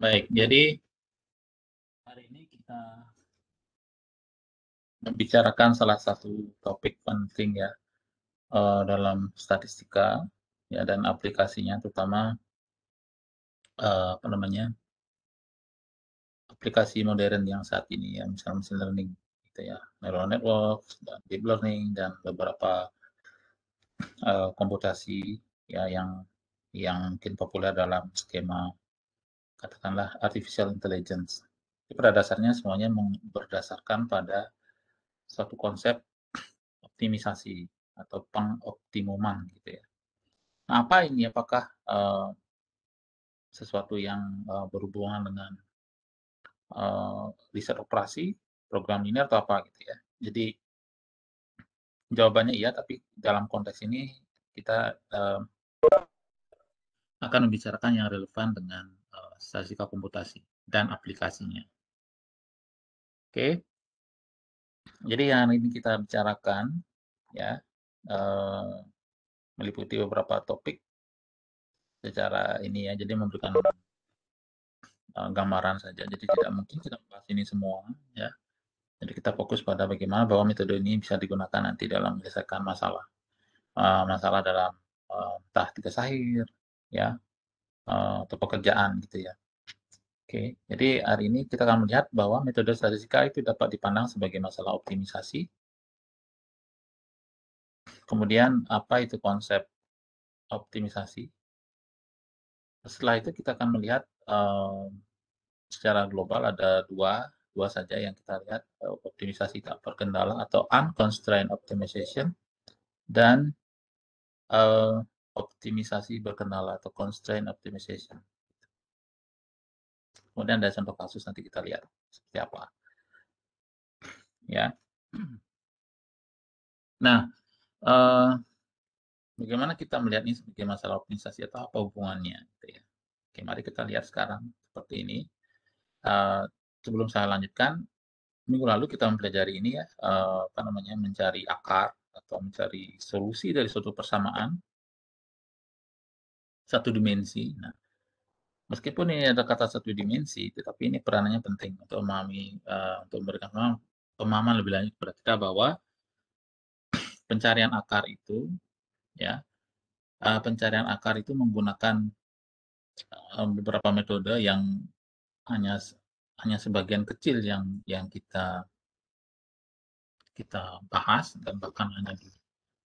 Baik, jadi hari ini kita membicarakan salah satu topik penting ya dalam statistika ya, dan aplikasinya terutama apa namanya aplikasi modern yang saat ini ya, misalnya machine learning gitu ya, neural network dan deep learning dan beberapa komputasi ya yang mungkin populer dalam skema katakanlah artificial intelligence. Jadi pada dasarnya semuanya berdasarkan pada suatu konsep optimisasi atau pengoptimuman gitu ya. Nah, apa ini? Apakah sesuatu yang berhubungan dengan riset operasi, program linear atau apa gitu ya? Jadi jawabannya iya, tapi dalam konteks ini kita akan membicarakan yang relevan dengan statistika komputasi dan aplikasinya. Oke. Jadi yang ini kita bicarakan ya meliputi beberapa topik secara ini ya. Jadi memberikan gambaran saja. Jadi tidak mungkin kita bahas ini semua ya. Jadi kita fokus pada bagaimana bahwa metode ini bisa digunakan nanti dalam menyelesaikan masalah. Masalah dalam entah tugas akhir ya, atau pekerjaan gitu ya. Oke, jadi hari ini kita akan melihat bahwa metode statistika itu dapat dipandang sebagai masalah optimisasi. Kemudian apa itu konsep optimisasi? Setelah itu kita akan melihat secara global ada dua saja yang kita lihat, optimisasi tak terkendala atau unconstrained optimization dan optimisasi berkendala atau constrained optimization. Kemudian ada contoh kasus nanti kita lihat seperti apa. Ya. Nah, bagaimana kita melihat ini sebagai masalah optimisasi atau apa hubungannya? Gitu ya. Oke, mari kita lihat sekarang seperti ini. Sebelum saya lanjutkan, minggu lalu kita mempelajari ini ya, apa namanya, mencari akar atau mencari solusi dari suatu persamaan satu dimensi. Nah, meskipun ini ada kata satu dimensi, tetapi ini perannya penting untuk memahami, untuk memberikan pemahaman lebih lanjut kepada kita bahwa pencarian akar itu, ya, pencarian akar itu menggunakan beberapa metode yang hanya sebagian kecil yang kita bahas dan bahkan hanya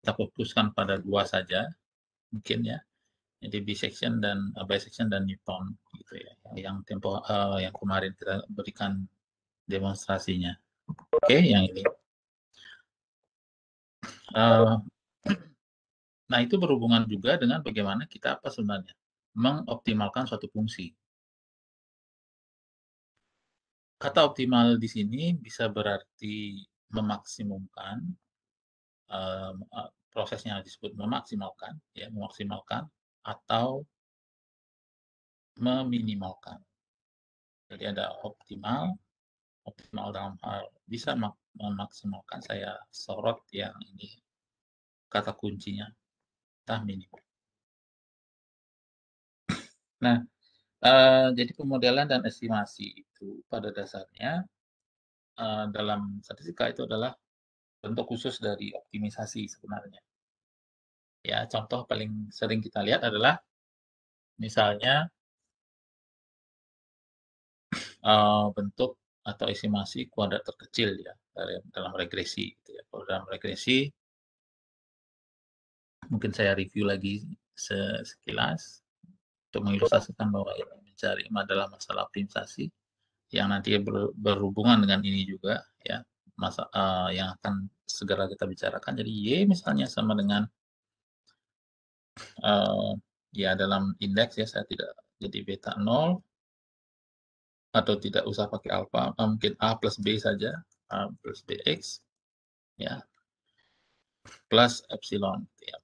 kita fokuskan pada dua saja, mungkin ya. Jadi bisection dan Newton gitu ya, yang yang kemarin kita berikan demonstrasinya. Oke, yang ini. Nah, itu berhubungan juga dengan bagaimana kita apa sebenarnya mengoptimalkan suatu fungsi. Kata optimal di sini bisa berarti memaksimumkan, prosesnya disebut memaksimalkan, ya, memaksimalkan atau meminimalkan. Jadi ada optimal dalam hal bisa memaksimalkan. Saya sorot yang ini kata kuncinya, atau minimal. Nah, jadi pemodelan dan estimasi itu pada dasarnya dalam statistika itu adalah bentuk khusus dari optimisasi sebenarnya. Ya, contoh paling sering kita lihat adalah misalnya bentuk atau estimasi kuadrat terkecil ya dalam regresi. Gitu ya. Kalau dalam regresi, mungkin saya review lagi sekilas untuk mengilustrasikan bahwa ini mencari adalah masalah optimisasi yang nanti berhubungan dengan ini juga ya, yang akan segera kita bicarakan. Jadi Y misalnya sama dengan ya dalam indeks ya saya tidak jadi beta 0 atau tidak usah pakai alfa, mungkin A plus B saja, A plus BX ya plus epsilon ya.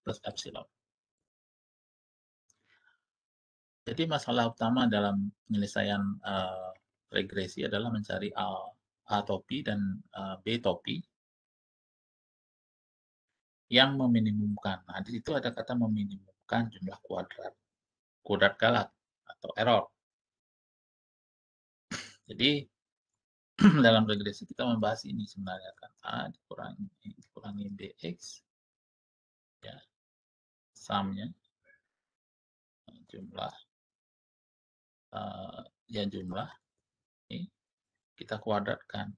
Plus epsilon. Jadi masalah utama dalam penyelesaian regresi adalah mencari A topi dan B topi yang meminimumkan. Nah, di situ ada kata meminimumkan jumlah kuadrat galak atau error Jadi dalam regresi kita membahas ini sebenarnya kan, A dikurangi dx ya, samnya jumlah jumlah ini kita kuadratkan.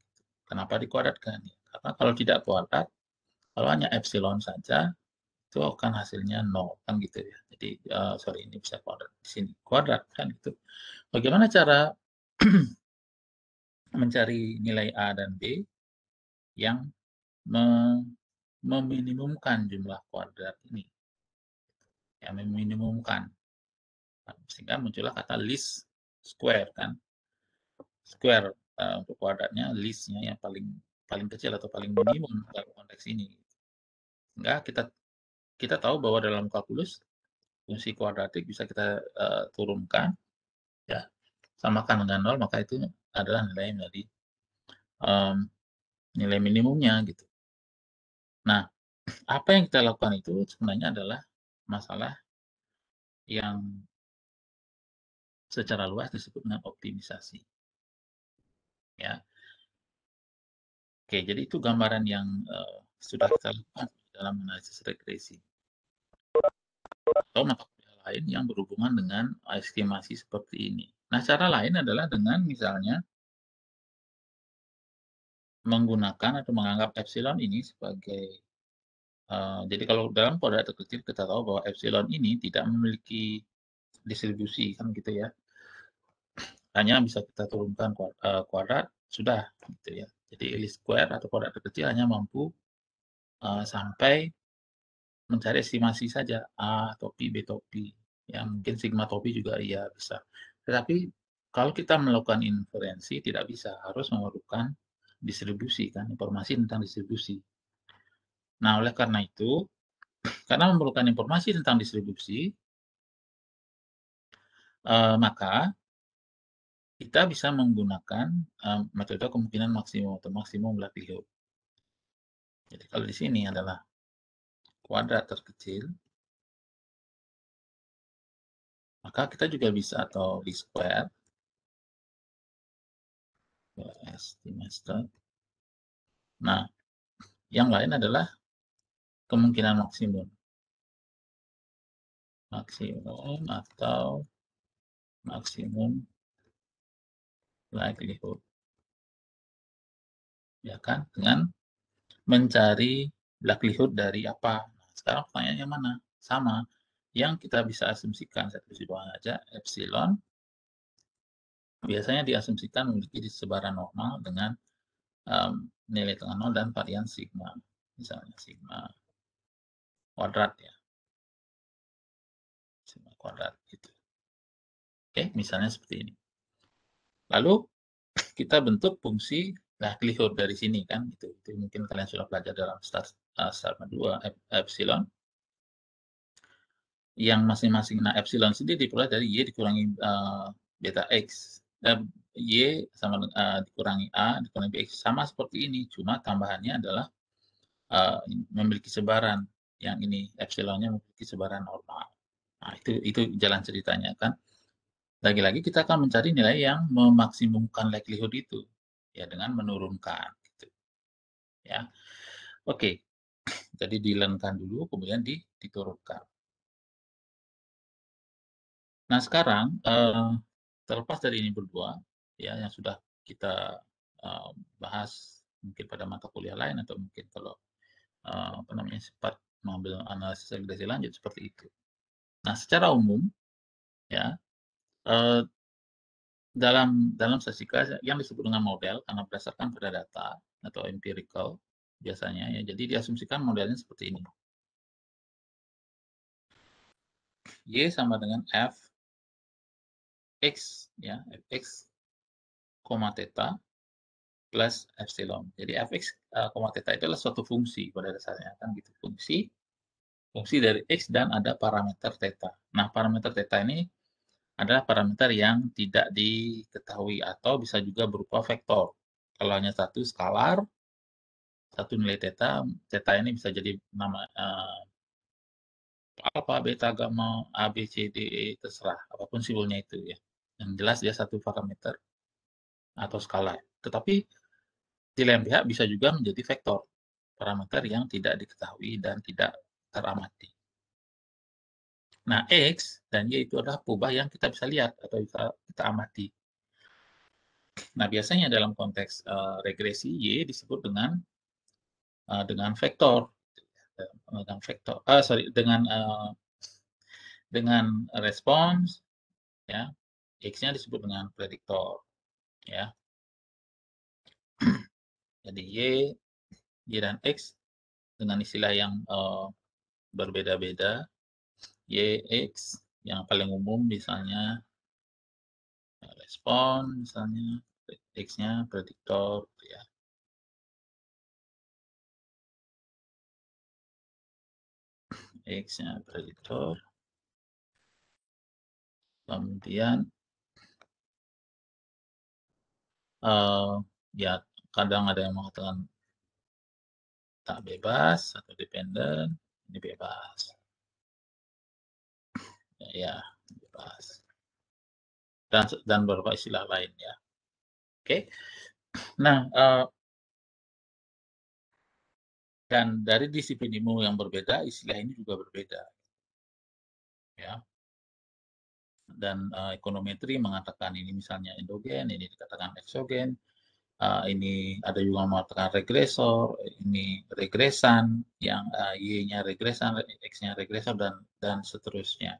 Kenapa dikuadratkan? Karena kalau tidak kuadrat, kalau hanya epsilon saja itu akan hasilnya 0 kan gitu ya. Jadi sorry, ini bisa kuadrat di sini, kuadrat kan gitu. Bagaimana cara mencari nilai A dan B yang meminimumkan jumlah kuadrat ini, yang meminimumkan, sehingga muncullah kata least square kan, square untuk kuadratnya, leastnya yang paling kecil atau paling minimum dalam konteks ini. Sehingga kita tahu bahwa dalam kalkulus fungsi kuadratik bisa kita turunkan ya, samakan dengan 0, maka itu adalah nilai yang menjadi nilai minimumnya gitu. Nah, apa yang kita lakukan itu sebenarnya adalah masalah yang secara luas disebut dengan optimisasi. Ya. Oke, jadi itu gambaran yang sudah kita lakukan dalam analisis regresi. Atau mata kuliah lain yang berhubungan dengan estimasi seperti ini. Nah, cara lain adalah dengan misalnya menggunakan atau menganggap epsilon ini sebagai jadi kalau dalam kuadrat terkecil kita tahu bahwa epsilon ini tidak memiliki distribusi kan gitu ya, hanya bisa kita turunkan kuadrat sudah gitu ya. Jadi least square atau kuadrat terkecil hanya mampu sampai mencari estimasi saja, A topi, B topi ya, mungkin sigma topi juga iya bisa. Tetapi kalau kita melakukan inferensi tidak bisa, harus memerlukan distribusi kan, informasi tentang distribusi. Nah, oleh karena itu, karena memerlukan informasi tentang distribusi, maka kita bisa menggunakan metode kemungkinan maksimum atau maksimum Lapillius. Jadi kalau di sini adalah kuadrat terkecil, maka kita juga bisa atau least square estimation. Nah, yang lain adalah kemungkinan maksimum atau maksimum likelihood. Ya kan, dengan mencari likelihood dari apa? Nah, sekarang pertanyaannya mana? Sama. Yang kita bisa asumsikan, saya tulis di bawah aja, epsilon biasanya diasumsikan memiliki sebaran normal dengan nilai tengah 0 dan varian sigma, misalnya sigma kuadrat gitu. Oke, misalnya seperti ini. Lalu kita bentuk fungsi likelihood dari sini kan, itu mungkin kalian sudah pelajari dalam startma 2 epsilon. Yang masing-masing, nah epsilon sendiri diperoleh dari y dikurangi beta x, y sama dikurangi a dikurangi bx, sama seperti ini, cuma tambahannya adalah memiliki sebaran, yang ini epsilonnya memiliki sebaran normal. Nah, itu jalan ceritanya kan. Lagi-lagi kita akan mencari nilai yang memaksimumkan likelihood itu ya, dengan menurunkan gitu ya. Oke, jadi dilenkan dulu kemudian diturunkan. Nah, sekarang terlepas dari ini berdua ya, yang sudah kita bahas mungkin pada mata kuliah lain, atau mungkin kalau sempat mengambil analisis regresi lanjut seperti itu. Nah, secara umum ya, dalam statistika yang disebut dengan model karena berdasarkan pada data atau empirical biasanya ya, jadi diasumsikan modelnya seperti ini. Y sama dengan F X ya, fx, theta plus epsilon. Jadi fx, theta itu adalah suatu fungsi pada dasarnya kan gitu, fungsi dari x dan ada parameter theta. Nah, parameter theta ini adalah parameter yang tidak diketahui atau bisa juga berupa vektor. Kalau hanya satu skalar, satu nilai theta, theta ini bisa jadi nama alfa, beta, gamma, A, B, C, D, E, terserah apapun simbolnya itu ya. Yang jelas dia satu parameter atau skala. Tetapi di lain pihak bisa juga menjadi vektor, parameter yang tidak diketahui dan tidak teramati. Nah, X dan Y itu adalah perubahan yang kita bisa lihat atau bisa kita amati. Nah, biasanya dalam konteks regresi, Y disebut dengan vektor. Dengan vektor, dengan respons, ya, X-nya disebut dengan prediktor, ya. Jadi Y dan X dengan istilah yang berbeda-beda. Y, X, yang paling umum misalnya respon, misalnya X-nya prediktor, ya. X-nya prediktor. Kemudian ya kadang ada yang mengatakan tak bebas atau dependen, ini bebas. Ya, bebas. Dan beberapa istilah lain, ya. Oke. Nah, dan dari disiplin ilmu yang berbeda, istilah ini juga berbeda. Ya. Dan ekonometri mengatakan ini misalnya endogen, ini dikatakan eksogen, ini ada juga mengatakan regresor, ini regresan, yang Y-nya regresan, X-nya regresor, dan seterusnya.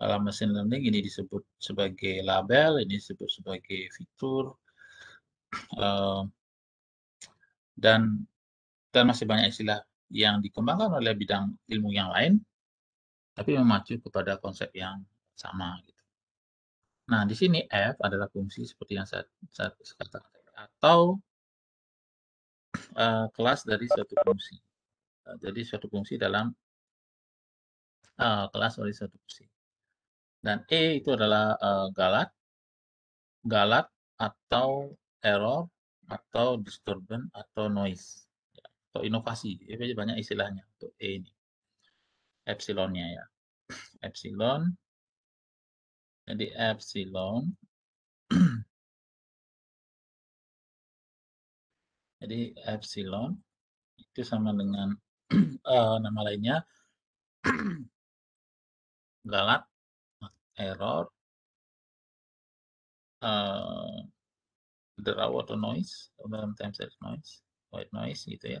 Dalam mesin learning ini disebut sebagai label, ini disebut sebagai fitur, dan masih banyak istilah yang dikembangkan oleh bidang ilmu yang lain, tapi memacu kepada konsep yang sama. Gitu. Nah, di sini F adalah fungsi seperti yang saya katakan, atau kelas dari suatu fungsi. Jadi suatu fungsi dalam kelas dari suatu fungsi. Dan E itu adalah galat atau error atau disturbance atau noise ya, atau inovasi. Jadi banyak istilahnya untuk E ini. Epsilonnya ya. Epsilon. Jadi epsilon. Jadi epsilon itu sama dengan nama lainnya galat. Error, draw atau noise, dalam time series noise, white noise gitu ya.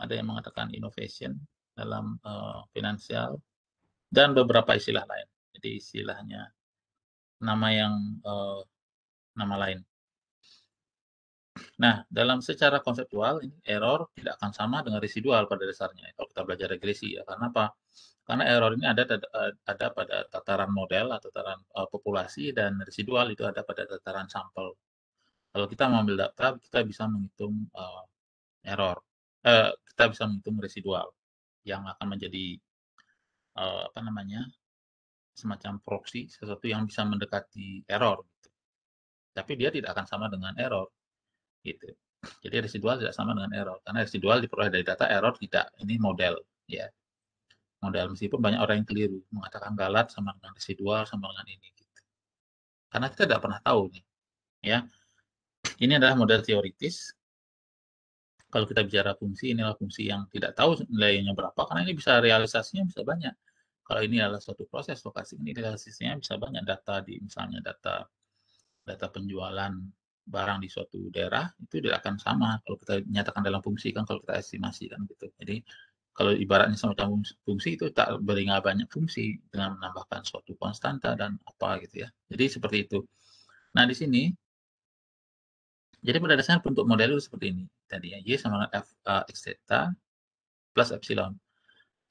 Ada yang mengatakan innovation dalam finansial dan beberapa istilah lain. Jadi istilahnya nama yang nama lain. Nah, dalam secara konseptual ini error tidak akan sama dengan residual pada dasarnya. Kalau kita belajar regresi ya, karena apa? Karena error ini ada pada tataran model atau tataran populasi, dan residual itu ada pada tataran sampel. Kalau kita mengambil data, kita bisa menghitung error. Kita bisa menghitung residual yang akan menjadi apa namanya, semacam proxy, sesuatu yang bisa mendekati error. Gitu. Tapi dia tidak akan sama dengan error. Gitu. Jadi residual tidak sama dengan error, karena residual diperoleh dari data, error tidak. Ini model, ya. Model, meskipun banyak orang yang keliru mengatakan galat sama dengan residual sama dengan ini gitu. Karena kita tidak pernah tahu nih ya, ini adalah model teoritis. Kalau kita bicara fungsi, inilah fungsi yang tidak tahu nilainya berapa, karena ini bisa realisasinya bisa banyak. Kalau ini adalah suatu proses lokasi, ini realisasinya bisa banyak. Data di misalnya data penjualan barang di suatu daerah itu tidak akan sama kalau kita nyatakan dalam fungsi kan, kalau kita estimasi kan gitu. Jadi kalau ibaratnya semacam fungsi itu tak beringat banyak fungsi dengan menambahkan suatu konstanta dan apa gitu ya. Jadi seperti itu. Nah di sini, jadi pada dasarnya bentuk model itu seperti ini. Tadi ya, Y sama dengan F X theta plus epsilon.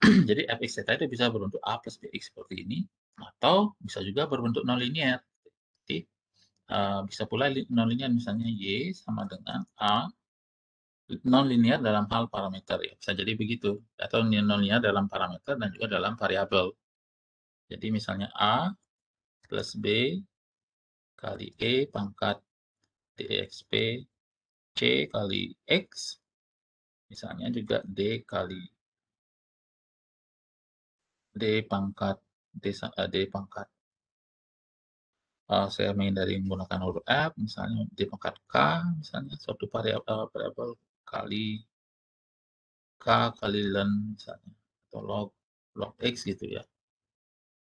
Jadi F X theta itu bisa berbentuk A plus BX seperti ini. Atau bisa juga berbentuk non-linear. Jadi bisa pula non-linear misalnya Y sama dengan A. Non-linear dalam hal parameter ya, bisa jadi begitu, atau non-linear dalam parameter dan juga dalam variabel. Jadi misalnya A plus B kali E pangkat DXP C kali X, misalnya juga D kali D pangkat saya menghindari menggunakan huruf F, misalnya di pangkat K, misalnya suatu variabel kali K kali len, misalnya, atau log X gitu ya.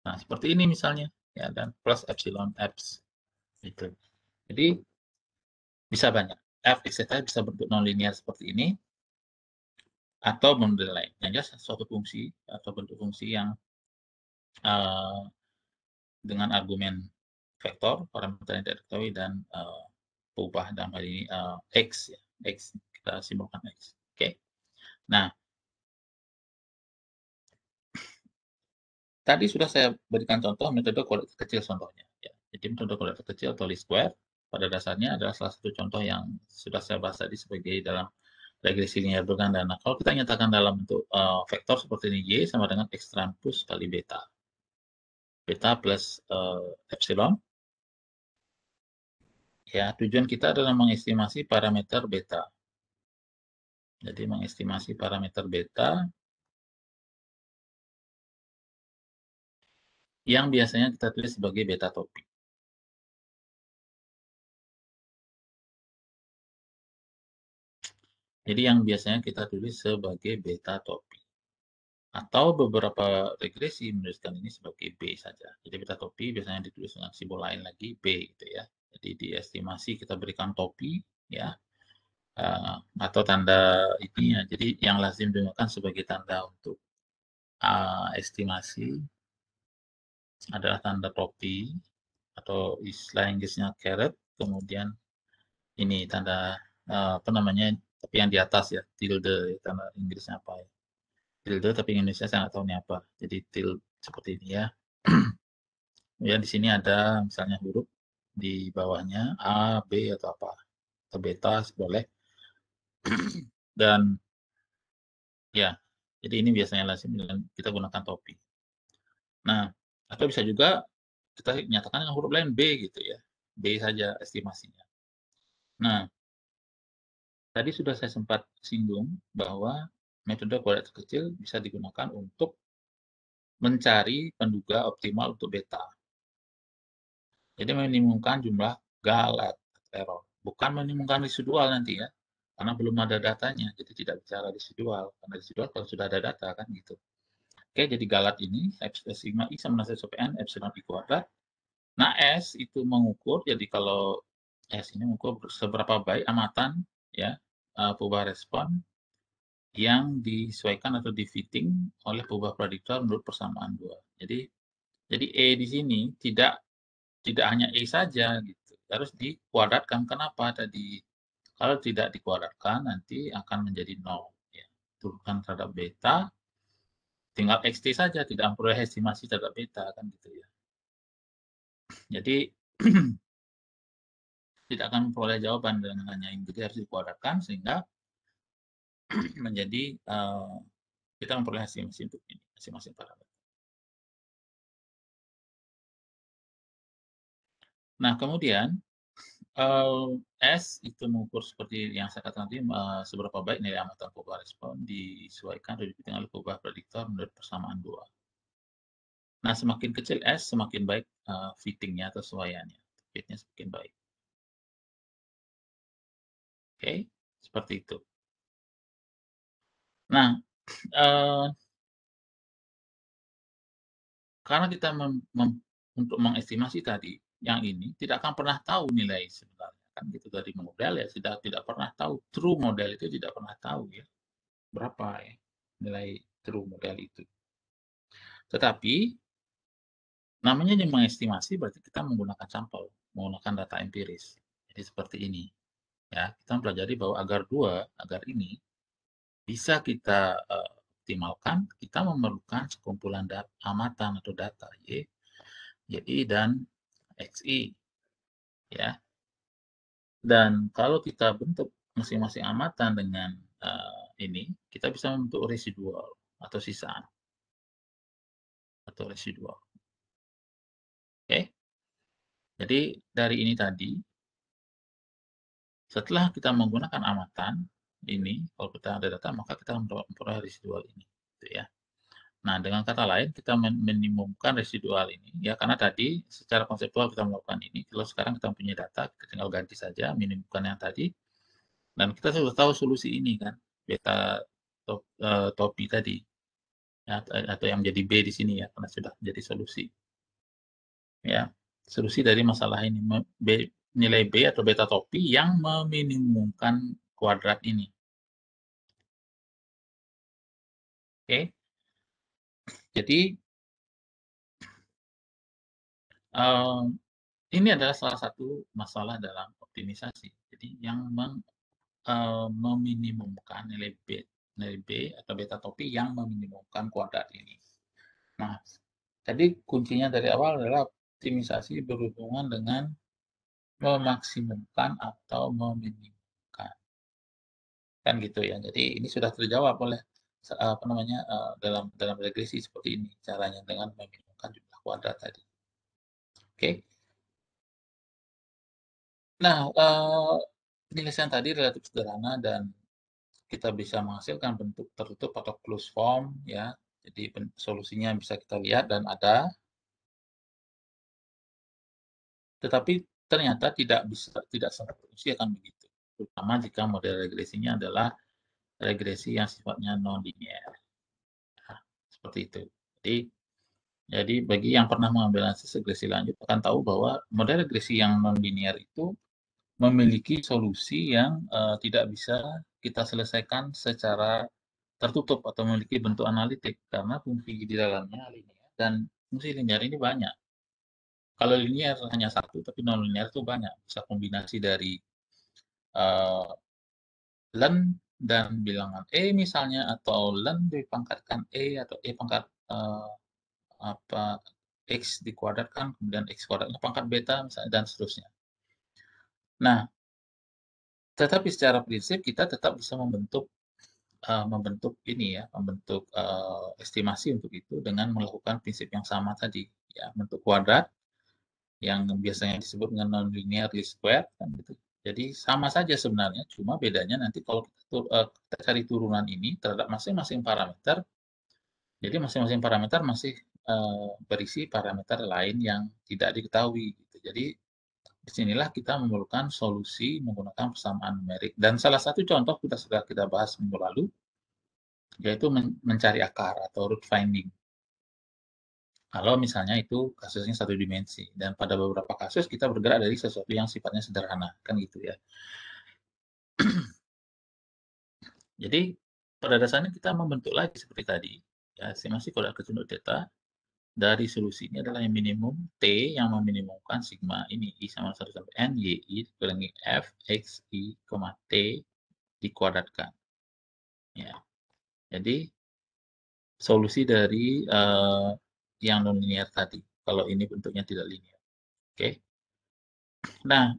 Nah, seperti ini misalnya, ya, dan plus epsilon Fs. Gitu. Jadi, bisa banyak. F, X, Z bisa bentuk nonlinear seperti ini, atau bentuk lain. Yang jelas suatu fungsi, atau bentuk fungsi yang dengan argumen vektor, parameter yang tidak diketahui, dan berubah dalam hal ini X. Ya. X, kita simbolkan X. Oke. Okay. Nah, tadi sudah saya berikan contoh metode kuadrat kecil contohnya. Ya. Jadi metode kuadrat kecil atau least square pada dasarnya adalah salah satu contoh yang sudah saya bahas tadi sebagai dalam regresi linear berganda. Nah, kalau kita nyatakan dalam bentuk vektor seperti ini, Y sama dengan X transpose kali beta. Beta plus epsilon. Ya, tujuan kita adalah mengestimasi parameter beta. Jadi mengestimasi parameter beta yang biasanya kita tulis sebagai beta topik. Jadi yang biasanya kita tulis sebagai beta topik. Atau beberapa regresi menuliskan ini sebagai B saja. Jadi beta topi biasanya ditulis dengan simbol lain lagi, B gitu ya. Jadi di estimasi kita berikan topi ya, atau tanda ini ya. Jadi yang lazim digunakan sebagai tanda untuk estimasi adalah tanda topi atau istilah Inggrisnya caret, kemudian ini tanda apa namanya, tapi yang di atas ya, tilde, tanda Inggrisnya apa ya, tilde, tapi Indonesia saya nggak tahu ini apa, jadi tilde seperti ini ya. Ya, di sini ada misalnya huruf di bawahnya A, B atau apa, atau beta boleh. Dan ya, jadi ini biasanya lazim kita gunakan topi. Nah, atau bisa juga kita nyatakan dengan huruf lain B gitu ya. B saja estimasinya. Nah, tadi sudah saya sempat singgung bahwa metode kuadrat kecil bisa digunakan untuk mencari penduga optimal untuk beta. Jadi minimumkan jumlah galat error. Bukan minimumkan residual nanti ya. Karena belum ada datanya. Jadi tidak bicara residual. Karena residual kalau sudah ada data kan gitu. Oke, jadi galat ini, sigma I sama dengan N, epsilon I kuadrat. Nah, S itu mengukur, jadi kalau S ini mengukur seberapa baik amatan, ya, perubahan respon yang disesuaikan atau di-fitting oleh perubahan prediktor menurut persamaan dua. Jadi E di sini tidak hanya E saja, gitu. Harus dikuadratkan. Kenapa tadi? Kalau tidak dikuadratkan, nanti akan menjadi 0. Ya. Turunkan terhadap beta, tinggal XT saja, tidak memperoleh estimasi terhadap beta, kan gitu ya. Jadi, tidak akan memperoleh jawaban dengan hanya ini. Jadi harus dikuadratkan sehingga menjadi kita memperoleh estimasi untuk ini, estimasi parameter. Nah, kemudian S itu mengukur seperti yang saya katakan tadi, seberapa baik nilai amatan perubahan respon disesuaikan atau dipiting oleh perubahan prediktor menurut persamaan dua. Nah, semakin kecil S, semakin baik fittingnya atau sesuaiannya. Fitnya semakin baik. Oke, okay, seperti itu. Nah, karena kita untuk mengestimasi tadi, yang ini tidak akan pernah tahu nilai sebenarnya kan gitu dari model ya, tidak pernah tahu true model itu, tidak pernah tahu ya berapa ya nilai true model itu. Tetapi namanya yang mengestimasi berarti kita menggunakan sampel, menggunakan data empiris. Jadi seperti ini ya, kita mempelajari bahwa agar ini bisa kita optimalkan, kita memerlukan sekumpulan amatan atau data Y dan XI ya. Dan kalau kita bentuk masing-masing amatan dengan ini, kita bisa membentuk residual atau sisaan atau residual. Oke, okay. Jadi dari ini tadi, setelah kita menggunakan amatan ini, kalau kita ada data maka kita memperoleh residual ini gitu ya. Nah, dengan kata lain kita minimumkan residual ini ya, karena tadi secara konseptual kita melakukan ini. Kalau sekarang kita punya data, kita tinggal ganti saja minimumkan yang tadi. Dan kita sudah tahu solusi ini kan, beta topi tadi ya, atau yang menjadi B di sini ya, karena sudah menjadi solusi. Ya, solusi dari masalah ini B, nilai B atau beta topi yang meminimumkan kuadrat ini. Oke. Jadi, ini adalah salah satu masalah dalam optimisasi. Jadi, yang meminimumkan nilai B atau beta topi yang meminimumkan kuadrat ini. Nah, tadi kuncinya dari awal adalah optimisasi berhubungan dengan memaksimumkan atau meminimumkan. Kan gitu ya. Jadi, ini sudah terjawab oleh dalam regresi seperti ini caranya dengan meminimumkan jumlah kuadrat tadi. Oke. Nah, penyelesaian tadi relatif sederhana dan kita bisa menghasilkan bentuk tertutup atau closed form ya. Jadi solusinya bisa kita lihat dan ada. Tetapi ternyata tidak semua solusi akan begitu. Terutama jika model regresinya adalah regresi yang sifatnya non-linear, nah, seperti itu. Jadi bagi yang pernah mengambil analisis regresi lanjut akan tahu bahwa model regresi yang non-linear itu memiliki solusi yang tidak bisa kita selesaikan secara tertutup atau memiliki bentuk analitik karena fungsi di dalamnya linear dan fungsi linear ini banyak. Kalau linear hanya satu, tapi non-linear itu banyak. Bisa kombinasi dari len dan bilangan E misalnya, atau len dipangkatkan E atau E pangkat X dikuadratkan, kemudian X kuadratnya pangkat beta misalnya, dan seterusnya. Nah, tetapi secara prinsip kita tetap bisa membentuk estimasi untuk itu dengan melakukan prinsip yang sama tadi ya, bentuk kuadrat yang biasanya disebut dengan non-linear least square kan gitu. Jadi sama saja sebenarnya, cuma bedanya nanti kalau kita cari turunan ini terhadap masing-masing parameter. Jadi masing-masing parameter masih berisi parameter lain yang tidak diketahui. Gitu. Jadi disinilah kita memerlukan solusi menggunakan persamaan numerik. Dan salah satu contoh sudah kita bahas minggu lalu, yaitu mencari akar atau root finding. Kalau misalnya itu kasusnya satu dimensi, dan pada beberapa kasus kita bergerak dari sesuatu yang sifatnya sederhana, kan gitu ya. Jadi pada dasarnya kita membentuk lagi seperti tadi, ya, estimasi kuadrat kecenderungan theta dari solusi ini adalah yang minimum T yang meminimumkan sigma ini, I sama 1 sampai N, YI dikurangi F, X, I, T dikuadratkan. Ya. Jadi solusi dari yang non-linear tadi, kalau ini bentuknya tidak linear. Oke. Nah,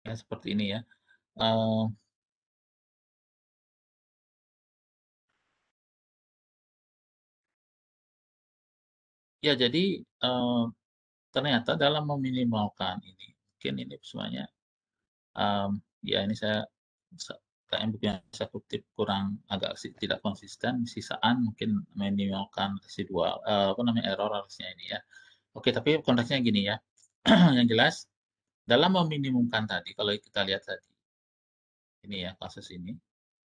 ya, seperti ini ya. Ya, jadi ternyata dalam meminimalkan ini, mungkin ini semuanya, ya ini saya bukan eksekutif kurang agak tidak konsisten, sisaan mungkin minimalkan residual error harusnya ini ya. Oke, tapi konteksnya gini ya. Yang jelas dalam meminimumkan tadi, kalau kita lihat tadi ini ya, kasus ini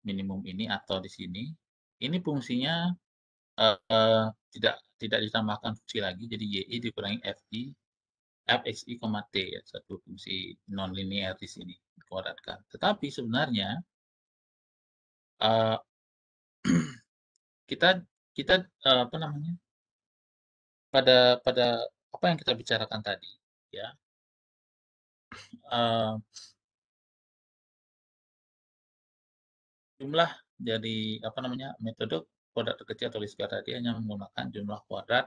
minimum ini atau di sini ini fungsinya tidak ditambahkan fungsi lagi, jadi YI dikurangi FI FXI, T ya, satu fungsi non-linear di sini dikuadratkan. Tetapi sebenarnya pada apa yang kita bicarakan tadi ya, jumlah dari metode kuadrat terkecil atau least square tadi hanya menggunakan jumlah kuadrat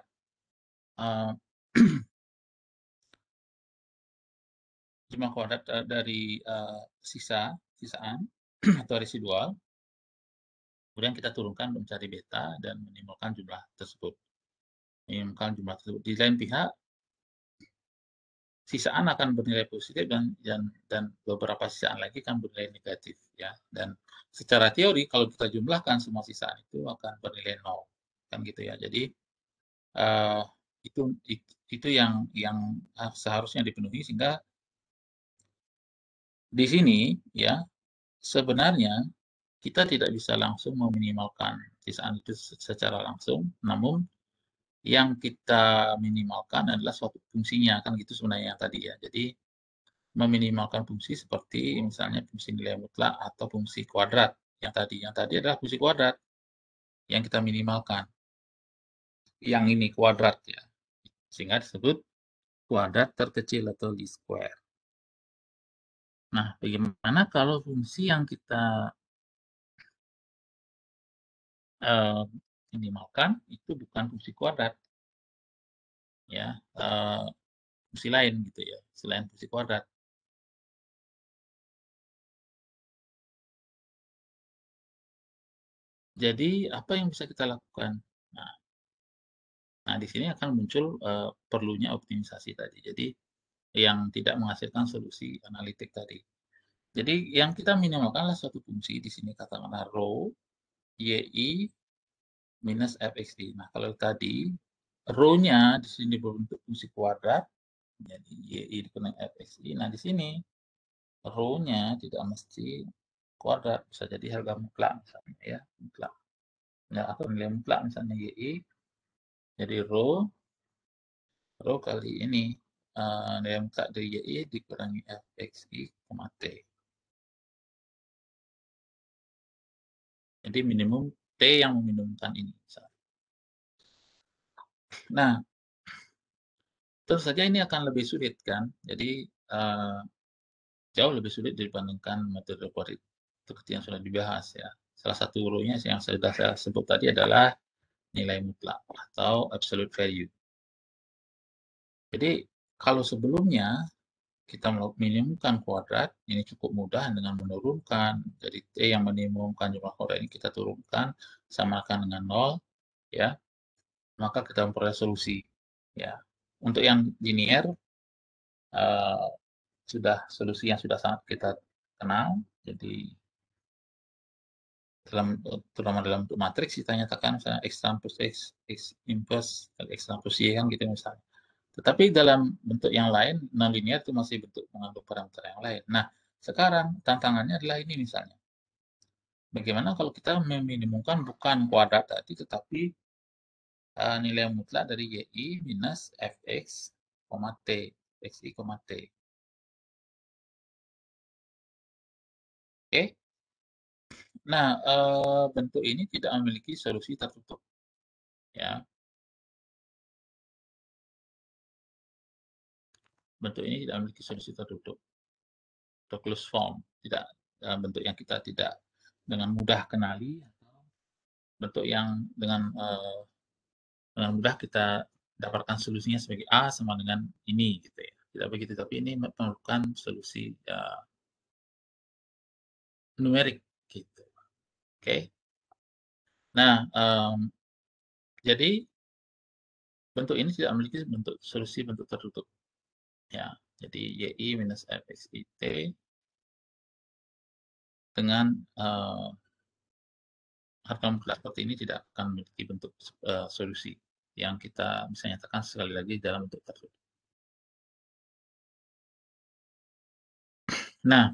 dari sisaan atau residual. Kemudian kita turunkan mencari beta dan minimalkan jumlah tersebut. Di lain pihak, sisaan akan bernilai positif dan beberapa sisaan lagi akan bernilai negatif, ya. Dan secara teori kalau kita jumlahkan semua sisaan itu akan bernilai 0, kan gitu ya. Jadi itu yang seharusnya dipenuhi, sehingga di sini ya sebenarnya kita tidak bisa langsung meminimalkan sisaan itu secara langsung, namun yang kita minimalkan adalah suatu fungsinya, kan gitu sebenarnya tadi ya. Jadi meminimalkan fungsi seperti misalnya fungsi nilai mutlak atau fungsi kuadrat. Yang tadi adalah fungsi kuadrat yang kita minimalkan. Yang ini kuadrat ya. Sehingga disebut kuadrat terkecil atau least square. Nah, bagaimana kalau fungsi yang kita minimalkan itu bukan fungsi kuadrat, ya, fungsi lain gitu ya, selain fungsi kuadrat. Jadi apa yang bisa kita lakukan? Nah di sini akan muncul perlunya optimisasi tadi. Jadi yang tidak menghasilkan solusi analitik tadi. Jadi yang kita minimalkanlah suatu fungsi, di sini katakanlah rho yi minus fxd. Nah, kalau tadi rho-nya di sini berbentuk fungsi kuadrat, jadi yi dikurang fxd. Nah, di sini rho-nya tidak mesti kuadrat, bisa jadi harga mutlak misalnya ya, mutlak. Nah, atau nilai mutlak misalnya yi. Jadi rho kali ini nilai mutlak dari yi dikurangi fxd, t. Jadi minimum T yang meminumkan ini. Nah, terus saja ini akan lebih sulit kan? Jadi jauh lebih sulit dibandingkan metode kuadrat seperti yang sudah dibahas ya. Salah satu urunya yang sudah saya sebut tadi adalah nilai mutlak atau absolute value. Jadi kalau sebelumnya kita minimumkan kuadrat, ini cukup mudah dengan menurunkan. Jadi T yang minimumkan jumlah kuadrat ini kita turunkan, samakan dengan 0, ya. Maka kita memperoleh solusi, ya. Untuk yang linear, sudah solusi yang sudah sangat kita kenal. Jadi, terutama dalam bentuk matriks, kita nyatakan misalnya X transpose X inverse, X transpose Y, kan gitu misalnya. Tetapi dalam bentuk yang lain, non-linear itu masih bentuk mengandung parameter yang lain. Nah, sekarang tantangannya adalah ini misalnya. Bagaimana kalau kita meminimumkan bukan kuadrat tadi, tetapi nilai mutlak dari yi minus fx, t, xi, t. Oke. Nah, bentuk ini tidak memiliki solusi tertutup. Ya. Bentuk ini tidak memiliki solusi tertutup atau closed form, tidak bentuk yang kita tidak dengan mudah kenali, atau bentuk yang dengan mudah kita dapatkan solusinya sebagai A sama dengan ini gitu ya, tidak begitu. Tapi ini memerlukan solusi numerik gitu. Oke. Nah, jadi bentuk ini tidak memiliki solusi bentuk tertutup. Ya, jadi yi minus fxit dengan harga mutlak seperti ini tidak akan memiliki bentuk solusi yang kita bisa nyatakan sekali lagi dalam bentuk tertutup. Nah,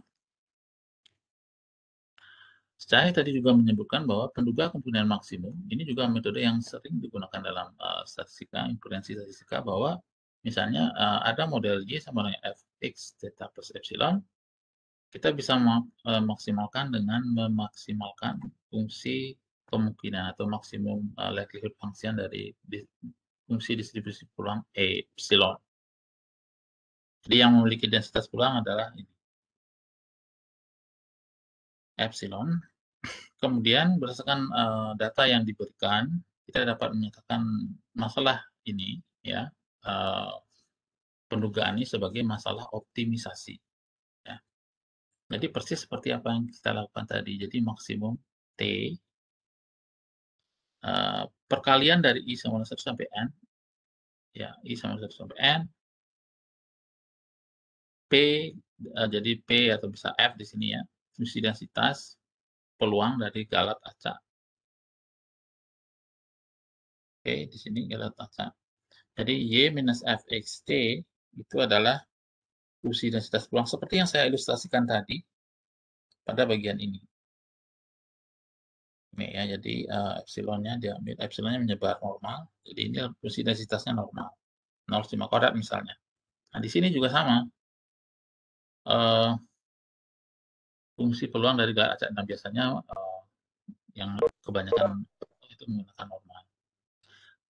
saya tadi juga menyebutkan bahwa penduga kemungkinan maksimum ini juga metode yang sering digunakan dalam statistika, inferensi statistika, bahwa misalnya ada model Y sama dengan fx theta plus epsilon, kita bisa memaksimalkan dengan memaksimalkan fungsi kemungkinan atau maksimum likelihood function dari fungsi distribusi peluang epsilon. Jadi yang memiliki densitas peluang adalah ini, epsilon. Kemudian berdasarkan data yang diberikan, kita dapat menyatakan masalah ini ya. Pendugaan ini sebagai masalah optimisasi. Ya. Jadi persis seperti apa yang kita lakukan tadi. Jadi maksimum T perkalian dari I sama 1 sampai N. Ya, I sama 1 sampai N P, jadi P atau bisa F di sini ya, fungsi densitas peluang dari galat acak. Oke, di sini galat acak. Jadi Y minus FXT itu adalah fungsi densitas peluang seperti yang saya ilustrasikan tadi pada bagian ini. Ini ya, jadi epsilonnya diambil, epsilonnya menyebar normal. Jadi ini fungsi densitasnya normal, 0,5 kuadrat misalnya. Nah, di sini juga sama. Fungsi peluang dari galat acak biasanya yang kebanyakan itu menggunakan normal.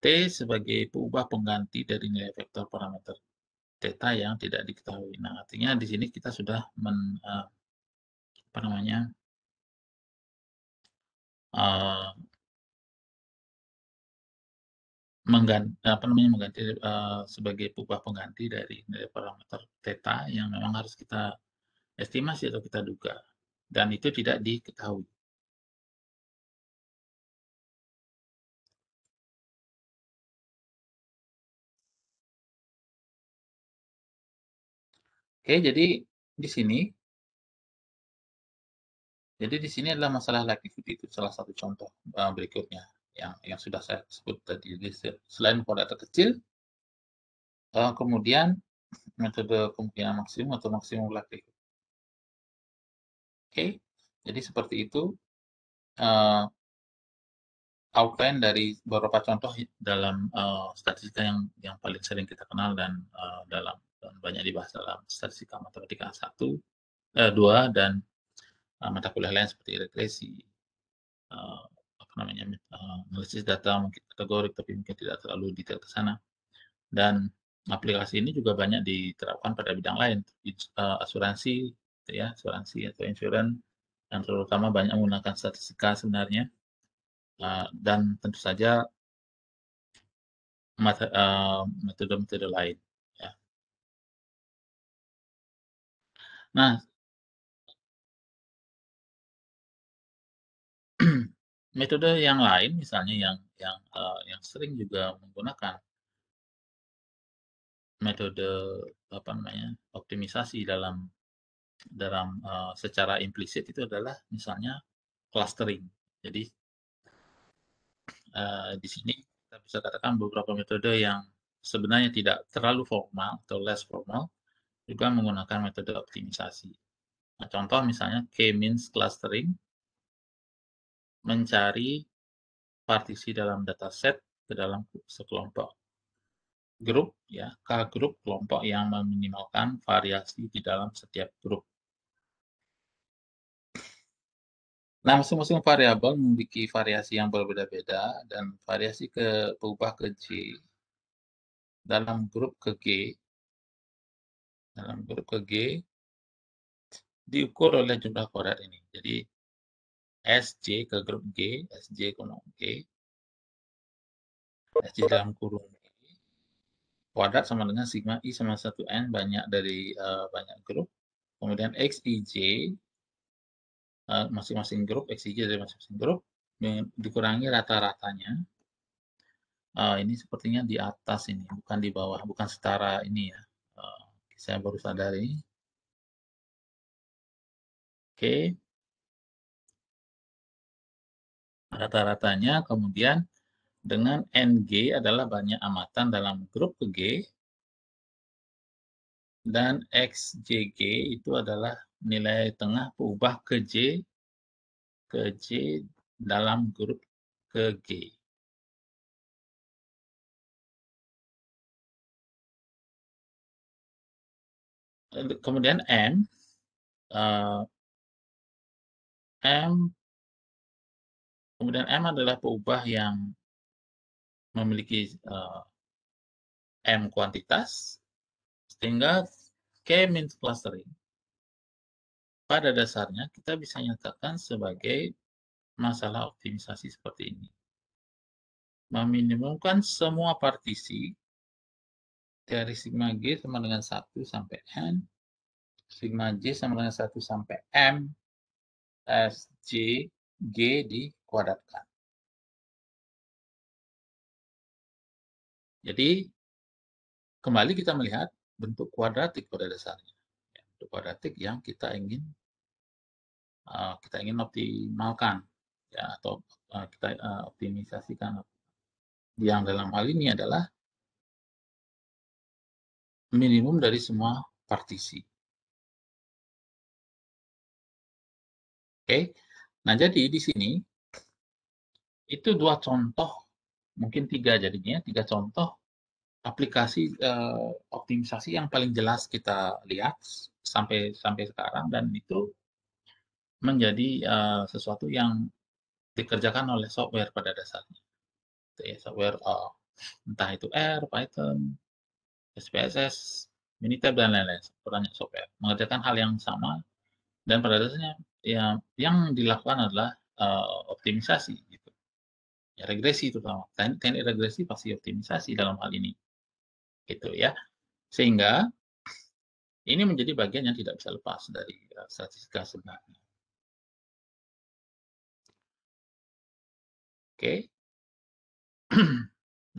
T sebagai peubah pengganti dari nilai vektor parameter theta yang tidak diketahui. Nah, artinya di sini kita sudah mengganti sebagai peubah pengganti dari nilai parameter theta yang memang harus kita estimasi atau kita duga, dan itu tidak diketahui. Oke, jadi di sini adalah masalah likelihood, itu salah satu contoh berikutnya yang sudah saya sebut tadi. Selain kuadrat terkecil, kemudian metode kemungkinan maksimum atau maksimum likelihood. Oke, jadi seperti itu outline dari beberapa contoh dalam statistika yang paling sering kita kenal dan banyak dibahas dalam statistika matematika 2 dan mata kuliah lain seperti regresi, analisis data mungkin kategorik tapi mungkin tidak terlalu detail ke sana. Dan aplikasi ini juga banyak diterapkan pada bidang lain, asuransi. Ya, asuransi atau insurance yang terutama banyak menggunakan statistika sebenarnya, dan tentu saja metode-metode lain ya. Nah, metode yang lain misalnya yang sering juga menggunakan metode optimisasi dalam secara implisit itu adalah misalnya clustering. Jadi di sini kita bisa katakan beberapa metode yang sebenarnya tidak terlalu formal atau less formal juga menggunakan metode optimisasi. Nah, contoh misalnya K-means clustering, mencari partisi dalam dataset ke dalam sekelompok grup ya, K-grup, kelompok yang meminimalkan variasi di dalam setiap grup. Nah, masing-masing variabel memiliki variasi yang berbeda-beda, dan variasi berubah ke J dalam grup ke G. Dalam grup ke G diukur oleh jumlah kuadrat ini. Jadi SJ ke grup G, SJ ke G, SJ dalam kurung G, kuadrat sama dengan sigma I sama 1N banyak dari banyak grup. Kemudian XIJ, masing-masing grup, XIJ dari masing-masing grup, dikurangi rata-ratanya. Ini sepertinya di atas ini, bukan di bawah, bukan setara ini ya. Saya baru sadari. Oke. Rata-ratanya, kemudian dengan NG adalah banyak amatan dalam grup ke G, dan XJG itu adalah nilai tengah berubah ke J dalam grup ke G. Kemudian M adalah berubah yang memiliki M kuantitas, sehingga K-means clustering pada dasarnya kita bisa nyatakan sebagai masalah optimisasi seperti ini. Meminimumkan semua partisi dari sigma G sama dengan 1 sampai N, sigma J sama dengan 1 sampai M, S, J, G dikuadratkan. Jadi, kembali kita melihat bentuk kuadratik pada dasarnya. kuadratik yang kita ingin optimalkan, ya, atau kita optimisasikan, yang dalam hal ini adalah minimum dari semua partisi. Oke, nah jadi di sini itu dua contoh, mungkin tiga jadinya, tiga contoh aplikasi optimisasi yang paling jelas kita lihat sampai sekarang, dan itu menjadi sesuatu yang dikerjakan oleh software pada dasarnya. Ya, software entah itu R, Python, SPSS, Minitab, dan lain-lain, banyak software mengerjakan hal yang sama, dan pada dasarnya ya, yang dilakukan adalah optimisasi gitu. Ya, regresi terutama. Teknik regresi pasti optimisasi dalam hal ini. Gitu ya. Sehingga ini menjadi bagian yang tidak bisa lepas dari statistika sebenarnya. Oke.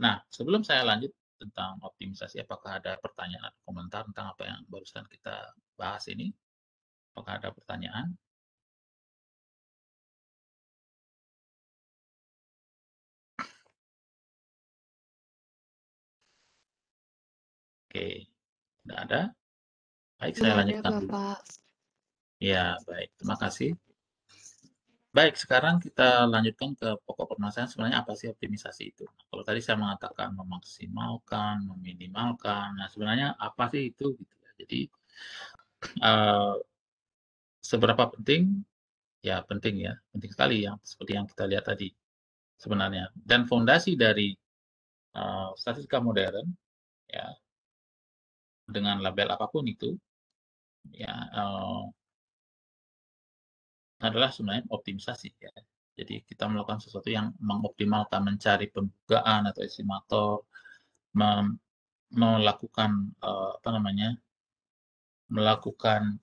Nah, sebelum saya lanjut tentang optimisasi, apakah ada pertanyaan atau komentar tentang apa yang barusan kita bahas ini? Apakah ada pertanyaan? Oke, tidak ada. Baik, saya lanjutkan dulu. Ya, baik. Terima kasih. Baik, sekarang kita lanjutkan ke pokok permasalahan. Sebenarnya apa sih optimisasi itu? Nah, kalau tadi saya mengatakan memaksimalkan, meminimalkan. Nah, sebenarnya apa sih itu? Gitu ya. Jadi, seberapa penting? Ya, penting ya. Penting sekali ya, seperti yang kita lihat tadi sebenarnya. Dan fondasi dari statistika modern, ya, dengan label apapun itu ya adalah sebenarnya optimisasi ya. Jadi kita melakukan sesuatu yang mengoptimalkan, mencari pembukaan atau estimator, melakukan melakukan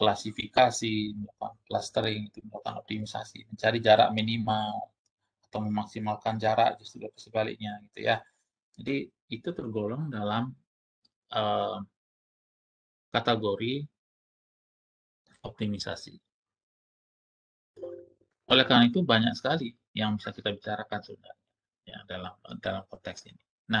klasifikasi, melakukan clustering, itu melakukan optimisasi, mencari jarak minimal atau memaksimalkan jarak, justru sebaliknya gitu ya. Jadi itu tergolong dalam kategori optimisasi. Oleh karena itu banyak sekali yang bisa kita bicarakan sudah ya, dalam konteks ini. Nah,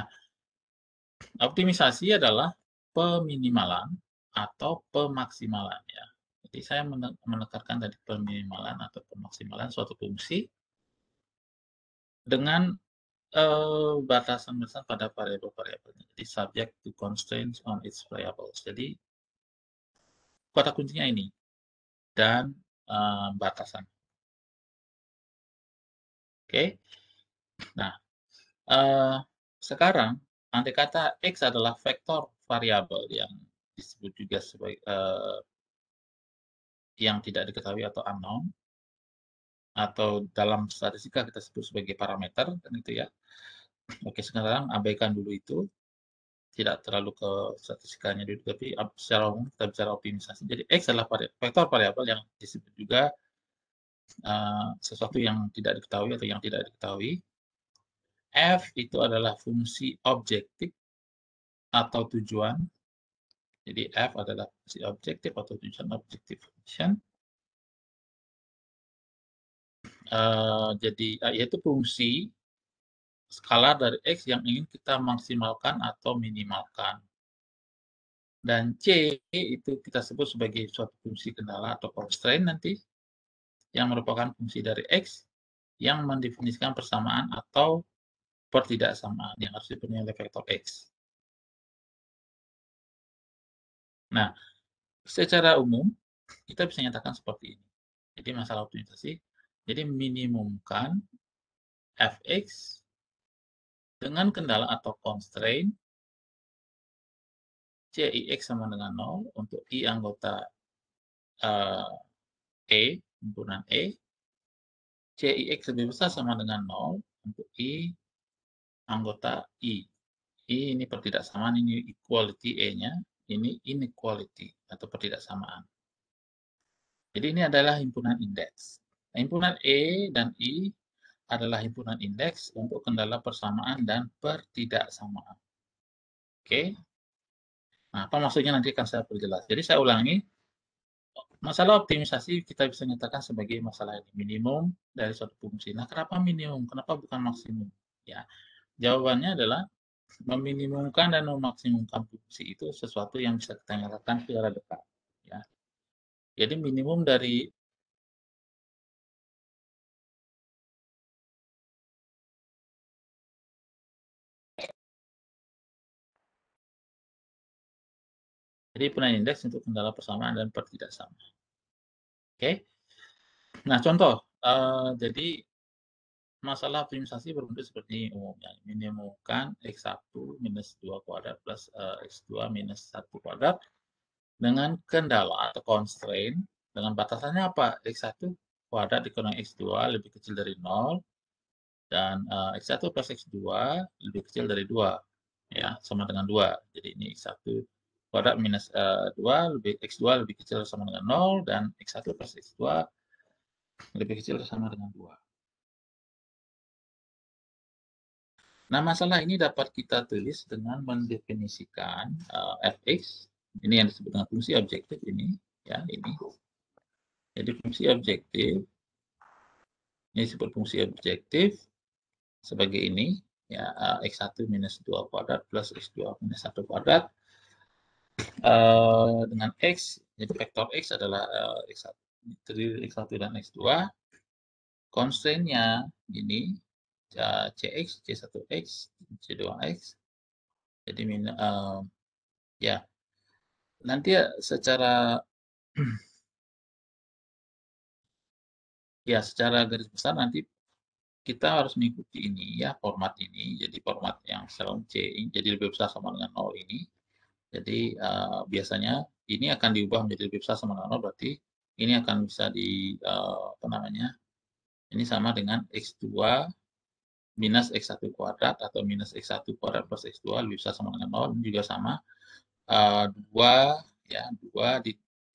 optimisasi adalah peminimalan atau pemaksimalan ya. Jadi saya menekankan tadi peminimalan atau pemaksimalan suatu fungsi dengan batasan-batasan pada variabel-variabelnya. Jadi subject to constraints on its variables. Jadi kata kuncinya ini dan batasan. Oke. Nah, sekarang andai kata x adalah vektor variabel yang disebut juga sebagai yang tidak diketahui atau unknown, atau dalam statistika kita sebut sebagai parameter kan itu ya. Oke, sekarang abaikan dulu itu, tidak terlalu ke statistikanya dulu, tapi secara umum kita bicara optimisasi. Jadi x adalah vektor variabel yang disebut juga sesuatu yang tidak diketahui atau yang tidak diketahui. F itu adalah fungsi objektif atau tujuan. Jadi f adalah fungsi objektif atau tujuan, objective function. Yaitu fungsi skalar dari X yang ingin kita maksimalkan atau minimalkan. Dan C itu kita sebut sebagai suatu fungsi kendala atau constraint nanti, yang merupakan fungsi dari X yang mendefinisikan persamaan atau pertidaksamaan yang harus dipenuhi oleh vektor X. Nah, secara umum kita bisa nyatakan seperti ini. Jadi masalah optimisasi, jadi minimumkan fx dengan kendala atau constraint cix sama dengan 0 untuk i anggota e, himpunan e, cix lebih besar sama dengan 0 untuk i anggota i. I ini pertidaksamaan, ini equality e-nya, ini inequality atau pertidaksamaan. Jadi ini adalah himpunan indeks. Himpunan E dan I adalah himpunan indeks untuk kendala persamaan dan pertidaksamaan. Oke. Nah, apa maksudnya nanti akan saya perjelas. Jadi saya ulangi, Masalah optimisasi kita bisa nyatakan sebagai masalah minimum dari suatu fungsi. Nah, kenapa minimum? Kenapa bukan maksimum? Ya, jawabannya adalah meminimumkan dan memaksimumkan fungsi itu sesuatu yang bisa kita nyatakan secara dekat. Ya. Jadi minimum dari penurunan indeks untuk kendala persamaan dan pertidaksamaan. Oke. Okay. Nah, contoh. Jadi, masalah optimisasi berbentuk seperti umumnya. Minimumkan X1 minus 2 kuadrat plus X2 minus 1 kuadrat dengan kendala atau constraint. Dengan batasannya apa? X1 kuadrat dikurangi X2 lebih kecil dari 0. Dan X1 plus X2 lebih kecil dari 2. Ya, sama dengan 2. Jadi, ini X1 kuadrat minus 2 lebih X2 lebih kecil atau sama dengan 0 dan X1 plus X2 lebih kecil atau sama dengan 2. Nah, masalah ini dapat kita tulis dengan mendefinisikan Fx. Ini yang disebut dengan fungsi objektif ini. Ya, ini. Jadi fungsi objektif. Ini disebut fungsi objektif sebagai ini. Ya, X1 minus 2 kuadrat plus X2 minus 1 kuadrat. Dengan X, jadi vektor X adalah X1, dan X2. Constraint-nya ini CX, C1X, C2X. Jadi ya, nanti secara garis besar nanti kita harus mengikuti ini ya, format ini. Jadi format yang selalu C ini, jadi lebih besar sama dengan 0 ini. Jadi biasanya ini akan diubah menjadi lebih besar sama dengan 0, berarti ini akan bisa di ini sama dengan X2 minus X1 kuadrat atau minus X1 kuadrat plus X2 lebih besar sama dengan 0, juga sama 2 ya, 2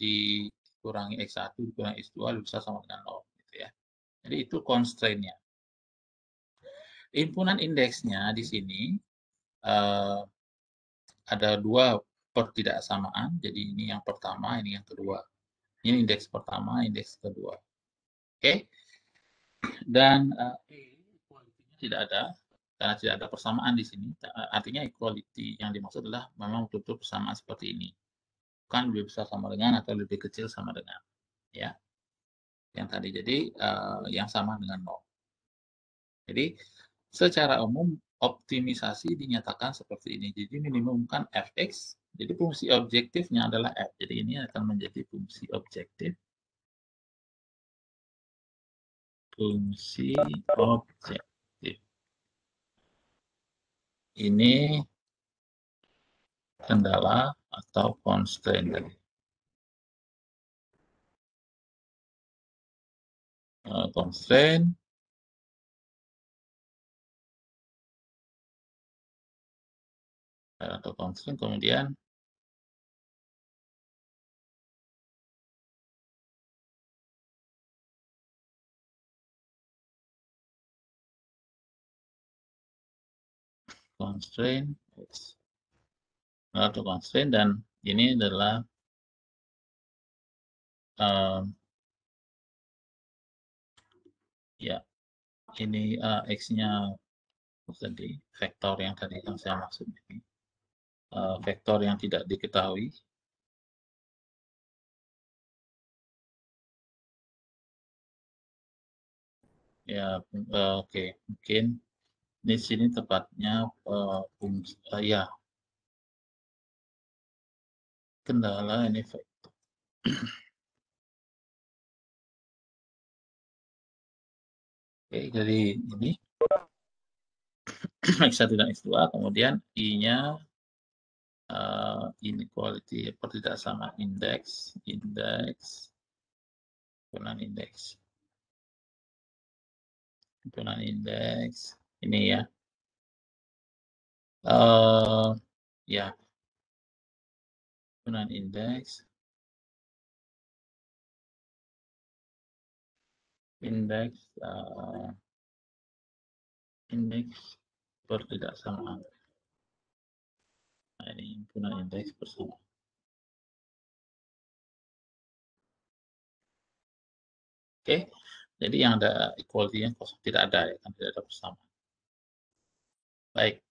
dikurangi X1 dikurangi X2 lebih besar sama dengan 0 gitu ya. Jadi itu constraint-nya. Himpunan indeksnya di sini ada dua pertidaksamaan, jadi ini yang pertama, ini yang kedua. Ini indeks pertama, indeks kedua. Oke. Okay. Dan equality-nya tidak ada, karena tidak ada persamaan di sini. Artinya equality yang dimaksud adalah memang betul-betul persamaan seperti ini. Bukan lebih besar sama dengan atau lebih kecil sama dengan. Ya. Yang tadi, jadi yang sama dengan 0. Jadi secara umum optimisasi dinyatakan seperti ini. Jadi minimumkan Fx. Jadi fungsi objektifnya adalah F. Jadi ini akan menjadi fungsi objektif. Fungsi objektif. Ini kendala atau constraint tadi. Constraint. Atau constraint, kemudian constraint atau constraint, dan ini adalah ini x-nya tadi vektor yang tadi yang saya maksud ini. Vektor yang tidak diketahui. Ya, oke. Mungkin di sini tepatnya kendala ini vektor. Oke, jadi ini X1 dan X2, kemudian I-nya inequality, pertidaksamaan himpunan indeks ini ya. Himpunan indeks indeks pertidaksamaan. Nah, ini himpunan indeks persamaan. Oke, jadi yang ada equality-nya kosong, tidak ada ya, kan tidak ada persamaan. Baik.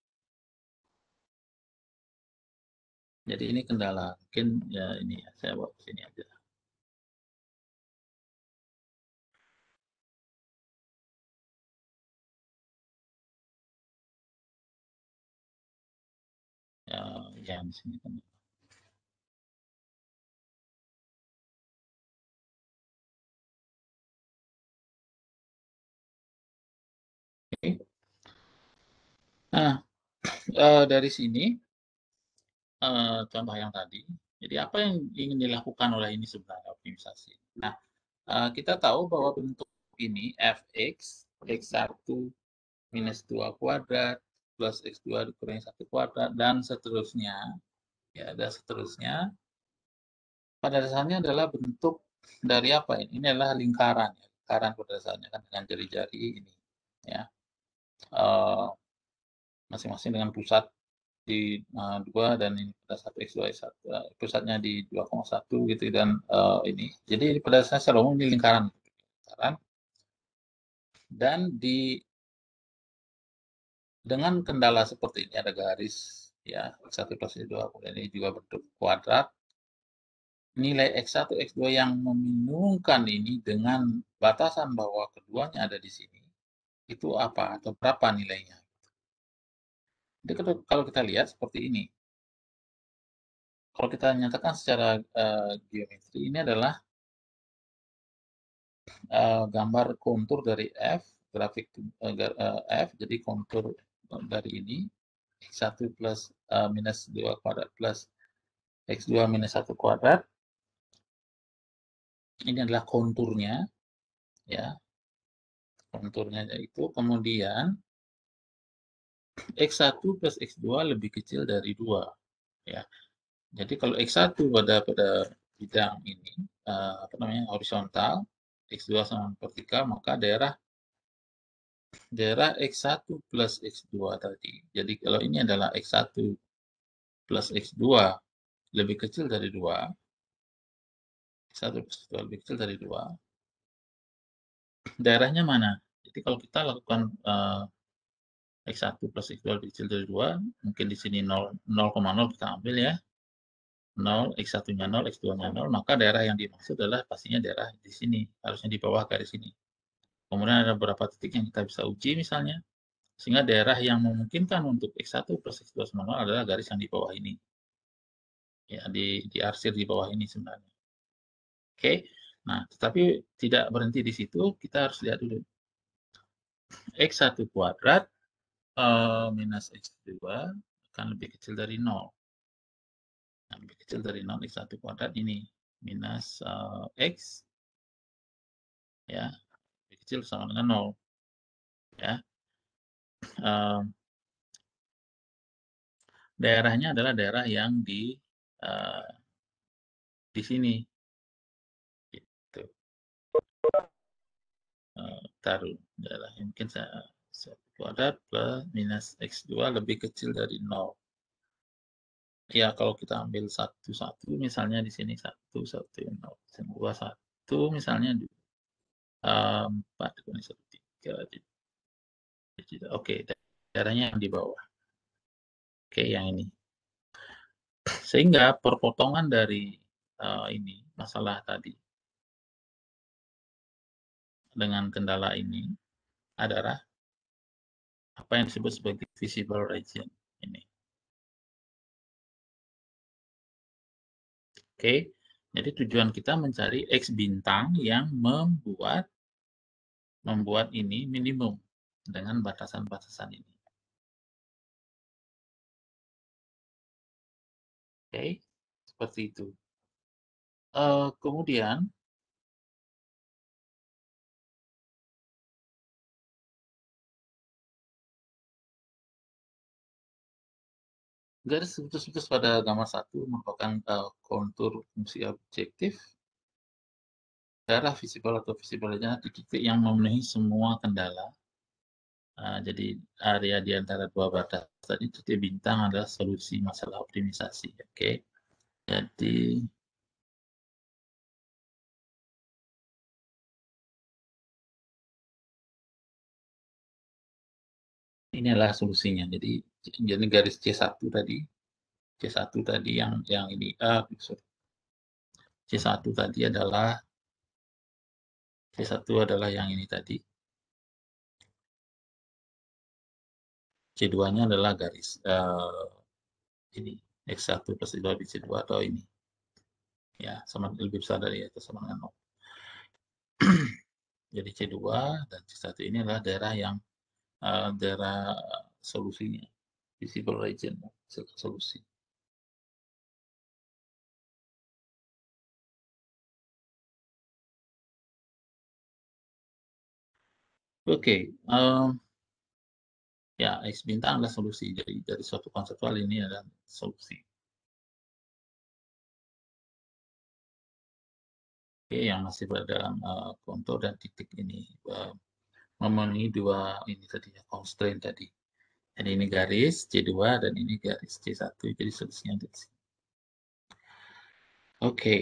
Jadi ini kendala, mungkin ya ini ya, saya bawa ke sini aja. Ya, yang di sini kan. Nah, dari sini contoh yang tadi, jadi apa yang ingin dilakukan oleh ini sebenarnya optimisasi. Nah, kita tahu bahwa bentuk ini fx, x1 minus 2 kuadrat, plus x2 dikurangi 1 kuadrat, dan seterusnya. Ya, dan seterusnya. Pada dasarnya adalah bentuk dari apa ini? Ini adalah lingkaran. Ya. Lingkaran pada dasarnya kan dengan jari-jari ini. Ya. Masing-masing dengan pusat di 2 dan ini pada satu x2 x1, pusatnya di 2,1 gitu, dan ini jadi pada dasarnya secara umum ini lingkaran, dan di dengan kendala seperti ini ada garis ya x1 plus x2, kemudian ini juga bentuk kuadrat, nilai x1 x2 yang membingungkan ini dengan batasan bahwa keduanya ada di sini itu apa atau berapa nilainya. Jadi kalau kita lihat seperti ini, kalau kita nyatakan secara geometri, ini adalah gambar kontur dari F, grafik F, jadi kontur dari ini, x1 plus minus 2 kuadrat plus x2 minus 1 kuadrat, ini adalah konturnya, ya. Konturnya yaitu kemudian X1 plus X2 lebih kecil dari 2 ya. Jadi kalau X1 pada bidang ini apa namanya horizontal, X2 sama vertikal, maka daerah X1 plus X2 tadi. Jadi kalau ini adalah X1 plus X2 lebih kecil dari 2, X1 plus X2 lebih kecil dari 2, daerahnya mana? Jadi kalau kita lakukan X1 plus X2 lebih kecil dari 2, mungkin di sini 0,0 kita ambil ya. 0, X1-nya 0, X2-nya 0, maka daerah yang dimaksud adalah pastinya daerah di sini. Harusnya di bawah garis ini. Kemudian ada beberapa titik yang kita bisa uji misalnya. Sehingga daerah yang memungkinkan untuk X1 plus X2 sama 0 adalah garis yang di bawah ini. Ya, diarsir di bawah ini sebenarnya. Oke, nah tetapi tidak berhenti di situ, kita harus lihat dulu. X1 kuadrat minus X2 akan lebih kecil dari 0. Nah, lebih kecil dari 0 X1 kuadrat ini. Minus X. Ya, lebih kecil sama dengan 0. Ya. Daerahnya adalah daerah yang di sini. Gitu. Taruh daerah yang mungkin saya kuadrat plus minus X2 lebih kecil dari 0. Ya, kalau kita ambil 1, 1 misalnya di sini 1, 1, 0, 2, 1 misalnya 4, 1, 3. Oke, daerahnya yang di bawah. Oke, yang ini. Sehingga perpotongan dari ini, masalah tadi dengan kendala ini adalah apa yang disebut sebagai visible region ini. Oke, jadi tujuan kita mencari X bintang yang membuat ini minimum dengan batasan-batasan ini. Oke, seperti itu. Kemudian garis putus-putus pada gambar 1 merupakan kontur fungsi objektif. Daerah visible atau visible region titik yang memenuhi semua kendala. Jadi area di antara dua batas tadi titik bintang adalah solusi masalah optimisasi. Oke. Okay. Jadi ini adalah solusinya. Jadi garis C1 tadi yang ini C1 tadi adalah yang ini tadi. C2-nya adalah garis ini X1 plus Y2 di C2 atau ini. Ya, sama lebih besar dari itu sama dengan 0. Jadi C2 dan C1 ini adalah daerah yang daerah solusinya, visible region solusi. Oke, ya, X bintang adalah solusi. Jadi dari suatu konseptual ini adalah solusi. Oke, yang masih berada dalam kontur dan titik ini memenuhi dua ini tadi, constraint tadi. Jadi ini garis C2 dan ini garis C1. Jadi solusinya di sini. Oke,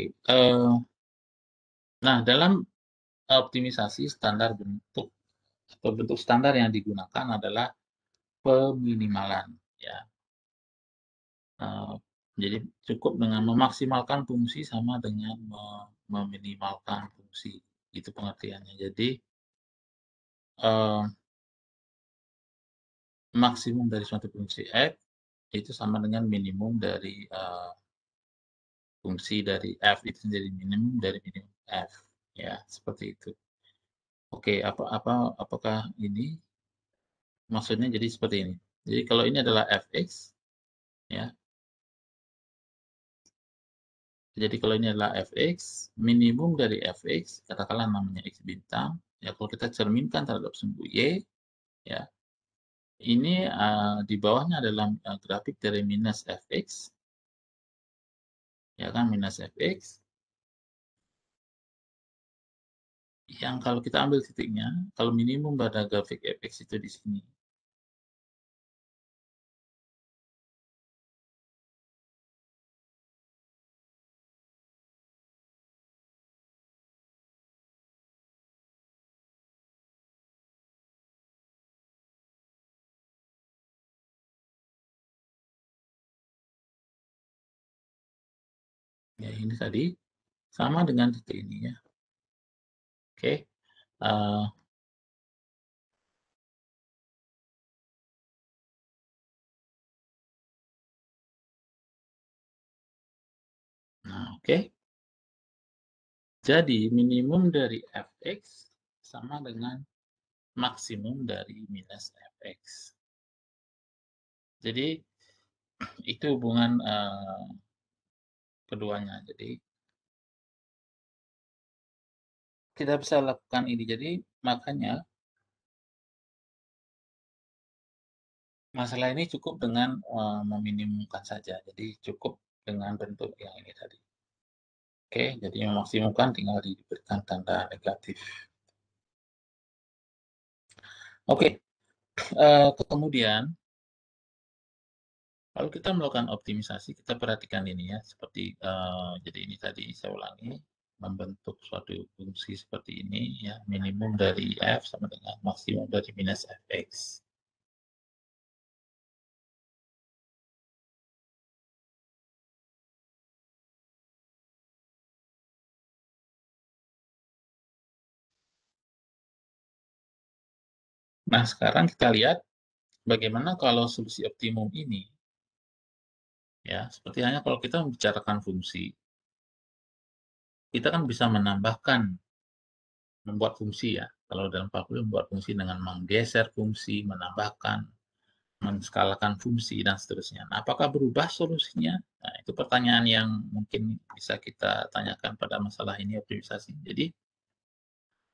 nah dalam optimisasi standar bentuk atau bentuk standar yang digunakan adalah peminimalan, ya. Jadi cukup dengan memaksimalkan fungsi sama dengan meminimalkan fungsi, itu pengertiannya. Jadi maksimum dari suatu fungsi f itu sama dengan minimum dari fungsi dari f itu sendiri, minimum dari minimum f, ya, seperti itu. Oke, apakah ini maksudnya jadi seperti ini. Jadi kalau ini adalah fx, ya. Jadi kalau ini adalah fx, minimum dari fx, katakanlah namanya x bintang, ya, kalau kita cerminkan terhadap sumbu y, ya. Ini di bawahnya adalah grafik dari minus fx. Ya kan, minus fx. Yang kalau kita ambil titiknya, kalau minimum pada grafik fx itu di sini. Ya, ini tadi sama dengan titik ini, ya. Oke, nah, oke. Jadi minimum dari fx sama dengan maksimum dari minus fx. Jadi itu hubungan keduanya. Jadi kita bisa lakukan ini. Jadi makanya masalah ini cukup dengan meminimumkan saja. Jadi cukup dengan bentuk yang ini tadi. Oke, jadi memaksimumkan tinggal diberikan tanda negatif. Oke, kemudian kalau kita melakukan optimisasi, kita perhatikan ini, ya, seperti jadi ini tadi saya ulangi, membentuk suatu fungsi seperti ini, ya, minimum dari f sama dengan maksimum dari minus fx. Nah, sekarang kita lihat bagaimana kalau solusi optimum ini. Ya, seperti hanya kalau kita membicarakan fungsi, kita kan bisa menambahkan, membuat fungsi, ya. Kalau dalam kalkulus membuat fungsi dengan menggeser fungsi, menambahkan, menskalakan fungsi, dan seterusnya. Nah, apakah berubah solusinya? Nah, itu pertanyaan yang mungkin bisa kita tanyakan pada masalah ini optimisasi. Jadi,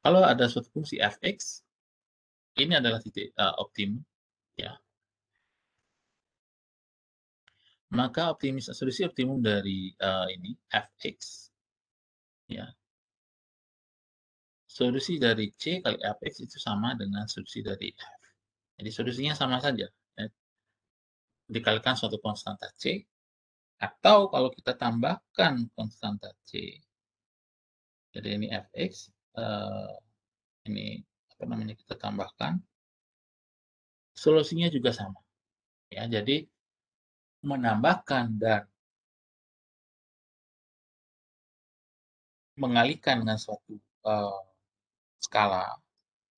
kalau ada suatu fungsi fx, ini adalah titik optimum, ya. Maka solusi optimum dari ini fx, ya, solusi dari c kali fx itu sama dengan solusi dari f. Jadi solusinya sama saja, ya. Dikalikan suatu konstanta c, atau kalau kita tambahkan konstanta c, jadi ini fx, ini apa namanya, kita tambahkan solusinya juga sama. Ya, jadi menambahkan dan mengalihkan dengan suatu skala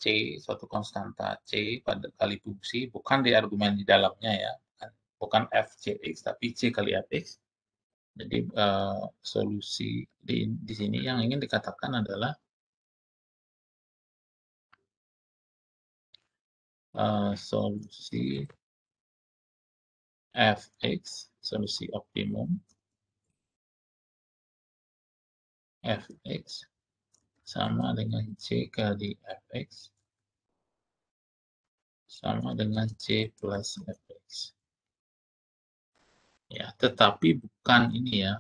C, suatu konstanta C pada kali fungsi, bukan di argumen di dalamnya ya, bukan f cx tapi c kali fx. Jadi solusi di sini yang ingin dikatakan adalah solusi fx, solusi optimum fx sama dengan c kali fx sama dengan c plus fx. Ya, tetapi bukan ini ya.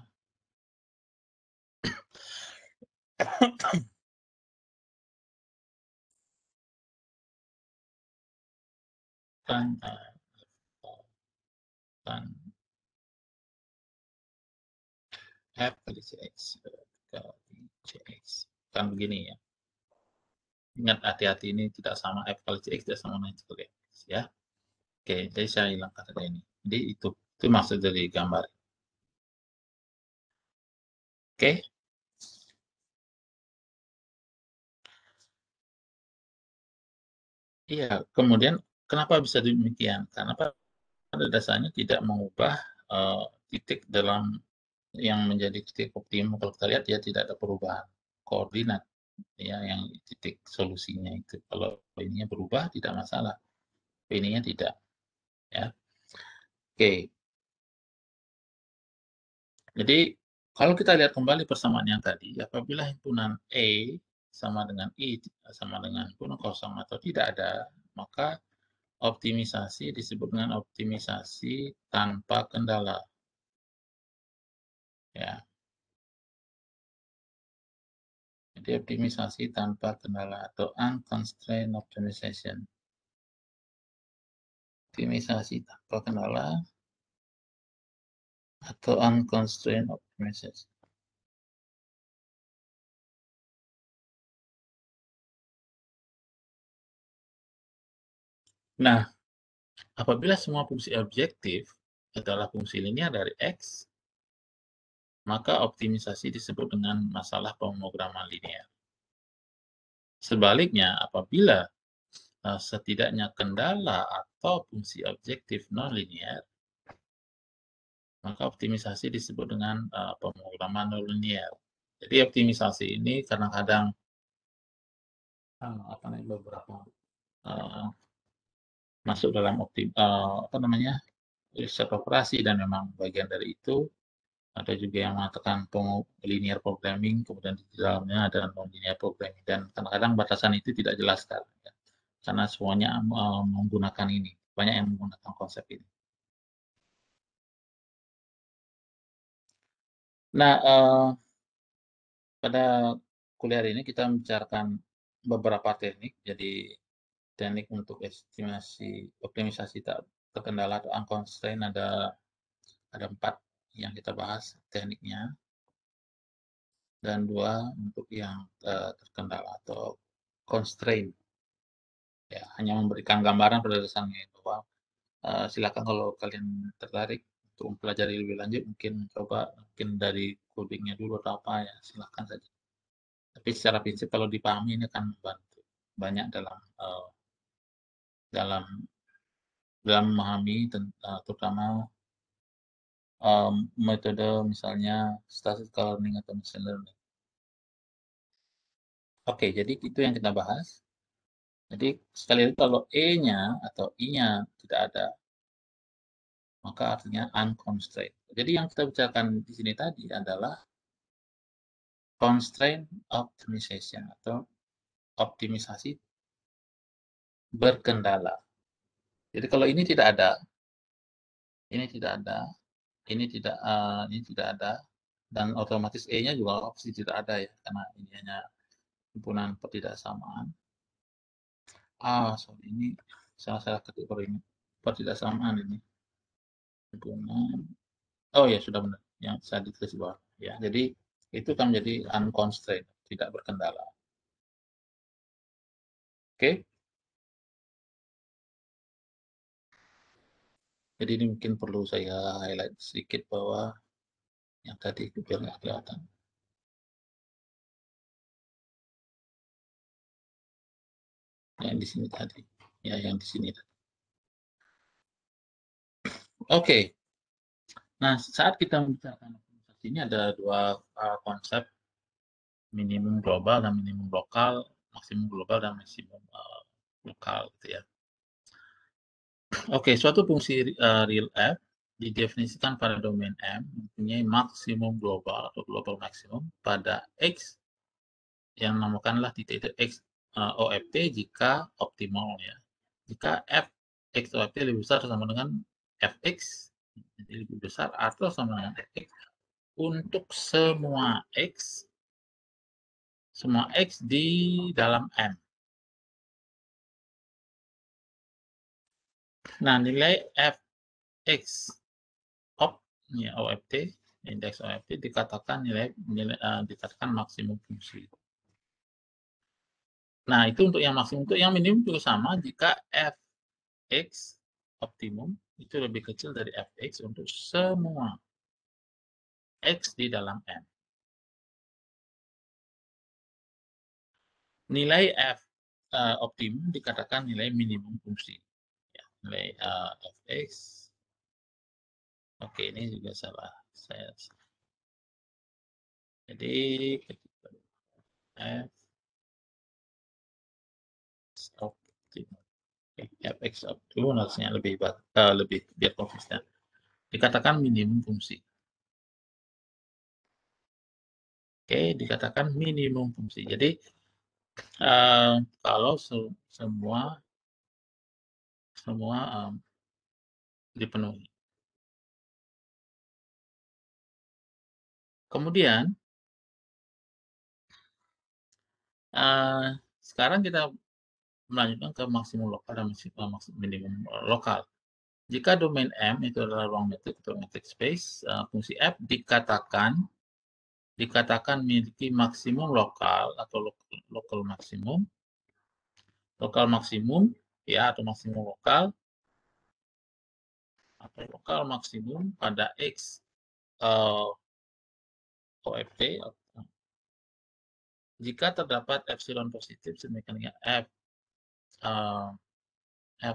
Bukan f kali cx kali cx, bukan begini ya. Ingat, hati-hati, ini tidak sama. F kali cx tidak sama dengan c kali fx ya. Oke, jadi saya hilang kata ini. Jadi itu maksud dari gambar. Oke. Iya, kemudian kenapa bisa demikian? Karena pada dasarnya tidak mengubah titik dalam yang menjadi titik optimum. Kalau kita lihat, ya tidak ada perubahan koordinat ya, yang titik solusinya itu. Kalau ininya berubah tidak masalah, ininya tidak ya. Oke. Jadi kalau kita lihat kembali persamaan yang tadi, apabila himpunan E sama dengan I sama dengan himpunan kosong atau tidak ada, maka optimisasi disebut dengan optimisasi tanpa kendala. Ya. Jadi optimisasi tanpa kendala atau unconstrained optimization. Optimisasi tanpa kendala atau unconstrained optimization. Nah, apabila semua fungsi objektif adalah fungsi linear dari X, maka optimisasi disebut dengan masalah pemrograman linear. Sebaliknya, apabila setidaknya kendala atau fungsi objektif non-linear, maka optimisasi disebut dengan pemrograman non-linear. Jadi optimisasi ini kadang-kadang beberapa masuk dalam riset operasi, dan memang bagian dari itu ada juga yang mengatakan linear programming, kemudian di dalamnya ada non-linear programming, dan kadang-kadang batasan itu tidak jelas karena semuanya menggunakan ini, banyak yang menggunakan konsep ini. Nah, pada kuliah ini kita membicarakan beberapa teknik, jadi teknik untuk estimasi optimisasi tak terkendala atau unconstrained ada 4 yang kita bahas tekniknya, dan 2 untuk yang terkendala atau constrained. Ya, hanya memberikan gambaran pada dasarnya bahwa silakan kalau kalian tertarik untuk mempelajari lebih lanjut, mungkin dari codingnya dulu atau apa ya, silakan saja. Tapi secara prinsip kalau dipahami ini akan membantu banyak dalam dalam memahami tentang, terutama metode misalnya statistical learning atau machine learning. Oke, jadi itu yang kita bahas. Jadi sekali lagi, kalau E-nya atau I-nya tidak ada, maka artinya unconstrained. Jadi yang kita bicarakan di sini tadi adalah constraint optimization atau optimisasi berkendala. Jadi kalau ini tidak ada, ini tidak ada, dan otomatis E-nya juga opsi tidak ada ya, karena ini hanya himpunan pertidaksamaan. Sorry, ini salah kategori ini. Pertidaksamaan ini. Oh ya, sudah benar. Yang saya ditulis di bawah. Ya, jadi itu akan menjadi unconstrained, tidak berkendala. Oke. Jadi ini mungkin perlu saya highlight sedikit bahwa yang tadi biar nggak kelihatan. Yang di sini tadi, ya yang di sini tadi. Oke. Nah, saat kita membicarakan optimisasi ini ada dua konsep, minimum global dan minimum lokal, maksimum global dan maksimum lokal, gitu ya. Oke, suatu fungsi real f didefinisikan pada domain M mempunyai maksimum global atau global maksimum pada X yang namakanlah titik X OFT jika optimal ya. Jika f X OFT lebih besar sama dengan fx, jadi lebih besar atau sama dengan fx untuk semua x di dalam M. Nah, nilai fx op ya OFT, indeks OFT dikatakan dikatakan maksimum fungsi. Nah, itu untuk yang maksimum. Untuk yang minimum juga sama, jika fx optimum itu lebih kecil dari fx untuk semua x di dalam M. Nilai f optimum dikatakan nilai minimum fungsi. Ya, nilai fx. Oke, ini juga salah. Jadi ketika f optimum, fx optimum harusnya lebih biar konsisten. Dikatakan minimum fungsi. Oke, dikatakan minimum fungsi. Jadi kalau semua dipenuhi. Kemudian sekarang kita melanjutkan ke maksimum lokal dan minimum lokal. Jika domain M itu adalah ruang metrik atau metric space, fungsi f dikatakan memiliki maksimum lokal atau lokal maksimum ya, atau maksimum lokal atau lokal maksimum pada x OFT jika terdapat epsilon positif semikian f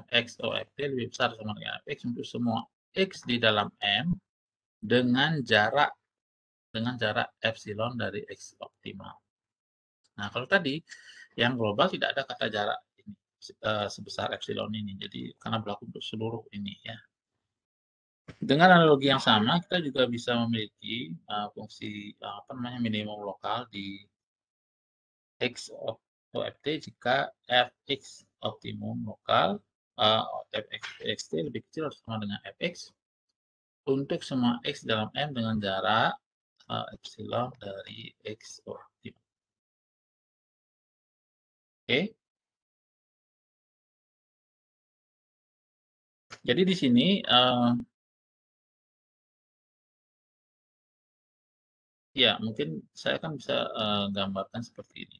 fx OFT lebih besar sama dengan fx untuk semua x di dalam M dengan jarak epsilon dari x optimal. Nah, kalau tadi yang global tidak ada kata jarak ini, sebesar epsilon ini, jadi karena berlaku untuk seluruh ini ya. Dengan analogi yang sama, kita juga bisa memiliki fungsi minimum lokal di x OFT jika fx optimum lokal fxt lebih kecil atau sama dengan fx untuk semua x dalam M dengan jarak epsilon dari x optimal. Oke. Jadi di sini ya mungkin saya akan bisa gambarkan seperti ini.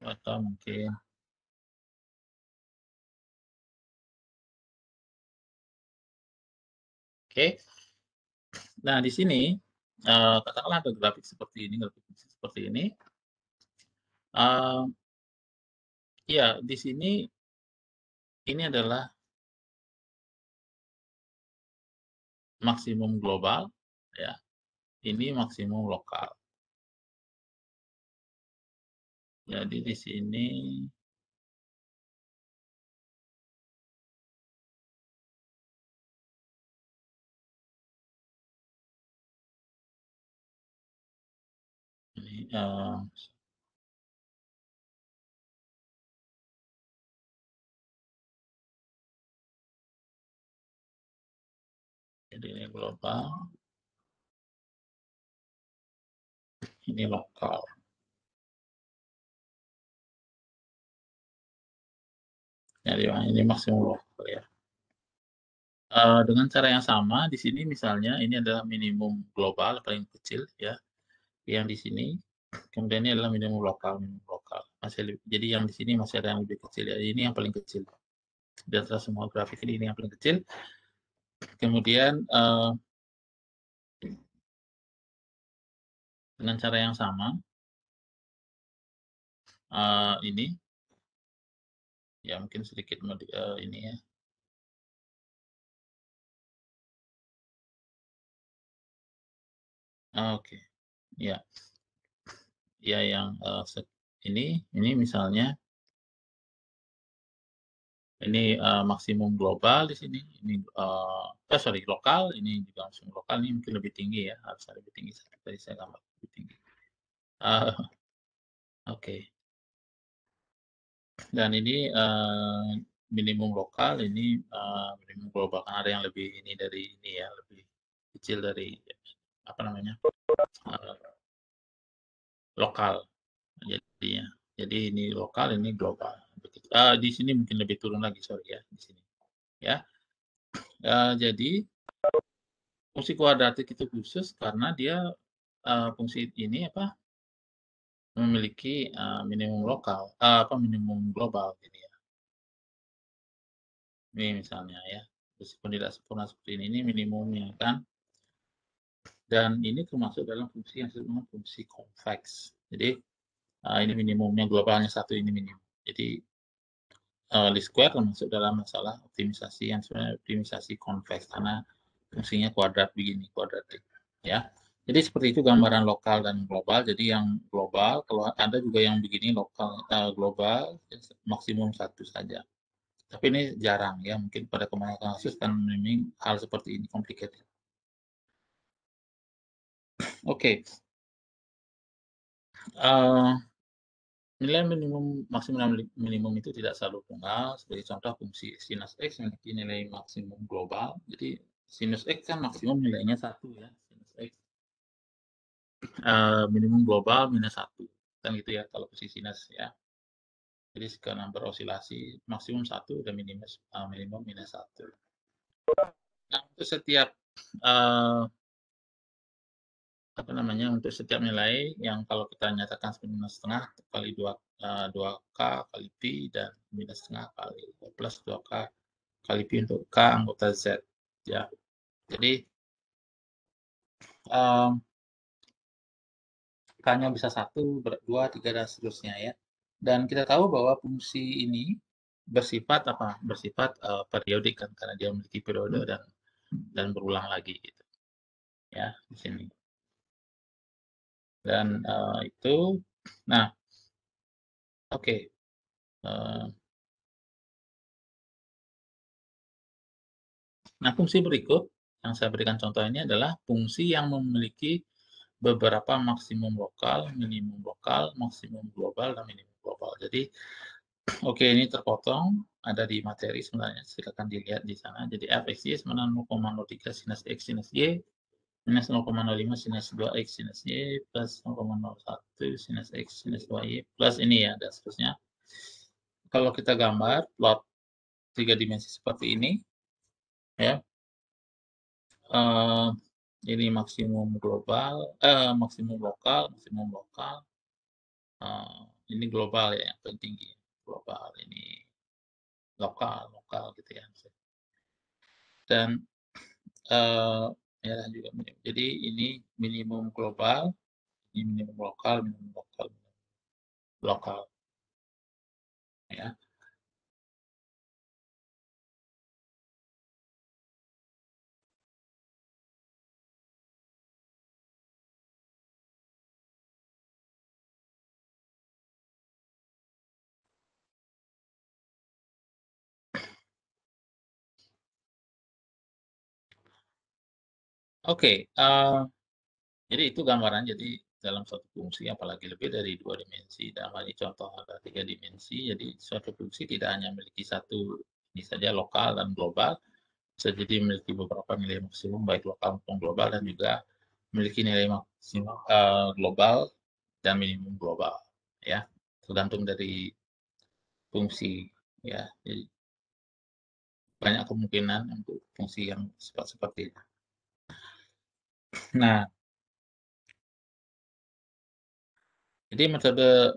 Atau mungkin oke. Nah, di sini katakanlah ada grafik seperti ini, ya di sini ini adalah maksimum global ya, ini maksimum lokal. Jadi di sini ini jadi ini global, ini lokal. Jadi ini maksimum lokal ya. Dengan cara yang sama, di sini misalnya ini adalah minimum global paling kecil ya, yang di sini. Kemudian ini adalah minimum lokal, Masih lebih, jadi yang di sini masih ada yang lebih kecil ya. Ini yang paling kecil. Di antara semua grafik ini yang paling kecil. Kemudian dengan cara yang sama ini ya mungkin sedikit ini ya. Oke, ya. Ya yang ini misalnya ini maksimum global di sini, ini sorry lokal, ini juga maksimum lokal, ini mungkin lebih tinggi ya, harus lebih tinggi tadi saya gambar lebih tinggi. Oke. Dan ini minimum lokal, ini minimum global, kan ada yang lebih ini dari ini ya, lebih kecil dari apa namanya lokal. Jadi ya. Jadi ini lokal, ini global. Di sini mungkin lebih turun lagi, sorry ya, di sini. Ya. Jadi fungsi kuadratik itu khusus karena dia fungsi ini apa? Memiliki minimum lokal, minimum global ini ya. Ini misalnya ya. Meskipun tidak sempurna seperti ini minimumnya kan. Dan ini termasuk dalam fungsi yang disebut dengan fungsi konveks. Jadi ini minimumnya globalnya satu, ini minimum. Jadi least square termasuk dalam masalah optimisasi yang sebenarnya optimisasi konveks karena fungsinya kuadrat begini, kuadratik ya. Jadi seperti itu gambaran lokal dan global. Jadi yang global, kalau ada juga yang begini lokal global maksimum satu saja. Tapi ini jarang ya, mungkin pada kebanyakan kasus kan memang hal seperti ini complicated. Oke. Nilai minimum maksimum minimum itu tidak selalu tunggal. Sebagai contoh fungsi sinus x memiliki nilai maksimum global. Jadi sinus x kan maksimum nilainya satu ya. Sinus x minimum global minus satu kan gitu ya kalau fungsi sinus ya. Jadi skala berosilasi maksimum satu dan minimum minus satu. Nah untuk setiap untuk setiap nilai yang kalau kita nyatakan minus setengah kali 2K kali Pi dan minus setengah kali plus 2K kali Pi untuk K anggota Z ya. Jadi K-nya bisa 1, 2, 3 dan seterusnya ya. Dan kita tahu bahwa fungsi ini bersifat apa? Bersifat periodik kan karena dia memiliki periode dan berulang lagi gitu. Ya, di sini. Dan itu, nah, oke. Nah, fungsi berikut yang saya berikan contoh ini adalah fungsi yang memiliki beberapa maksimum lokal, minimum lokal, maksimum global, dan minimum global. Jadi, oke, ini terpotong, ada di materi sebenarnya, silakan dilihat di sana. Jadi, fxy sebenarnya 0,03 sinus x sinus y, minus 0,05 sinus 2x sinus y plus 0,01 sinus x sinus 2y plus ini ya dan seterusnya. Kalau kita gambar plot 3 dimensi seperti ini ya, ini maksimum global, maksimum lokal, ini global ya yang paling tinggi, global ini lokal gitu ya. Dan ya, juga minimum. Jadi ini minimum global, ini minimum lokal ya. Oke, jadi itu gambaran. Jadi dalam suatu fungsi, apalagi lebih dari 2 dimensi. Dalam hal ini contoh ada 3 dimensi. Jadi suatu fungsi tidak hanya memiliki satu ini saja lokal dan global. Bisa jadi memiliki beberapa nilai maksimum baik lokal maupun global dan juga memiliki nilai maksimum global dan minimum global. Ya, tergantung dari fungsi. Ya, jadi banyak kemungkinan untuk fungsi yang seperti itu. Nah, jadi metode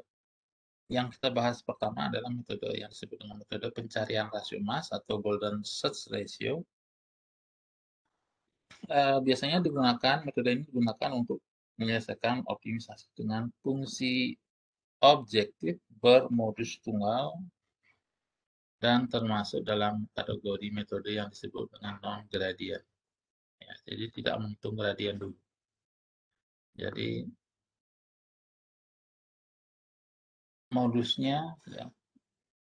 yang kita bahas pertama adalah metode yang disebut dengan metode pencarian rasio emas atau golden search ratio. Biasanya digunakan, metode ini digunakan untuk menyelesaikan optimisasi dengan fungsi objektif bermodus tunggal dan termasuk dalam kategori metode yang disebut dengan non-gradient. Ya, jadi tidak menghitung gradien dulu. Jadi modusnya ya,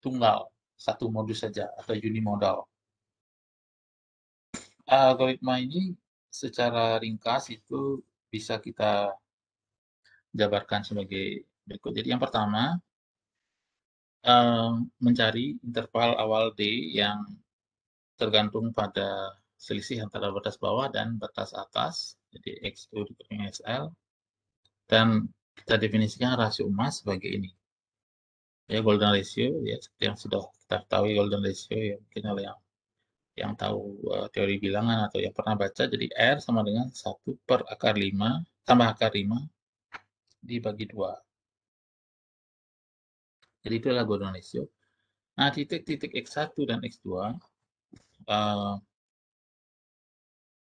tunggal, satu modus saja atau unimodal. Algoritma ini secara ringkas itu bisa kita jabarkan sebagai berikut. Jadi yang pertama, mencari interval awal D yang tergantung pada selisih antara batas bawah dan batas atas, jadi X2 dikurangi XL, dan kita definisikan rasio emas sebagai ini. Ya, golden ratio, ya seperti yang sudah kita ketahui golden ratio, ya mungkin oleh yang tahu teori bilangan atau yang pernah baca, jadi R sama dengan 1 per akar 5 tambah akar 5 dibagi 2. Jadi itulah golden ratio. Nah, titik-titik X1 dan X2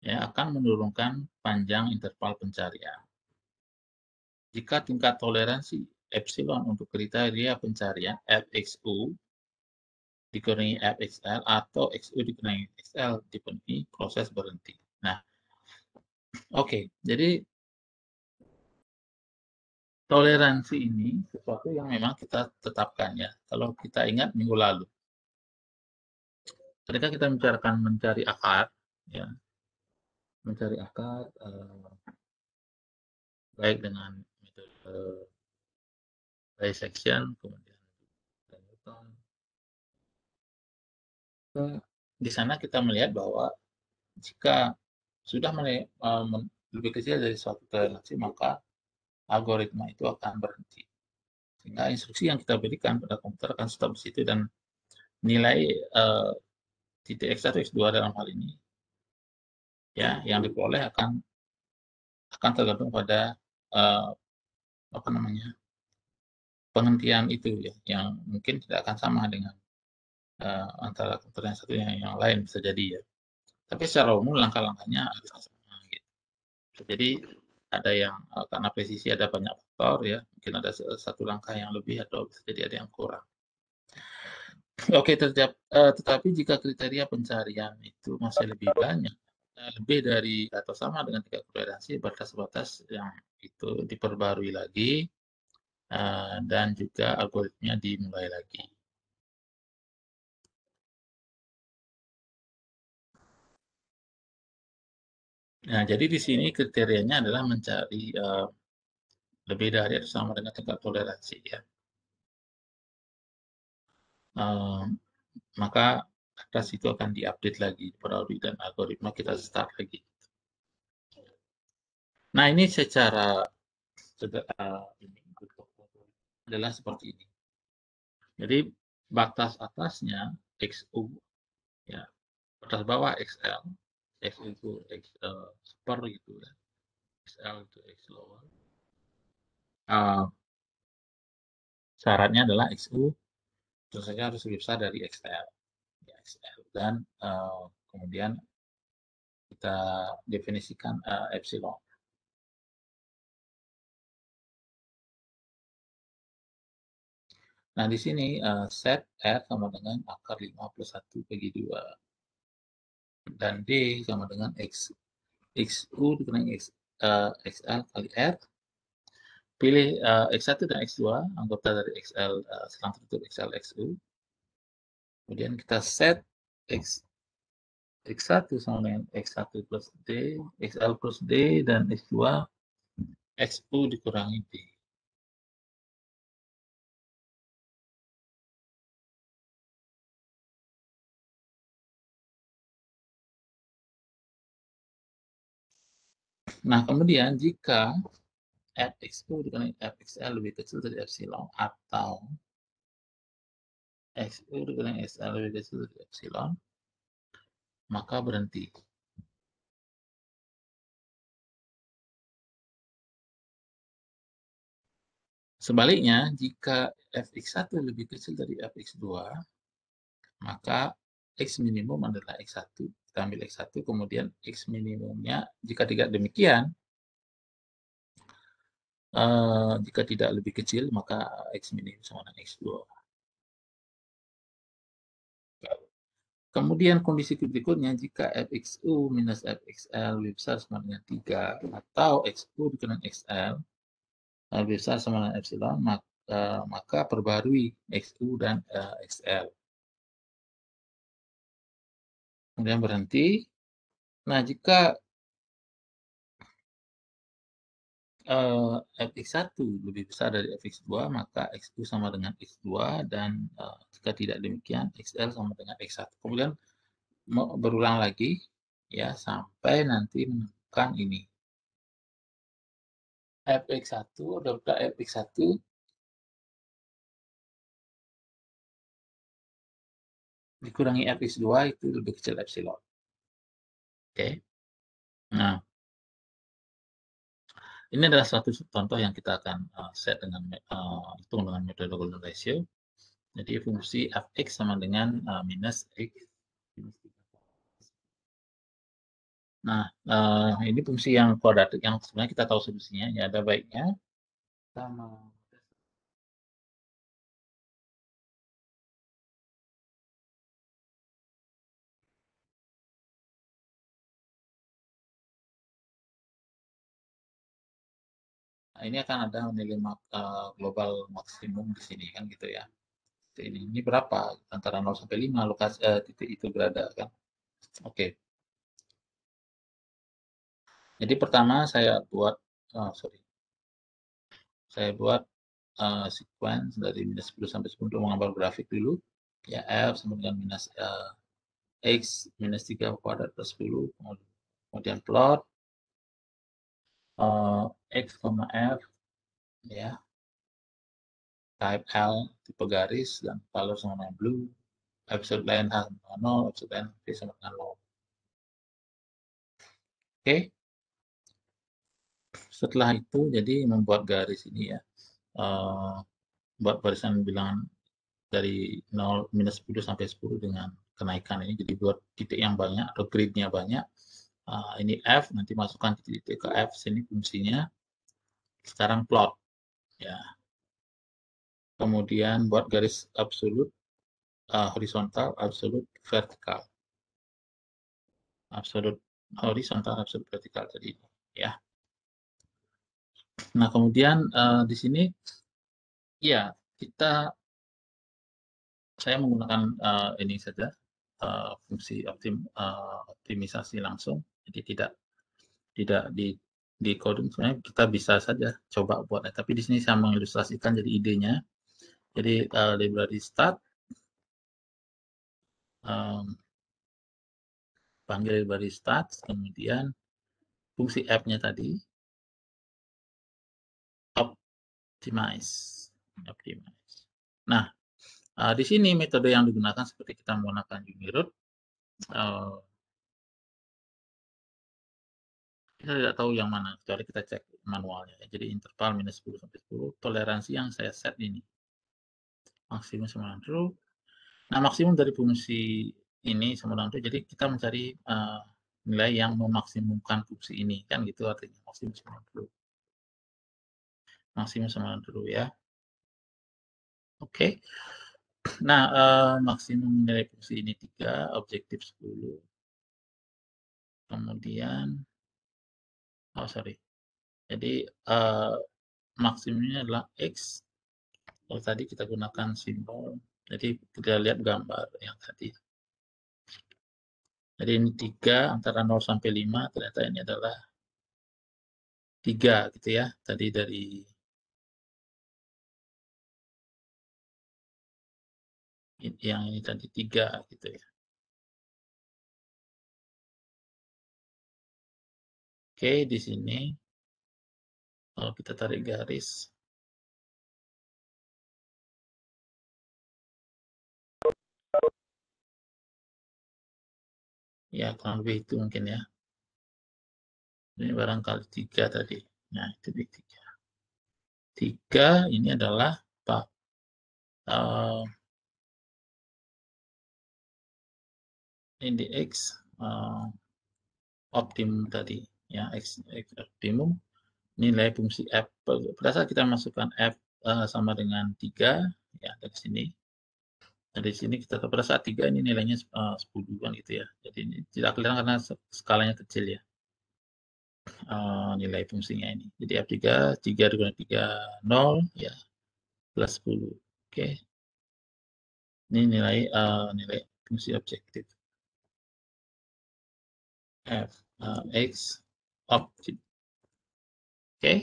ya, akan menurunkan panjang interval pencarian. Jika tingkat toleransi epsilon untuk kriteria pencarian FXU dikurangi fxl atau xu dikurangi xl dipenuhi, proses berhenti. Nah, oke, jadi toleransi ini sesuatu yang memang kita tetapkan ya. Kalau kita ingat minggu lalu, ketika kita bicarakan mencari akar, ya, mencari akar baik dengan metode dissection, kemudian di sana kita melihat bahwa jika sudah lebih kecil dari suatu toleransi, maka algoritma itu akan berhenti. Sehingga instruksi yang kita berikan pada komputer akan stop di situ dan nilai titik X1, X2 dalam hal ini ya yang diperoleh akan tergantung pada apa namanya, penghentian itu ya, yang mungkin tidak akan sama dengan antara komputer yang satu yang lain, bisa jadi ya. Tapi secara umum langkah-langkahnya harus sama gitu. Jadi ada yang karena presisi ada banyak faktor ya, mungkin ada satu langkah yang lebih atau bisa jadi ada yang kurang. Oke, tetapi jika kriteria pencarian itu masih lebih banyak, lebih dari atau sama dengan tiga toleransi, batas-batas yang itu diperbarui lagi dan juga algoritmnya dimulai lagi. Nah, jadi di sini kriterianya adalah mencari lebih dari atau sama dengan tingkat toleransi ya. Maka atas itu akan diupdate lagi produk dan algoritma kita start lagi. Nah, ini secara ini adalah seperti ini. Jadi batas atasnya XU ya, batas bawah XL. X itu X super gitu ya. XL itu X lower. Syaratnya adalah XU tentu saja harus lebih besar dari XL. Ya, XL. Dan kemudian kita definisikan epsilon. Nah, di sini set R sama dengan akar 5 plus 1 bagi 2. Dan D sama dengan XU dikurangi XL kali R. Pilih X1 dan X2, anggota dari XL selang tertutup XL, XU. Kemudian kita set X1 sama dengan X1 plus D, XL plus D, dan X2, XU dikurangi D. Nah, kemudian jika FXU dikurangi FXL lebih kecil dari epsilon atau XU dikurangi XL lebih kecil dari epsilon, maka berhenti. Sebaliknya, jika fx1 lebih kecil dari fx2, maka x minimum adalah x1. Kita ambil x1, kemudian x minimumnya, jika tidak demikian, jika tidak lebih kecil, maka x minimum sama dengan x2. Kemudian kondisi berikutnya, jika fxu minus fxl lebih besar sama dengan 3, atau xu dikalikan xl, lebih besar sama dengan epsilon, maka perbarui XU dan XL. Kemudian berhenti. Nah, jika fx1 lebih besar dari fx2, maka XU sama dengan X2, dan jika tidak demikian, XL sama dengan X1. Kemudian berulang lagi, ya, sampai nanti menemukan ini. Fx1, udah Fx1 dikurangi Fx2 itu lebih kecil epsilon. Oke. Nah, ini adalah suatu contoh yang kita akan set dengan hitung dengan metode golden ratio. Jadi fungsi fx sama dengan minus x minus 3. Nah, ini fungsi yang kuadratik yang sebenarnya kita tahu solusinya. Ya, ada baiknya sama. Nah, ini akan ada nilai global maksimum di sini kan gitu ya. Ini berapa antara 0 sampai 5 lokasi titik itu berada kan. Oke. Jadi pertama saya buat sequence dari minus 10 sampai 10 untuk menggambar grafik dulu. Ya, F sama dengan minus X minus 3 kuadrat plus 10. Kemudian plot X, F, ya. Type L, tipe garis, dan color sama dengan blue. Absolute line H sama dengan 0, absolute line P sama dengan 0. Oke. Setelah itu jadi membuat garis ini ya, buat barisan bilangan dari 0 minus 10 sampai 10 dengan kenaikan ini, jadi buat titik yang banyak atau gridnya banyak. Ini F, nanti masukkan titik-titik ke F, sini fungsinya. Sekarang plot ya, kemudian buat garis absolut horizontal, absolut vertikal, absolut horizontal, absolut vertikal tadi ya. Nah, kemudian di sini ya saya menggunakan ini saja, fungsi optimisasi langsung, jadi tidak di coding. Sebenarnya kita bisa saja coba buat, tapi di sini saya mengilustrasikan jadi idenya. Jadi library start, panggil library start, kemudian fungsi f-nya tadi, optimize. Nah, di sini metode yang digunakan seperti kita menggunakan UniRoot. Kita tidak tahu yang mana, kecuali kita cek manualnya. Jadi interval minus 10 sampai 10, toleransi yang saya set ini maksimum sama dengan true. Nah, maksimum dari fungsi ini sama dengan true. Jadi kita mencari nilai yang memaksimumkan fungsi ini kan gitu, artinya maksimum sama dengan true. Maksimum sama dulu ya. Oke. Nah, maksimum nilai fungsi ini 3, objektif 10. Kemudian, jadi maksimumnya adalah X. Kalau tadi kita gunakan simbol, jadi kita lihat gambar yang tadi. Jadi ini 3, antara 0 sampai 5, ternyata ini adalah 3 gitu ya, tadi dari yang ini tadi 3 gitu ya. Oke, di sini kalau kita tarik garis, ya, kurang lebih itu mungkin ya. Ini barangkali 3 tadi. Nah, itu di 3. 3 ini adalah Pak ini X optimum tadi ya, X optimum nilai fungsi F. Pada saat kita masukkan F sama dengan 3 ya, dari sini. Nah, di sini kita pada saat 3 ini nilainya 10-an gitu ya. Jadi ini tidak kelihatan karena skalanya kecil ya. Nilai fungsinya ini. Jadi F3 3 dikurangi 3 0 ya plus 10. Oke. Okay. Ini nilai nilai fungsi objektif. F X objektif. Oke. Okay.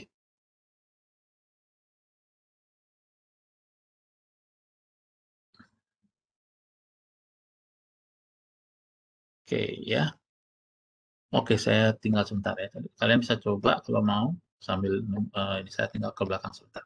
Oke, okay, ya. Yeah. Oke, saya tinggal sebentar ya. Kalian bisa coba kalau mau sambil ini saya tinggal ke belakang sebentar.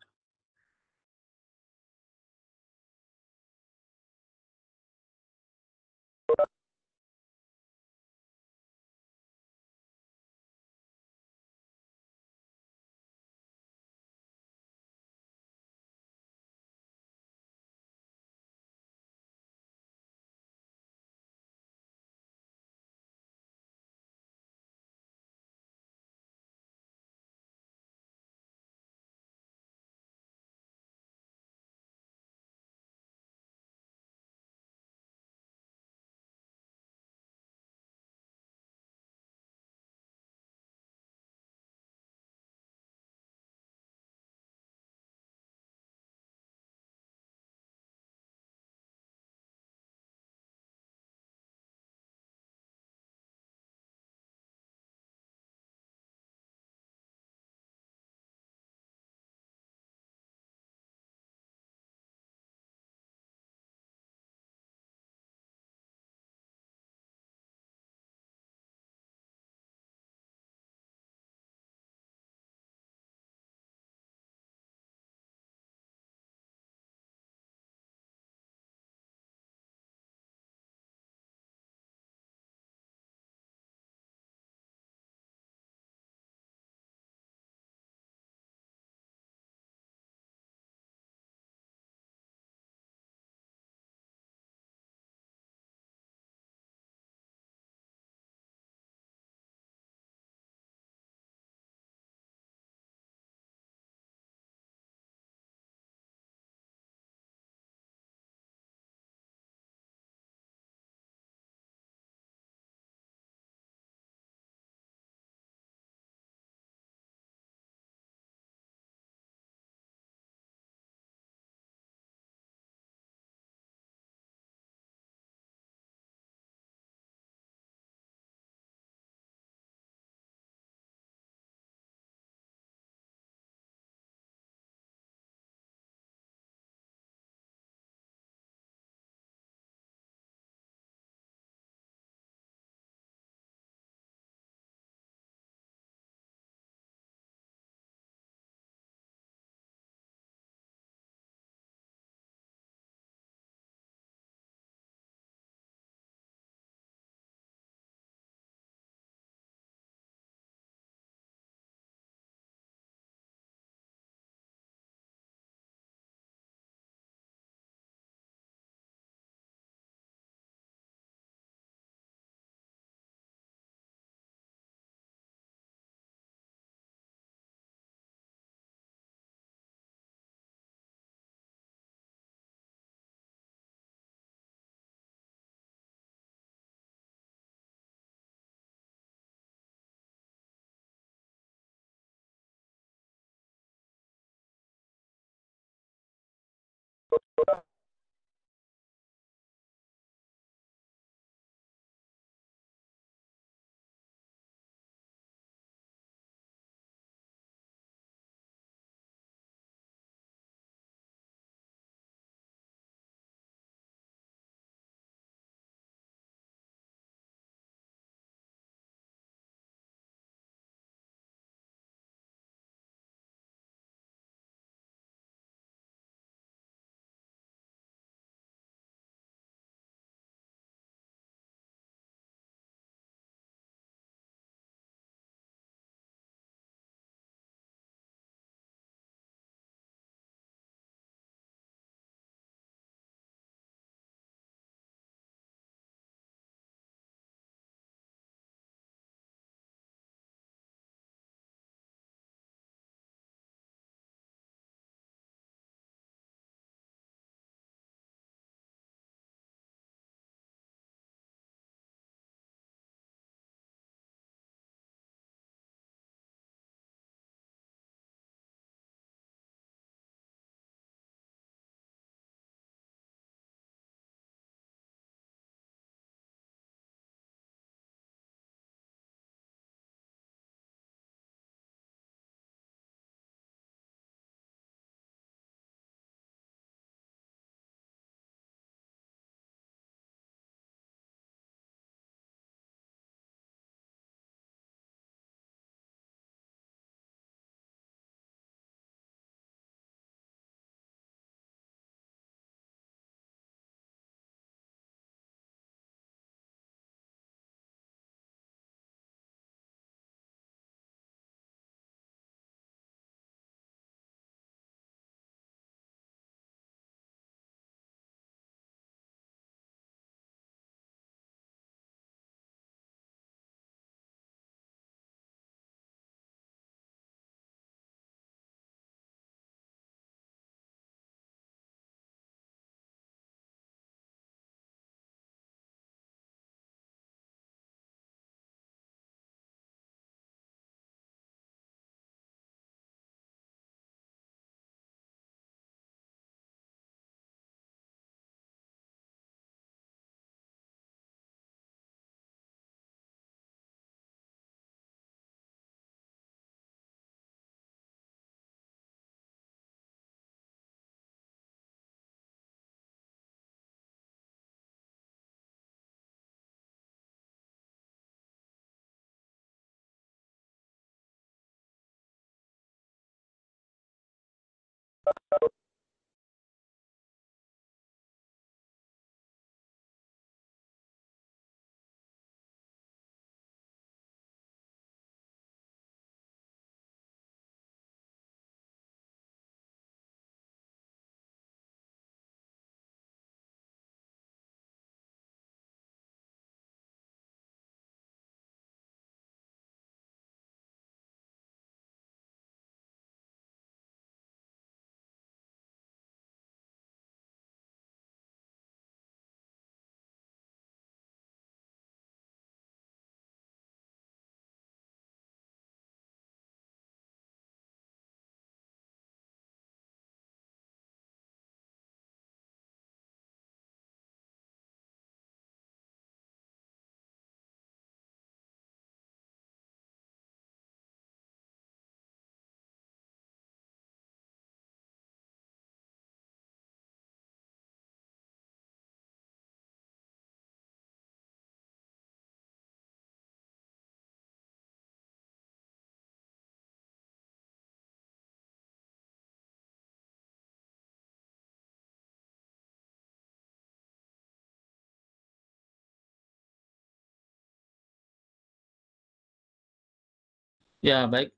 Ya, baik.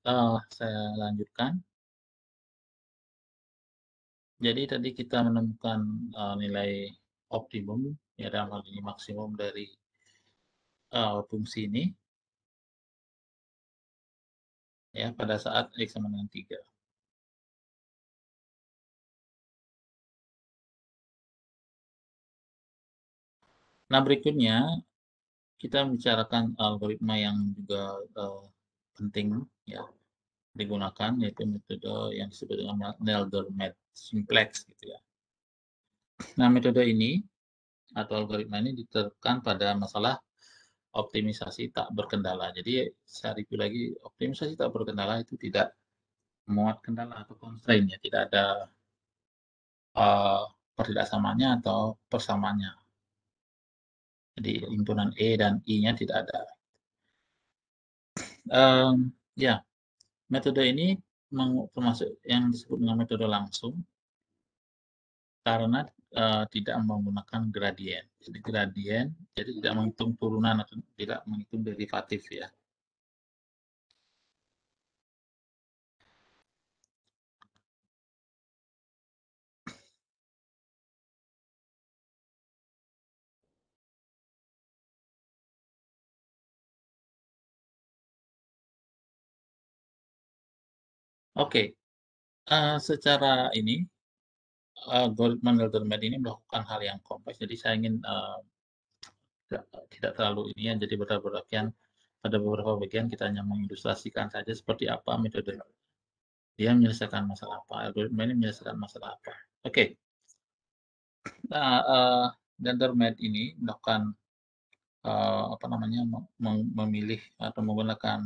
Saya lanjutkan. Jadi tadi kita menemukan nilai optimum, ya dalam hal ini maksimum dari fungsi ini. Ya, pada saat X sama dengan 3. Nah, berikutnya kita membicarakan algoritma yang juga penting ya digunakan, yaitu metode yang disebut dengan Nelder-Mead simplex gitu ya. Nah, metode ini atau algoritma ini diterapkan pada masalah optimisasi tak berkendala. Jadi saya review lagi, optimisasi tak berkendala itu tidak memuat kendala atau constraint ya, tidak ada pertidaksamaannya atau persamaannya. Jadi himpunan E dan I-nya tidak ada. Ya, metode ini termasuk yang disebut dengan metode langsung karena tidak menggunakan gradien. Jadi gradien, jadi tidak menghitung turunan atau tidak menghitung derivatif ya. Oke, secara ini algoritma Nelder-Mead ini melakukan hal yang kompleks. Jadi saya ingin tidak terlalu ini ya. Jadi pada beberapa bagian kita hanya mengilustrasikan saja seperti apa metode dia menyelesaikan masalah apa, algoritma ini menyelesaikan masalah apa. Oke, nah Nelder-Mead ini melakukan memilih atau menggunakan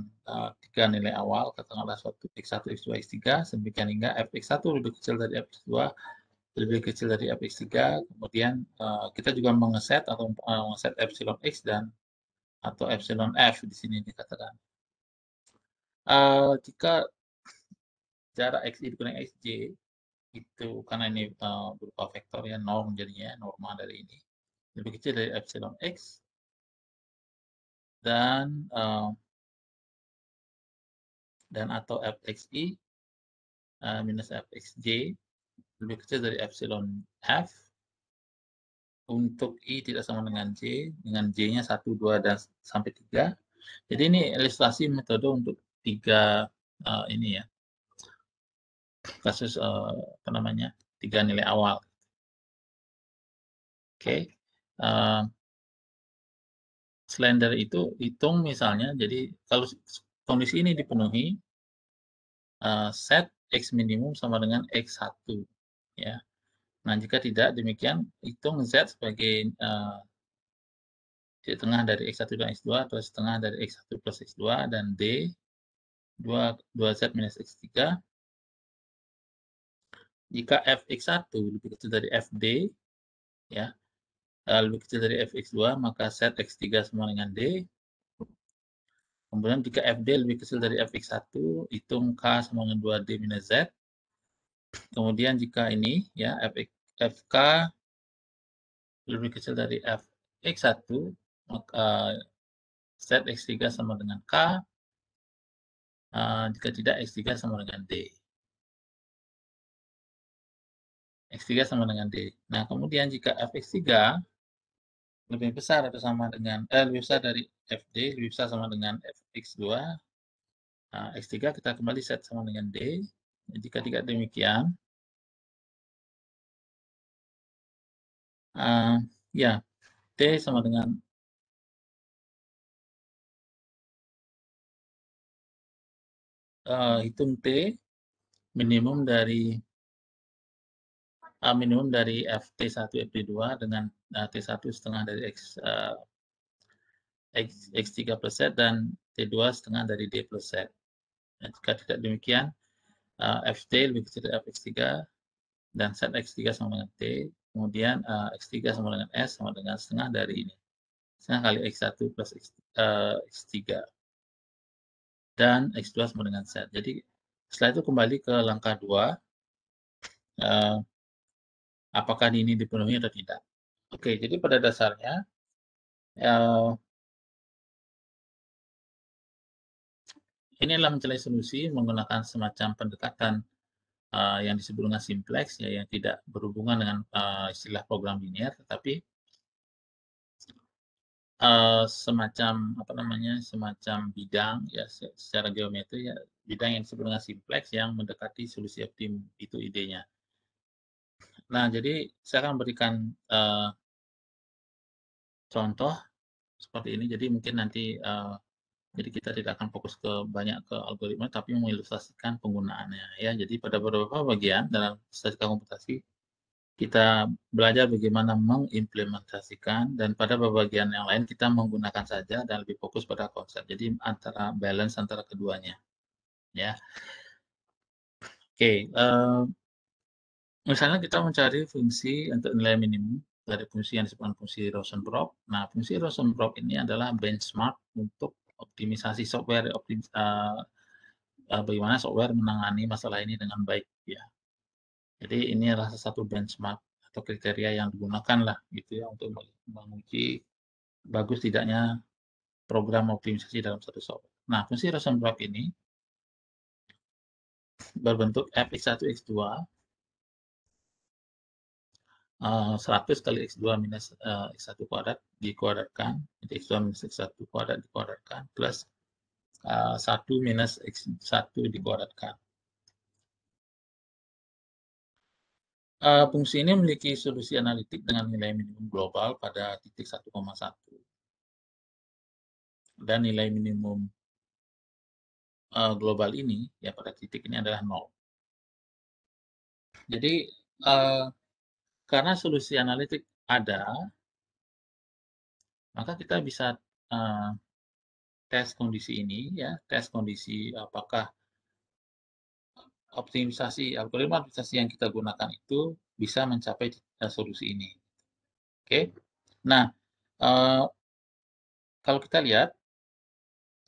3 nilai awal, katakanlah suatu X1, X2, X3, semikian hingga Fx1 lebih kecil dari Fx2, lebih kecil dari Fx3, kemudian kita juga mengeset atau mengeset epsilon X dan atau epsilon F di sini dikatakan. Jika jarak X dikurangi Xj, itu karena ini berupa vektor ya, norm jadinya, norma dari ini, lebih kecil dari epsilon X, dan atau fxi minus fxj lebih kecil dari epsilon f untuk i tidak sama dengan j nya 1, 2 dan sampai 3. Jadi ini ilustrasi metode untuk 3 ini ya, kasus 3 nilai awal. Oke. Selain dari itu, hitung misalnya, jadi kalau kondisi ini dipenuhi, set X minimum sama dengan X1. Ya. Nah, jika tidak demikian, hitung Z sebagai setengah dari X1 dan X2, atau setengah dari X1 plus X2, dan D, 2Z minus X3. Jika Fx1 lebih kecil dari Fd, ya, lebih kecil dari fx2, maka set x3 sama dengan d. Kemudian jika fd lebih kecil dari fx1, hitung k sama dengan 2d minus z. Kemudian jika ini ya fk lebih kecil dari fx1, maka set x3 sama dengan k. Jika tidak, x3 sama dengan d. X3 sama dengan d. Nah, kemudian jika fx3 lebih besar atau sama dengan lebih besar dari fd, lebih besar sama dengan fx2, x3 kita kembali set sama dengan d. Jika tidak demikian, ya, d sama dengan hitung T minimum dari FT1 FT2 dengan T1 setengah dari X3 plus Z dan T2 setengah dari D plus Z. Nah, jika tidak demikian, FT lebih kecil dari FX3 dan Z X3 sama dengan T. Kemudian X3 sama dengan S sama dengan setengah dari ini. Setengah kali X1 plus X3. Dan X2 sama dengan Z. Jadi setelah itu kembali ke langkah 2. Apakah ini dipenuhi atau tidak. Oke, jadi pada dasarnya ini adalah mencari solusi menggunakan semacam pendekatan yang disebut dengan simplex, ya, yang tidak berhubungan dengan istilah program linear, tetapi semacam apa namanya, semacam bidang ya secara geometri ya, bidang yang disebut dengan simplex yang mendekati solusi optimum, itu idenya. Nah, jadi saya akan berikan contoh seperti ini. Jadi mungkin nanti jadi kita tidak akan fokus ke banyak ke algoritma, tapi mengilustrasikan penggunaannya ya. Jadi pada beberapa bagian dalam statistika komputasi kita belajar bagaimana mengimplementasikan, dan pada bagian yang lain kita menggunakan saja dan lebih fokus pada konsep. Jadi antara balance antara keduanya, ya. Oke, misalnya kita mencari fungsi untuk nilai minimum dari fungsi yang disebut fungsi Rosenbrod. Nah, fungsi Rosenbrod ini adalah benchmark untuk optimisasi software, bagaimana software menangani masalah ini dengan baik, ya. Jadi ini adalah salah satu benchmark atau kriteria yang digunakan lah gitu ya untuk menguji bagus tidaknya program optimisasi dalam satu software. Nah, fungsi Rosenbrod ini berbentuk fx1 x2 100 kali x2 minus x1 kuadrat dikuadratkan, jadi x2 minus x1 kuadrat dikuadratkan plus 1 minus x1 dikuadratkan. Fungsi ini memiliki solusi analitik dengan nilai minimum global pada titik 1,1. Dan nilai minimum global ini ya pada titik ini adalah 0. Jadi karena solusi analitik ada, maka kita bisa tes kondisi ini ya, tes kondisi apakah optimisasi algoritma optimisasi yang kita gunakan itu bisa mencapai solusi ini. Oke. Nah, kalau kita lihat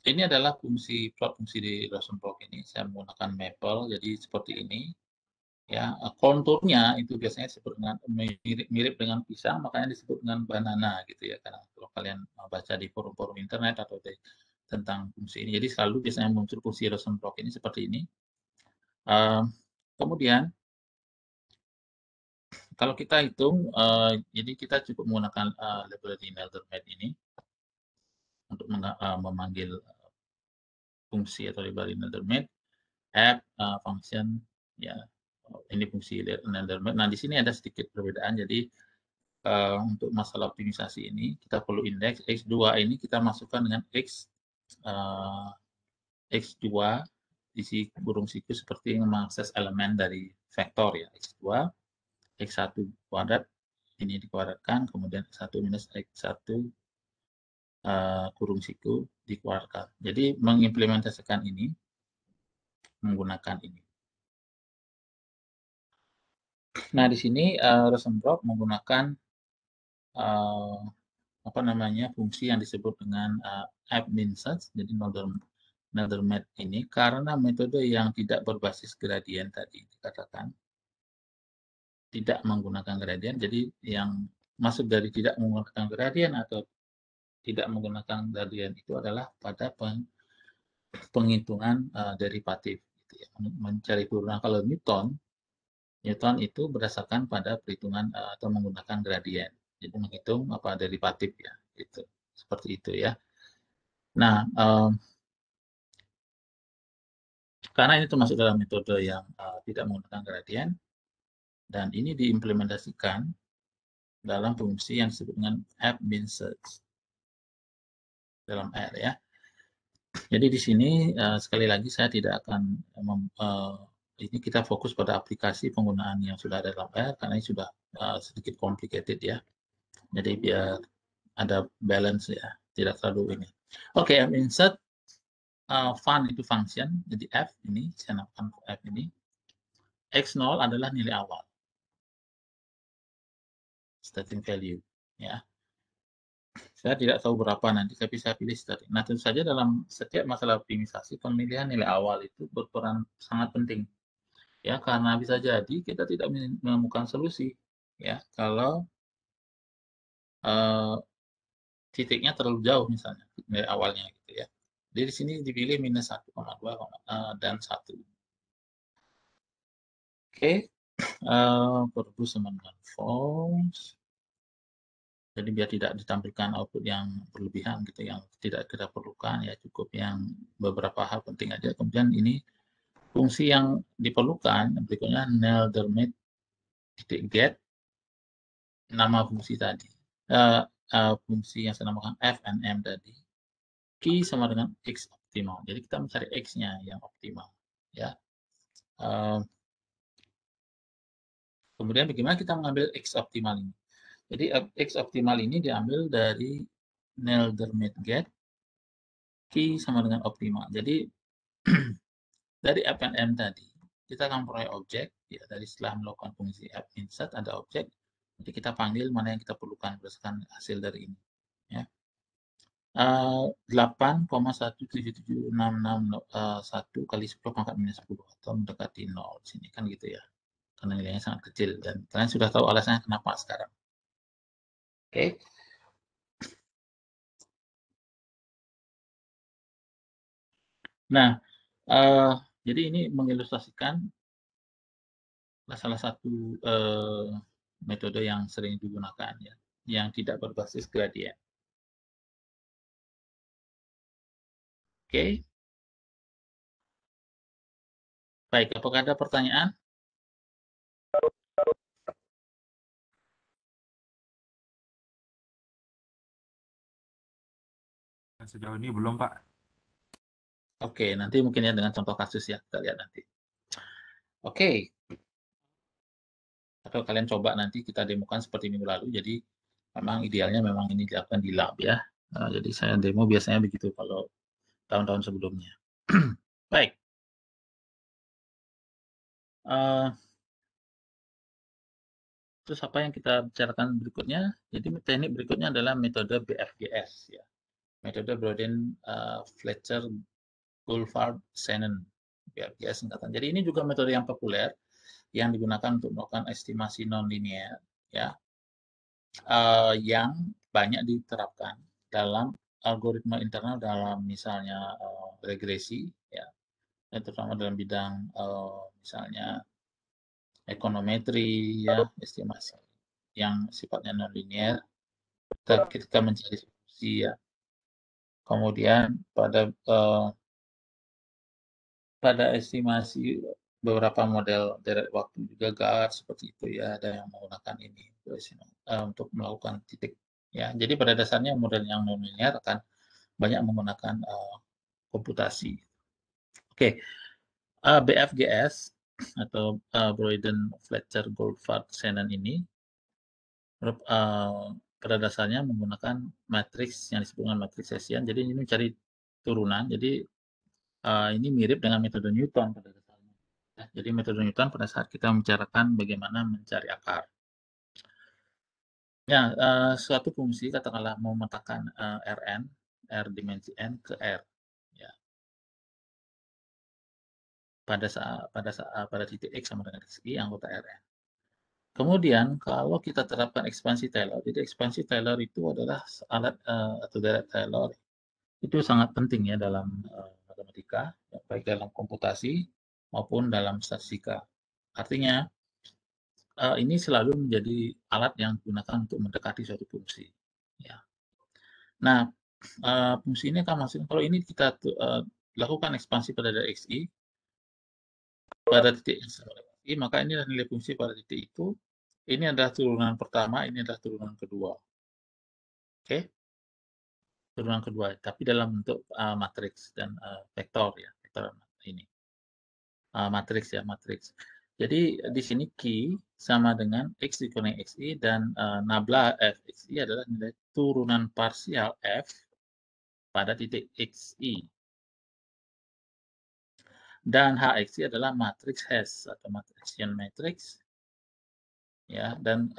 ini adalah fungsi plot fungsi di Rosenbrod ini. Saya menggunakan maple, jadi seperti ini. Ya, konturnya itu biasanya seperti mirip dengan pisang, makanya disebut dengan banana gitu ya. Karena kalau kalian baca di forum-forum internet atau tentang fungsi ini, jadi selalu biasanya muncul fungsi Rosenbrod ini seperti ini. Kemudian kalau kita hitung, jadi kita cukup menggunakan library Nelder-Mead ini untuk memanggil fungsi atau library Nelder-Mead app function ya, ini fungsi Nelder-Mead. Nah, di sini ada sedikit perbedaan, jadi untuk masalah optimisasi ini kita perlu indeks x2, ini kita masukkan dengan x2 isi kurung siku seperti yang mengakses elemen dari vektor ya, x2 x1 kuadrat ini dikuadratkan, kemudian x1 minus x1 kurung siku dikuadratkan. Jadi mengimplementasikan ini menggunakan ini. Nah, di sini Rosenbrod menggunakan apa namanya fungsi yang disebut dengan app min search, jadi Nelder-Mead ini, karena metode yang tidak berbasis gradien tadi dikatakan tidak menggunakan gradien. Jadi yang masuk dari tidak menggunakan gradien atau tidak menggunakan gradien itu adalah pada penghitungan derivatif, gitu ya. Mencari peluruan. Kalau Newton itu berdasarkan pada perhitungan atau menggunakan gradien. Jadi menghitung apa derivatif ya, itu seperti itu ya. Nah, karena ini termasuk dalam metode yang tidak menggunakan gradien, dan ini diimplementasikan dalam fungsi yang disebut dengan F-mean search dalam R ya. Jadi di sini sekali lagi saya tidak akan ini kita fokus pada aplikasi penggunaan yang sudah ada dalam R karena ini sudah sedikit complicated ya. Jadi biar ada balance ya, tidak terlalu ini. Oke, F-mean search fun itu function, jadi F ini saya namakan F ini. X0 adalah nilai awal, starting value ya. Saya tidak tahu berapa nanti, tapi saya pilih starting. Nah, tentu saja dalam setiap masalah optimisasi, pemilihan nilai awal itu berperan sangat penting ya, karena bisa jadi kita tidak menemukan solusi ya kalau titiknya terlalu jauh misalnya nilai awalnya gitu ya. Jadi di sini dipilih minus 1,2 dan 1. Oke, false. Jadi biar tidak ditampilkan output yang berlebihan gitu, yang tidak kita perlukan ya, cukup yang beberapa hal penting aja. Kemudian ini fungsi yang diperlukan berikutnya Nelder-Mead get nama fungsi tadi, fungsi yang saya namakan f and m tadi, key sama dengan x optimal. Jadi kita mencari x-nya yang optimal ya. Kemudian bagaimana kita mengambil X optimal ini? Jadi X optimal ini diambil dari Nelder-Mead get key sama dengan optimal. Jadi dari F and M tadi kita akan peroleh objek ya, dari setelah melakukan fungsi F insert ada objek. Jadi kita panggil mana yang kita perlukan berdasarkan hasil dari ini ya. 8,177661 kali 10⁻¹⁰ atau mendekati 0 sini kan gitu ya. Karena nilainya sangat kecil dan kalian sudah tahu alasannya kenapa sekarang. Oke. Nah, jadi ini mengilustrasikan salah satu metode yang sering digunakan ya, yang tidak berbasis gradien. Oke. Baik, apakah ada pertanyaan? Sejauh ini belum, Pak. Oke, nanti mungkin ya dengan contoh kasus ya, kita lihat nanti. Oke. Atau kalian coba nanti kita demokan seperti minggu lalu, jadi memang idealnya memang ini dilakukan di lab ya. Nah, jadi saya demo biasanya begitu kalau tahun-tahun sebelumnya. Baik. Terus apa yang kita bicarakan berikutnya? Jadi teknik berikutnya adalah metode BFGS ya. Metode Brodin, Fletcher, Goldfarb, Shannon, BFGS singkatan. Jadi ini juga metode yang populer yang digunakan untuk melakukan estimasi non-linear ya, yang banyak diterapkan dalam algoritma internal dalam misalnya regresi ya, dan terutama dalam bidang misalnya ekonometri ya, estimasi yang sifatnya non-linear kita mencari solusi ya. Kemudian pada estimasi beberapa model deret waktu juga GAR seperti itu ya, ada yang menggunakan ini untuk melakukan titik ya. Jadi pada dasarnya model yang non-linear akan banyak menggunakan komputasi. Oke, BFGS atau Broyden, Fletcher, Goldfarb, Shannon ini pada dasarnya menggunakan matriks yang disebut dengan matriks Hessian. Jadi ini mencari turunan. Jadi ini mirip dengan metode Newton pada dasarnya. Nah, jadi metode Newton pada saat kita membicarakan bagaimana mencari akar. Ya, suatu fungsi katakanlah memetakan Rn, R dimensi n ke R. Ya. Pada titik x sama dengan x i anggota Rn. Kemudian kalau kita terapkan ekspansi Taylor, jadi ekspansi Taylor itu adalah alat atau deret Taylor. Itu sangat penting ya dalam matematika, baik dalam komputasi maupun dalam statistika. Artinya ini selalu menjadi alat yang digunakan untuk mendekati suatu fungsi. Ya. Nah, fungsi ini akan menghasilkan, kalau ini kita lakukan ekspansi pada deret xi pada titik yang sama dengan xi, maka ini adalah nilai fungsi pada titik itu. Ini adalah turunan pertama, ini adalah turunan kedua. Oke. Okay? Turunan kedua, tapi dalam bentuk matriks dan vektor ya, vektor ini matriks ya, matriks. Jadi di sini Q sama dengan X dikurang XI dan nabla FXI adalah nilai turunan parsial F pada titik XI. Dan HXI adalah matriks Hess atau Hessian matrix. Ya, dan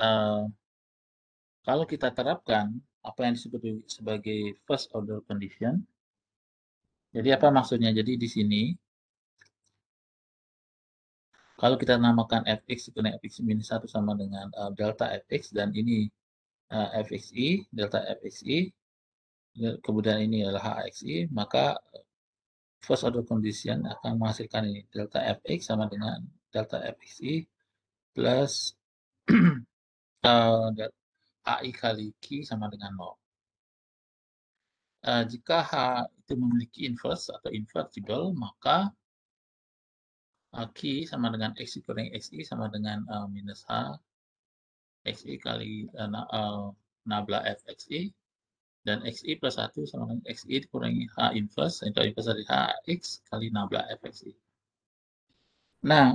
kalau kita terapkan apa yang disebut sebagai first order condition. Jadi apa maksudnya? Jadi di sini kalau kita namakan fx karena fx minus 1 sama dengan delta fx dan ini fxi, delta fxi, kemudian ini adalah hxi, maka first order condition akan menghasilkan ini delta fx sama dengan delta fxi plus AI kali Q sama dengan 0. Jika H itu memiliki inverse atau invertible, maka Q sama dengan X dikurang XI sama dengan minus H XI kali nabla FXI dan XI plus 1 sama dengan XI dikurangi H inverse, itu inverse dari HX kali nabla FXI. Nah,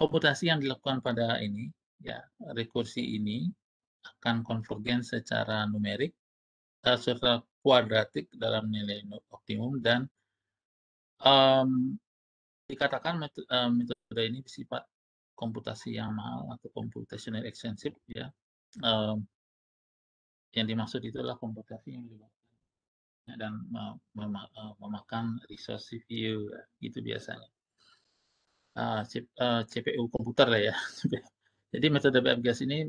komputasi yang dilakukan pada ini, ya, rekursi ini akan konvergen secara numerik, secara kuadratik dalam nilai optimum dan dikatakan metode ini bersifat komputasi yang mahal atau computational expensive, ya. Yang dimaksud itulah komputasi yang dilakukan dan memakan resource CPU, ya, itu biasanya. CPU komputer lah ya. Jadi metode BFGS ini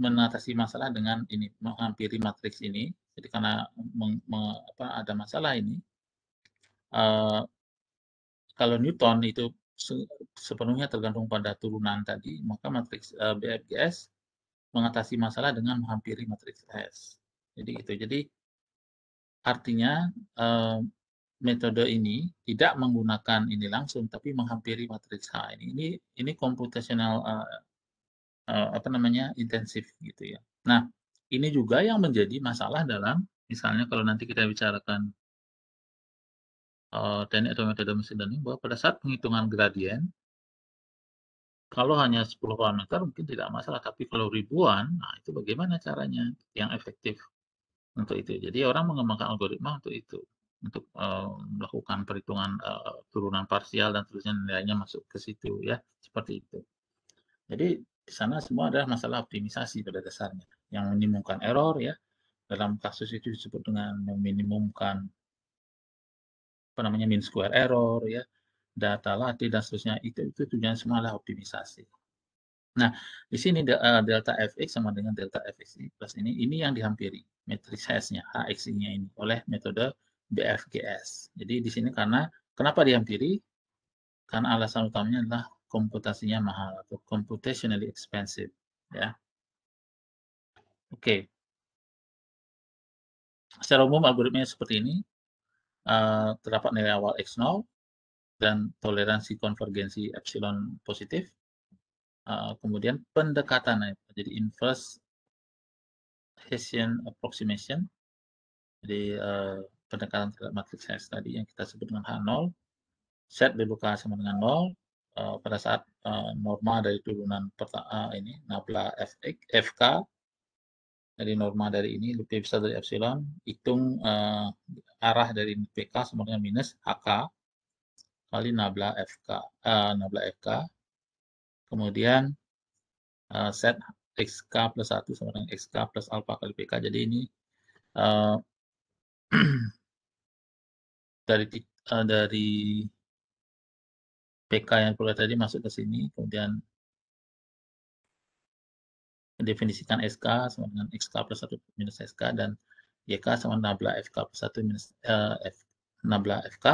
mengatasi masalah dengan ini, menghampiri matriks ini. Jadi karena ada masalah ini, kalau Newton itu sepenuhnya tergantung pada turunan tadi, maka matriks BFGS mengatasi masalah dengan menghampiri matriks S. Jadi itu. Jadi artinya metode ini tidak menggunakan ini langsung, tapi menghampiri matriks H ini. Ini computational apa namanya intensif gitu ya. Nah, ini juga yang menjadi masalah dalam misalnya kalau nanti kita bicarakan teknik atau metode mesin learning, bahwa pada saat penghitungan gradien, kalau hanya 10 parameter mungkin tidak masalah, tapi kalau ribuan, nah itu bagaimana caranya yang efektif untuk itu. Jadi orang mengembangkan algoritma untuk itu, untuk melakukan perhitungan turunan parsial dan seterusnya, nilainya masuk ke situ ya, seperti itu. Jadi di sana semua adalah masalah optimisasi pada dasarnya yang minimumkan error ya. Dalam kasus itu disebut dengan meminimumkan apa namanya mean square error ya, data latih dan seterusnya, itu tujuan semua adalah optimisasi. Nah, di sini delta fx sama dengan delta fxi plus ini yang dihampiri matriks Hess-nya, hxi-nya ini oleh metode BFGS. Jadi di sini karena kenapa dihampiri? Karena alasan utamanya adalah komputasinya mahal atau computationally expensive, ya. Oke. Secara umum algoritmanya seperti ini. Terdapat nilai awal x0 dan toleransi konvergensi epsilon positif. Kemudian pendekatan, jadi inverse Hessian approximation. Jadi pendekatan terhadap matriks Hess tadi yang kita sebut dengan H0, set BBK sama dengan 0 pada saat norma dari turunan ini nabla FK dari norma dari ini lebih besar dari epsilon, hitung arah dari PK sama dengan minus HK kali nabla FK, kemudian set XK plus 1 sama dengan XK plus alpha kali PK. Jadi ini dari PK yang keluar tadi masuk ke sini, kemudian mendefinisikan SK sama dengan XK plus 1 minus SK, dan YK sama nabla FK plus 1 minus nabla FK,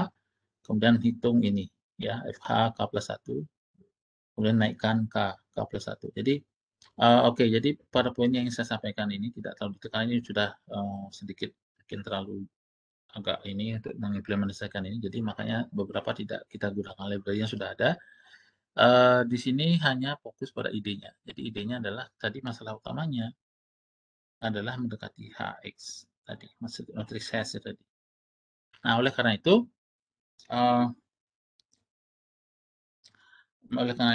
kemudian hitung ini ya, FH K plus 1, kemudian naikkan K plus 1. Jadi oke, jadi pada poin yang saya sampaikan ini tidak terlalu ditekan, ini sudah sedikit mungkin terlalu agak ini untuk mengimplementasikan ini, jadi makanya beberapa tidak kita gunakan library yang sudah ada. Di sini hanya fokus pada idenya. Jadi idenya adalah tadi masalah utamanya adalah mendekati HX tadi, matriks Hess tadi. Nah, oleh karena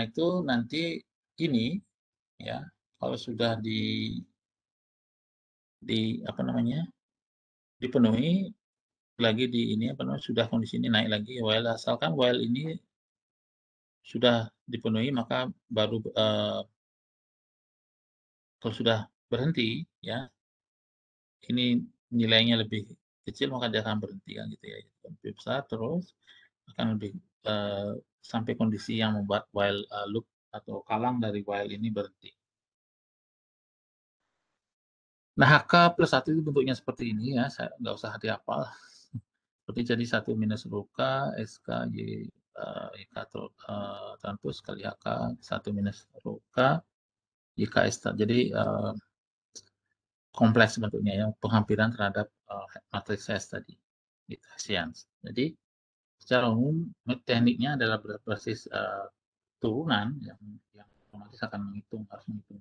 itu nanti ini ya, kalau sudah di apa namanya, dipenuhi lagi di ini apa namanya, sudah kondisi ini naik lagi while, asalkan while ini sudah dipenuhi, maka baru kalau sudah berhenti ya, ini nilainya lebih kecil maka dia akan berhenti kan gitu ya, lebih besar terus akan lebih sampai kondisi yang membuat while loop atau kalang dari while ini berhenti. Nah, HK plus 1 itu bentuknya seperti ini ya, saya nggak usah dihafal. Seperti jadi 1 minus rho K, SK, Y, YK transpose kali HK 1 minus rho K YKS. Jadi kompleks bentuknya ya, penghampiran terhadap matriks S tadi gitu, Hessians. Jadi secara umum tekniknya adalah berbasis turunan yang otomatis akan harus menghitung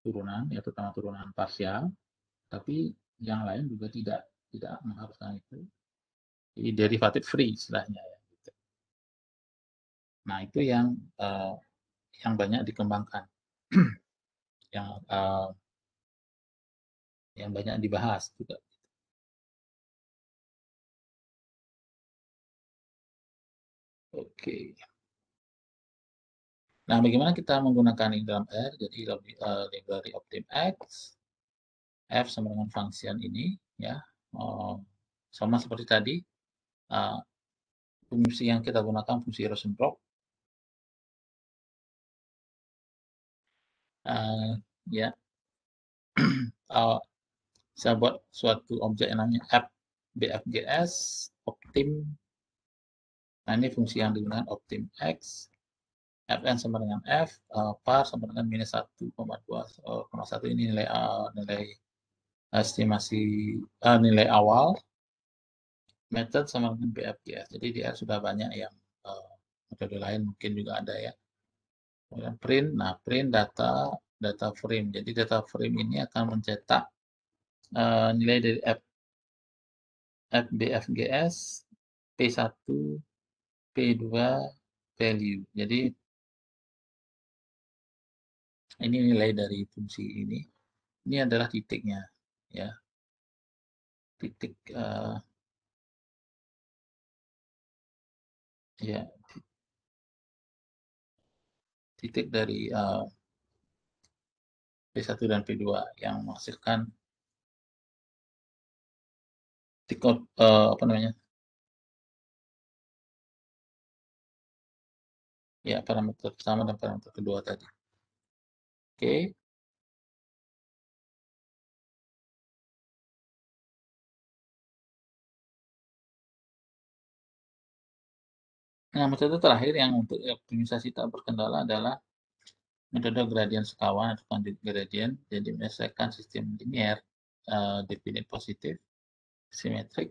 turunan ya, terutama turunan parsial, tapi yang lain juga tidak mengharuskan itu. Jadi derivative free istilahnya ya. Nah, itu yang banyak dikembangkan, yang banyak dibahas juga. Oke. Nah, bagaimana kita menggunakan ini dalam R? Jadi library OptimX, F sama dengan function ini ya, sama seperti tadi. Fungsi yang kita gunakan fungsi Rosenbrock ya. Saya buat suatu objek yang namanya app BFGS Optim. Nah, ini fungsi yang digunakan Optim X. Fn sama dengan F, par sama dengan minus 1,2,1, ini nilai estimasi nilai awal. Method sama dengan BFGS. Jadi dia sudah banyak yang metode lain mungkin juga ada ya. Kemudian print. Nah, print data frame. Jadi data frame ini akan mencetak nilai dari FBFGS P1, P2, value. Jadi ini nilai dari fungsi ini. Ini adalah titiknya ya. Titik ya, titik dari P1 dan P2 yang menghasilkan titik apa namanya ya, parameter pertama dan parameter kedua tadi. Oke. Nah, metode terakhir yang untuk optimisasi tak berkendala adalah metode gradien sekawan atau conjugate gradient. Jadi menyelesaikan sistem linear definite positif simetrik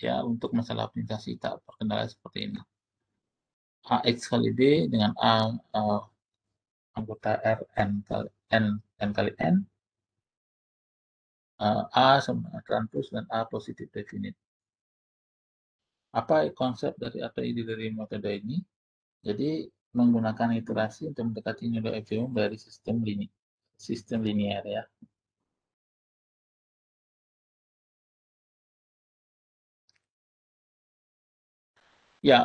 ya, untuk masalah optimisasi tak berkendala seperti ini. AX kali B dengan A anggota R N kali N, A sama transpose dan A positif definite. Apa konsep dari atau ide dari metode ini? Jadi menggunakan iterasi untuk mendekati nilai optimum dari sistem linear ya. Ya,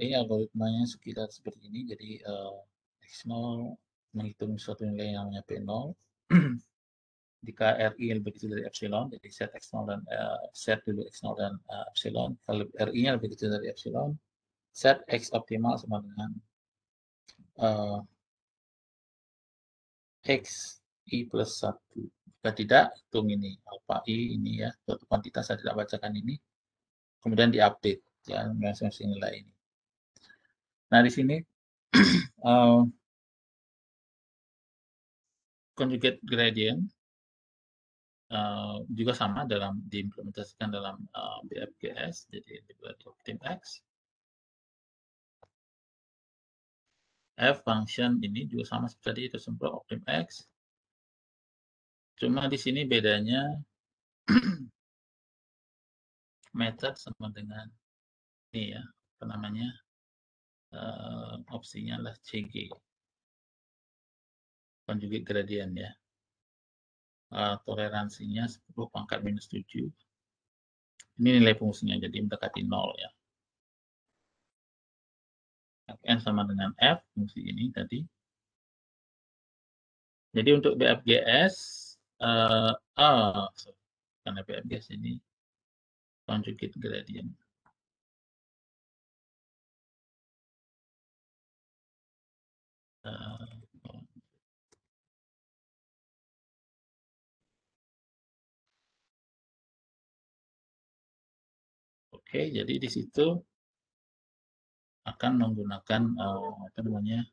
ini algoritmanya sekitar seperti ini. Jadi X0 menghitung suatu nilai yang namanya P0. Jika RI yang lebih kecil dari epsilon, jadi set X0 dan set dulu X0 dan epsilon. Kalau RI-nya lebih kecil dari epsilon, set X optimal sama dengan X I plus 1. Jika tidak, hitung ini alpha I ini ya, suatu kuantitas saya tidak bacakan ini, kemudian diupdate ya menghasilkan nilai ini. Nah di sini conjugate gradient juga sama dalam diimplementasikan dalam BFGS, jadi dibuat optim X. F function ini juga sama seperti tadi, itu semprot optim X. Cuma di sini bedanya method sama dengan ini ya, apa namanya, opsinya adalah CG, conjugate gradient ya, toleransinya 10⁻⁷. Ini nilai fungsinya jadi mendekati 0 ya. N sama dengan F fungsi ini tadi. Jadi untuk BFGS karena BFGS ini conjugate gradient. Oke, jadi di situ akan menggunakan apa namanya,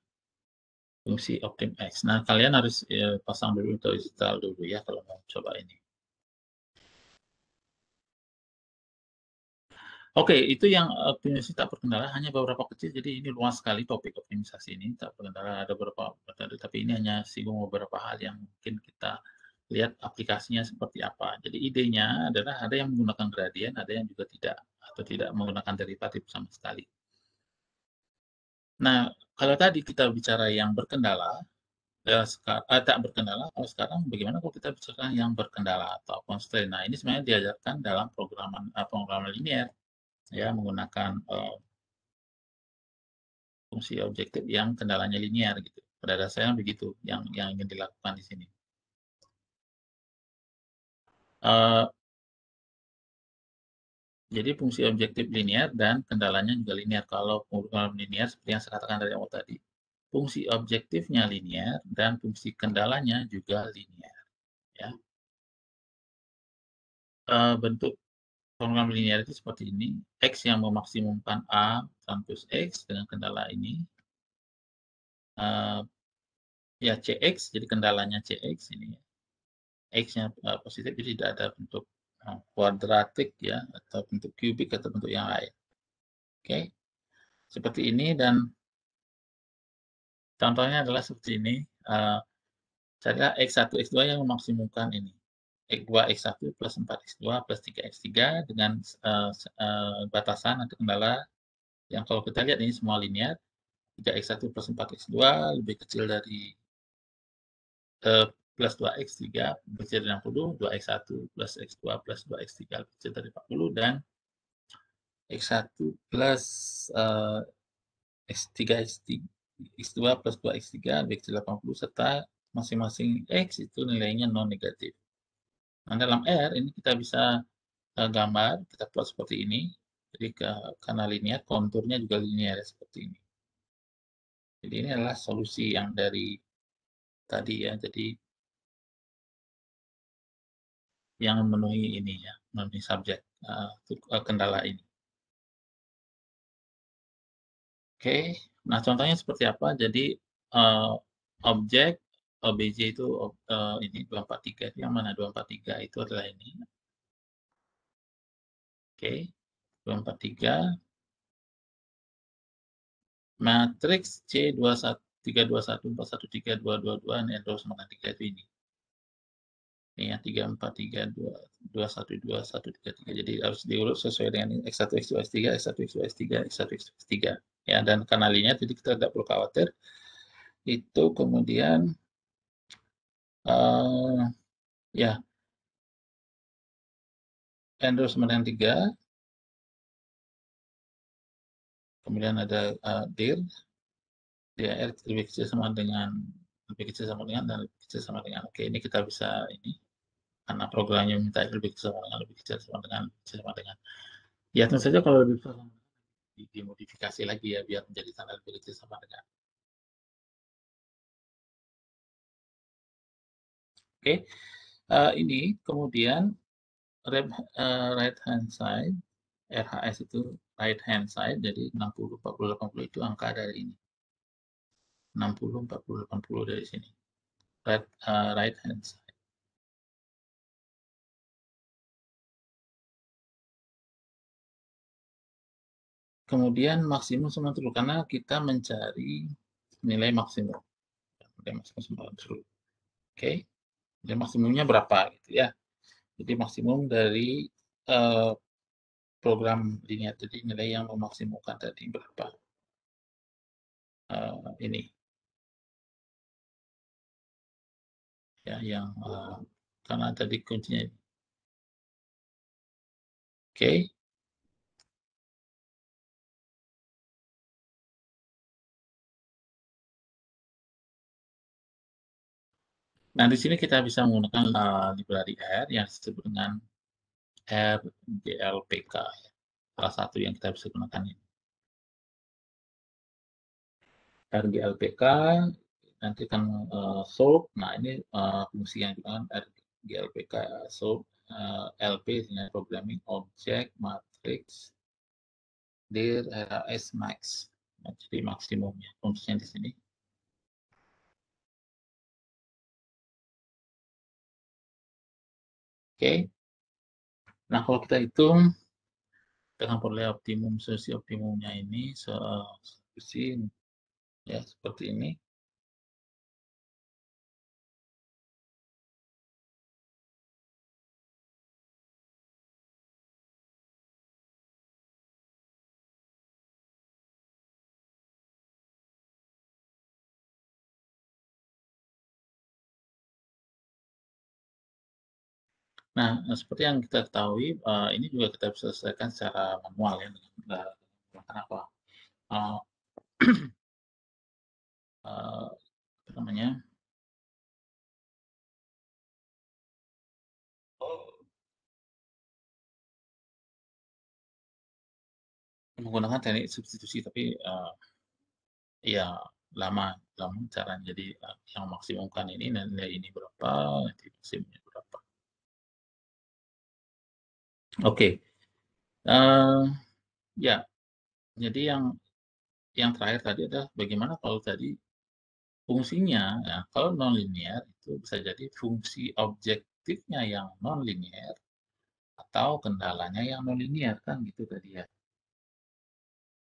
fungsi optim X. Nah, kalian harus pasang dulu atau install dulu ya kalau mau coba ini. Oke, itu yang optimisasi tak berkendala, hanya beberapa kecil, jadi ini luas sekali topik optimisasi ini, tak berkendala ada beberapa, tapi ini hanya singgung beberapa hal yang mungkin kita lihat aplikasinya seperti apa. Jadi idenya adalah ada yang menggunakan gradien, ada yang juga tidak, atau tidak menggunakan derivatif sama sekali. Nah, kalau tadi kita bicara yang berkendala, tak berkendala, kalau sekarang bagaimana kalau kita bicara yang berkendala atau constraint. Nah, ini sebenarnya diajarkan dalam pemrograman linier, ya, menggunakan fungsi objektif yang kendalanya linier gitu. Pada dasarnya begitu yang ingin dilakukan di sini. Jadi fungsi objektif linier dan kendalanya juga linier. Kalau pemrograman linier seperti yang saya katakan dari awal tadi, fungsi objektifnya linier dan fungsi kendalanya juga linier ya. Bentuk pemrograman linier itu seperti ini, X yang memaksimumkan A transpose X dengan kendala ini ya CX, jadi kendalanya CX ini ya. X-nya positif, jadi tidak ada bentuk kuadratik ya, atau bentuk kubik atau bentuk yang lain. Oke, seperti ini, dan contohnya adalah seperti ini. Carilah X1, X2 yang memaksimumkan ini. X2, X1 plus 4X2 plus 3X3 dengan batasan atau kendala yang kalau kita lihat ini semua linear. 3X1 plus 4X2 lebih kecil dari plus 2x3 lebih kecil dari 60, 2x1 plus x2 plus 2x3 lebih kecil dari 40, dan x1 plus x2 plus 2x3 lebih kecil dari 80, serta masing-masing x itu nilainya non-negatif. Nah, dalam R ini kita bisa gambar, kita plot seperti ini. Jadi karena linear, konturnya juga linear seperti ini. Jadi ini adalah solusi yang dari tadi ya, jadi yang memenuhi ini ya, memenuhi subjek kendala ini. Oke, nah contohnya seperti apa? Jadi objek OBJ itu ini 243, itu yang mana 243 itu adalah ini. Oke, 243 matriks C321 413 222 dan N2 sama 3 itu ini. Ini yang 343 221 213. Jadi harus diurut sesuai dengan X1 X2 X3 X1 X2 X3 X1 X2 X3 ya, dan kanalnya jadi kita tidak perlu khawatir. Itu kemudian ya N2 sama 3. Kemudian ada dir DAR lebih kecil sama dengan dan lebih kecil sama dengan. Oke, ini kita bisa ini karena programnya minta lebih kecil sama dengan, lebih kecil sama dengan, lebih kecil sama dengan. Ya tentu saja kalau lebih besar dimodifikasi lagi ya biar menjadi standarability sama dengan. Oke, ini kemudian right hand side, RHS itu right hand side, jadi 60, 40, 80 itu angka dari ini. 60, 40, 80 dari sini. Right hand side. Kemudian maksimum 90 karena kita mencari nilai maksimum. Nilai maksimum 90. Oke. Jadi maksimumnya berapa gitu ya. Jadi maksimum dari program linear, jadi nilai yang memaksimumkan tadi berapa. Ini. Ya, yang karena tadi kuncinya ini. Oke. Nah, di sini kita bisa menggunakan library R yang disebut dengan RGLPK. Salah satu yang kita bisa gunakan ini. RGLPK nanti kan solve. Nah, ini fungsi yang digunakan RGLPK solve LP dengan programming object matrix dir RHS max. Nah, jadi maksimumnya fungsinya di sini. Oke, nah kalau kita hitung dengan peroleh optimum solusi optimumnya ini solusi ya seperti ini. Nah, seperti yang kita ketahui, ini juga kita bisa selesaikan secara manual ya, dengan apa apa namanya menggunakan teknik substitusi, tapi ya lama caranya. Jadi yang maksimumkan ini nilai ini berapa, nanti maksimumnya berapa. Oke, ya. Jadi yang terakhir tadi adalah bagaimana kalau tadi fungsinya, ya, kalau nonlinear itu bisa jadi fungsi objektifnya yang nonlinear atau kendalanya yang nonlinear kan gitu tadi ya.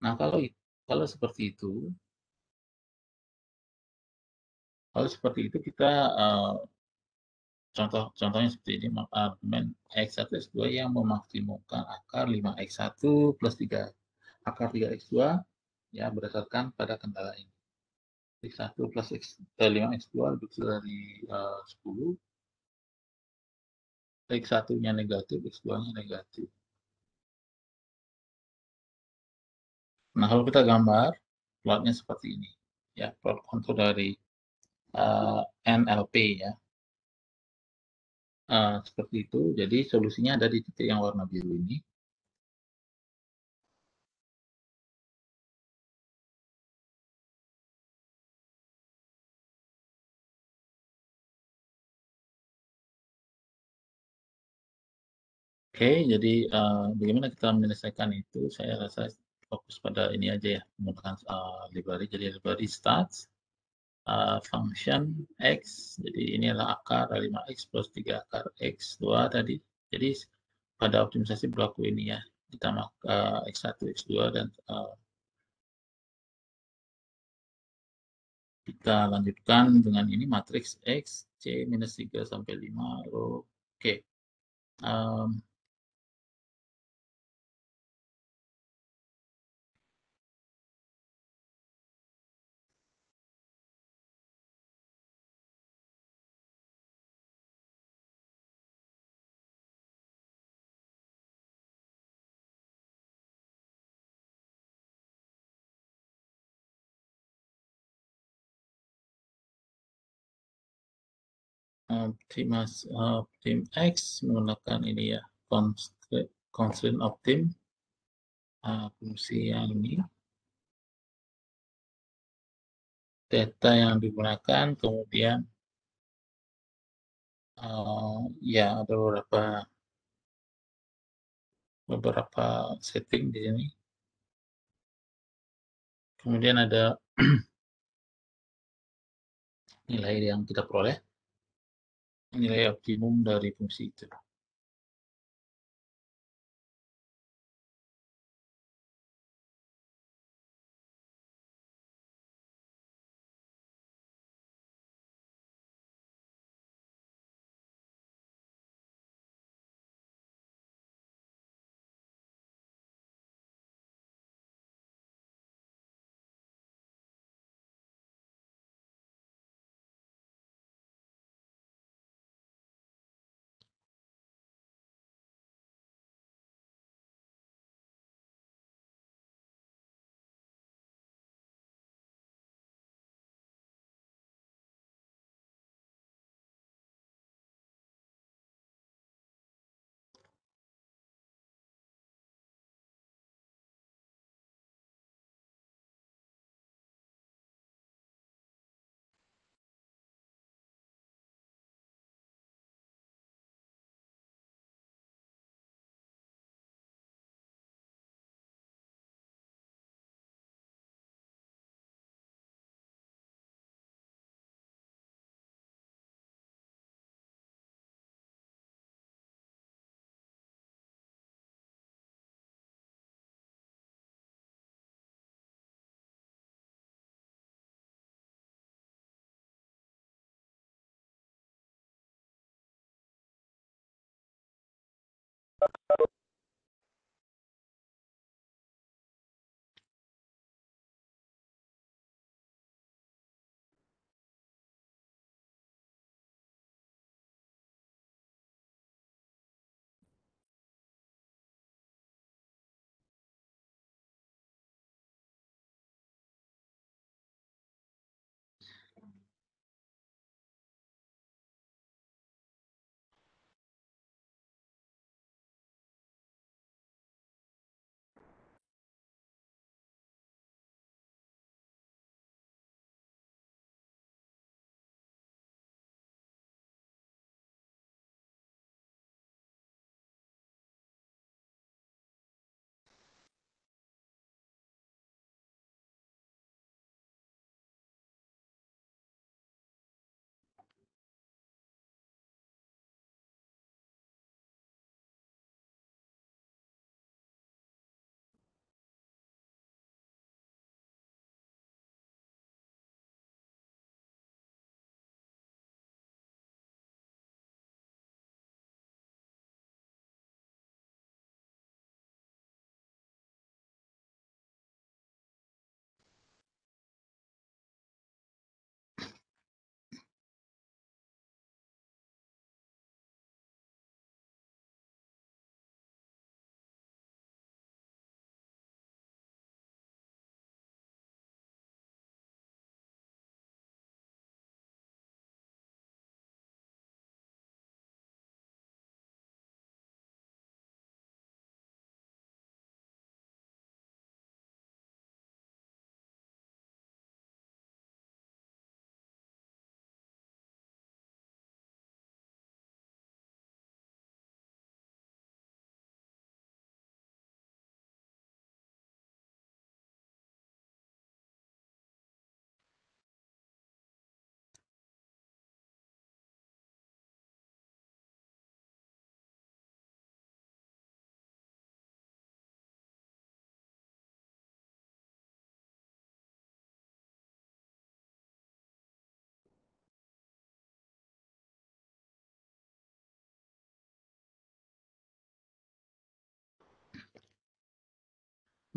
Nah kalau seperti itu, kita contohnya seperti ini, argumen X1, X2 yang memaksimumkan akar 5X1 plus 3 akar 3X2 ya berdasarkan pada kendala ini. X1 plus 5X2 lebih besar dari 10. X1-nya negatif, X2-nya negatif. Nah, kalau kita gambar, plotnya seperti ini. Ya, plot kontur dari NLP ya. Seperti itu, jadi solusinya ada di titik yang warna biru ini. Oke, jadi bagaimana kita menyelesaikan itu, saya rasa fokus pada ini aja ya, menggunakan library. Jadi library starts function X, jadi ini adalah akar 5X plus 3 akar X2 tadi. Jadi pada optimisasi berlaku ini ya, ditambah X1, X2 dan kita lanjutkan dengan ini matriks X, C minus 3 sampai 5, row. Oke. Optim X menggunakan ini ya, constraint optim fungsi yang ini, data yang digunakan, kemudian ya ada beberapa setting di sini, kemudian ada nilai yang kita peroleh, nilai optimum dari fungsi itu.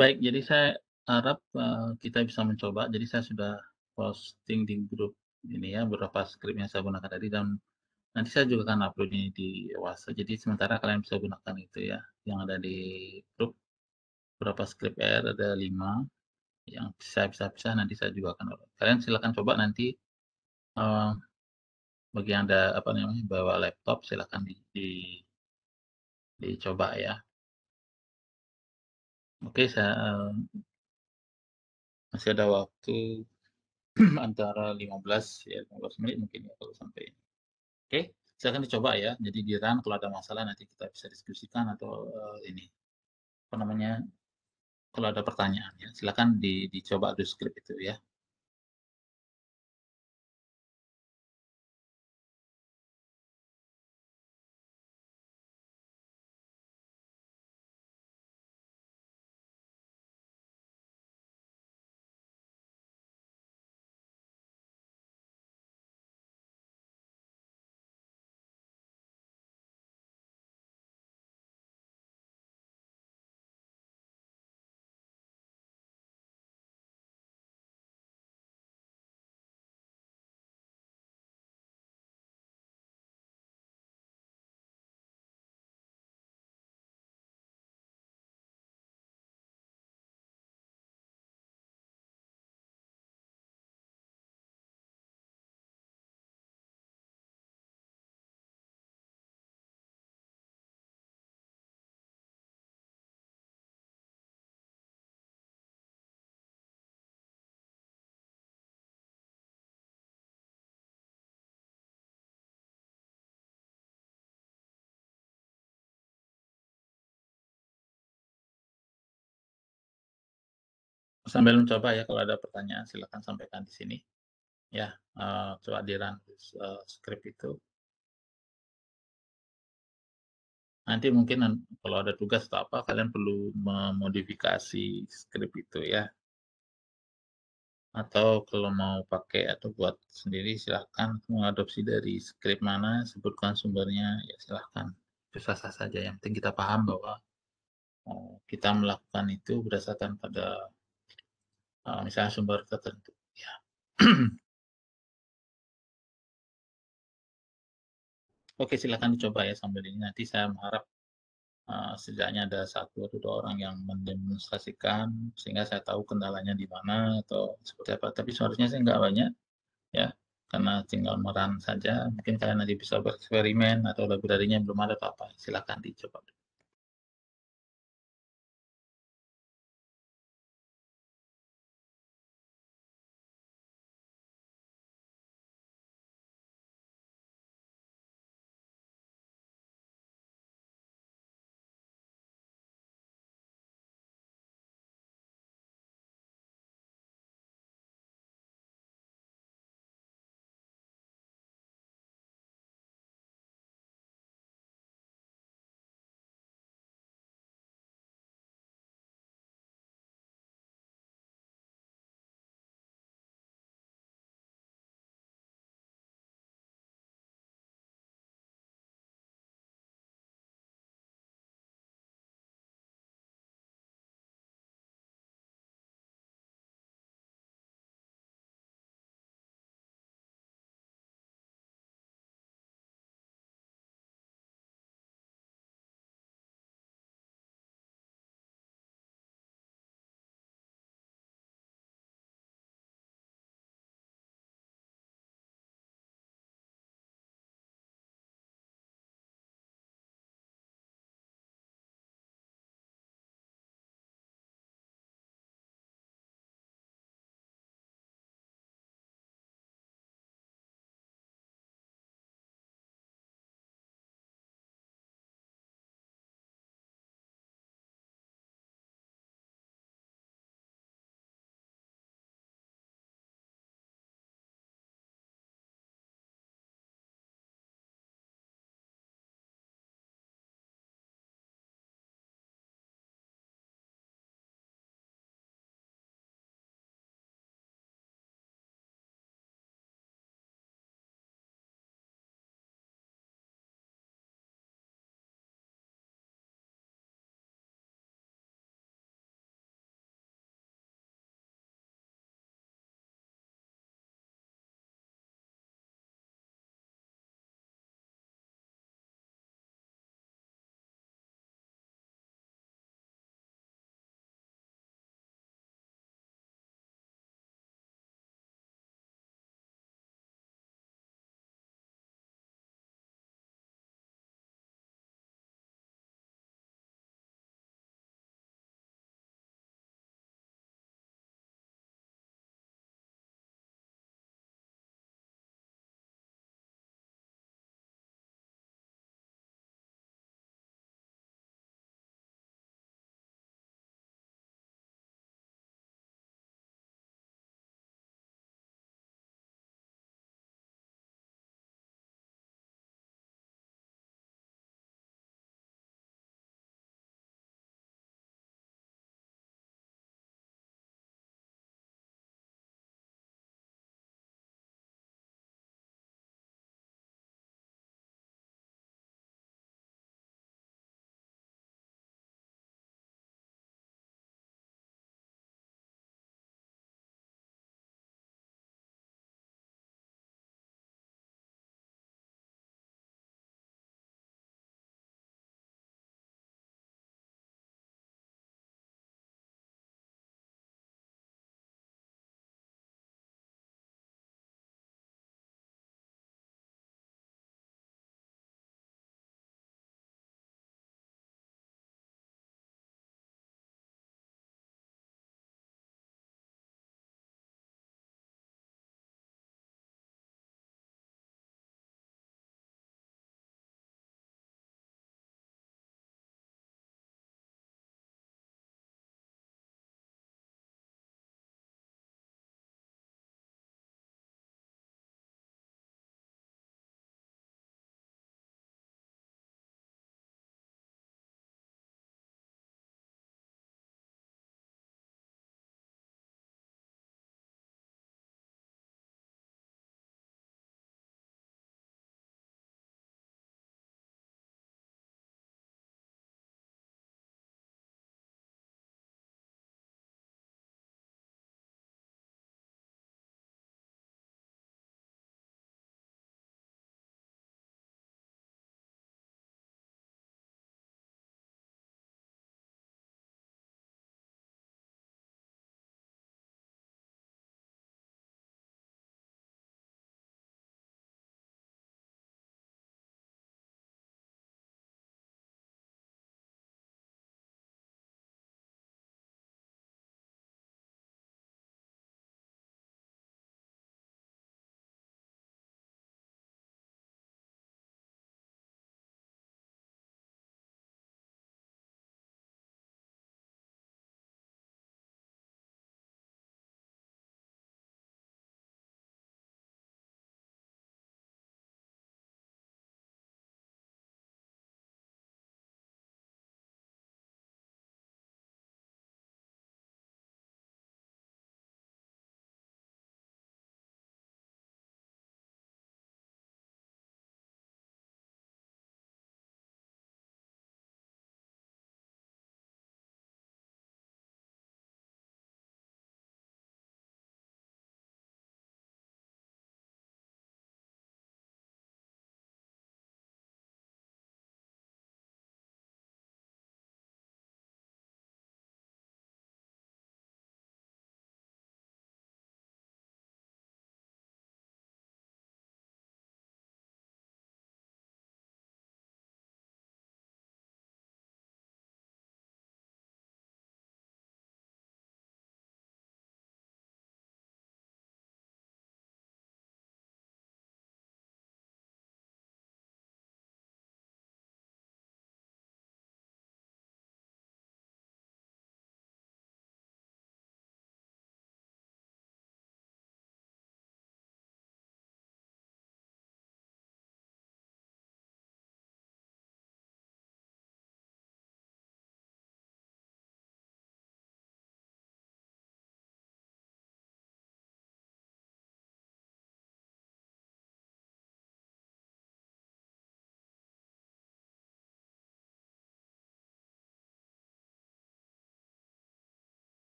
Baik, jadi saya harap kita bisa mencoba. Jadi saya sudah posting di grup ini ya, beberapa script yang saya gunakan tadi, dan nanti saya juga akan upload ini di WhatsApp. Jadi sementara kalian bisa gunakan itu ya, yang ada di grup. Beberapa script R, ada 5, yang saya bisa-bisa nanti saya juga akan upload. Kalian silakan coba nanti, bagi yang ada apa namanya bawa laptop, silakan dicoba ya. Oke, saya masih ada waktu antara 15 menit mungkin ya kalau sampai ini. Oke, silakan dicoba ya. Jadi di run kalau ada masalah nanti kita bisa diskusikan atau ini apa namanya kalau ada pertanyaan ya. Silakan dicoba di script itu ya. Sambil mencoba ya, kalau ada pertanyaan silakan sampaikan di sini ya. Coba di run script itu nanti mungkin kalau ada tugas atau apa kalian perlu memodifikasi script itu ya, atau kalau mau pakai atau buat sendiri silahkan mengadopsi dari script mana, sebutkan sumbernya ya, silahkan sah-sah saja, yang penting kita paham bahwa kita melakukan itu berdasarkan pada misalnya sumber tertentu ya. Oke, silakan dicoba ya sambil ini. Nanti saya mengharap setidaknya ada satu atau dua orang yang mendemonstrasikan sehingga saya tahu kendalanya di mana atau seperti apa. Tapi seharusnya saya nggak banyak ya, karena tinggal meran saja. Mungkin kalian nanti bisa bereksperimen atau library-nya belum ada apa-apa, silakan dicoba.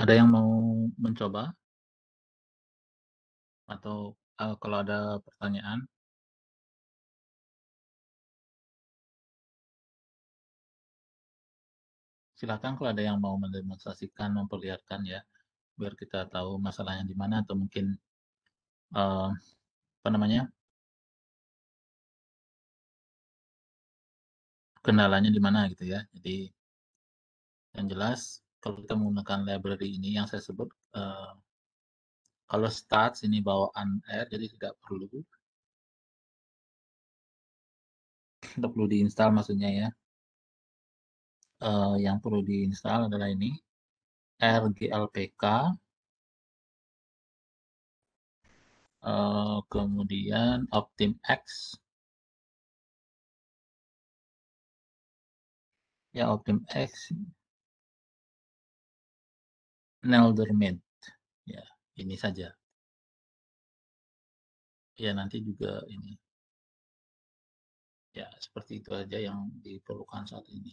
Ada yang mau mencoba? Atau kalau ada pertanyaan? Silahkan kalau ada yang mau mendemonstrasikan, memperlihatkan ya, biar kita tahu masalahnya di mana atau mungkin apa namanya, kendalanya di mana gitu ya. Jadi yang jelas kalau kita menggunakan library ini yang saya sebut, kalau stats ini bawaan R, jadi tidak perlu diinstal maksudnya ya. Yang perlu diinstal adalah ini rglpk, kemudian optimx. Ya, optimx, Nelder-Mead. Ya, ini saja. Ya, nanti juga ini. Ya, seperti itu aja yang diperlukan saat ini.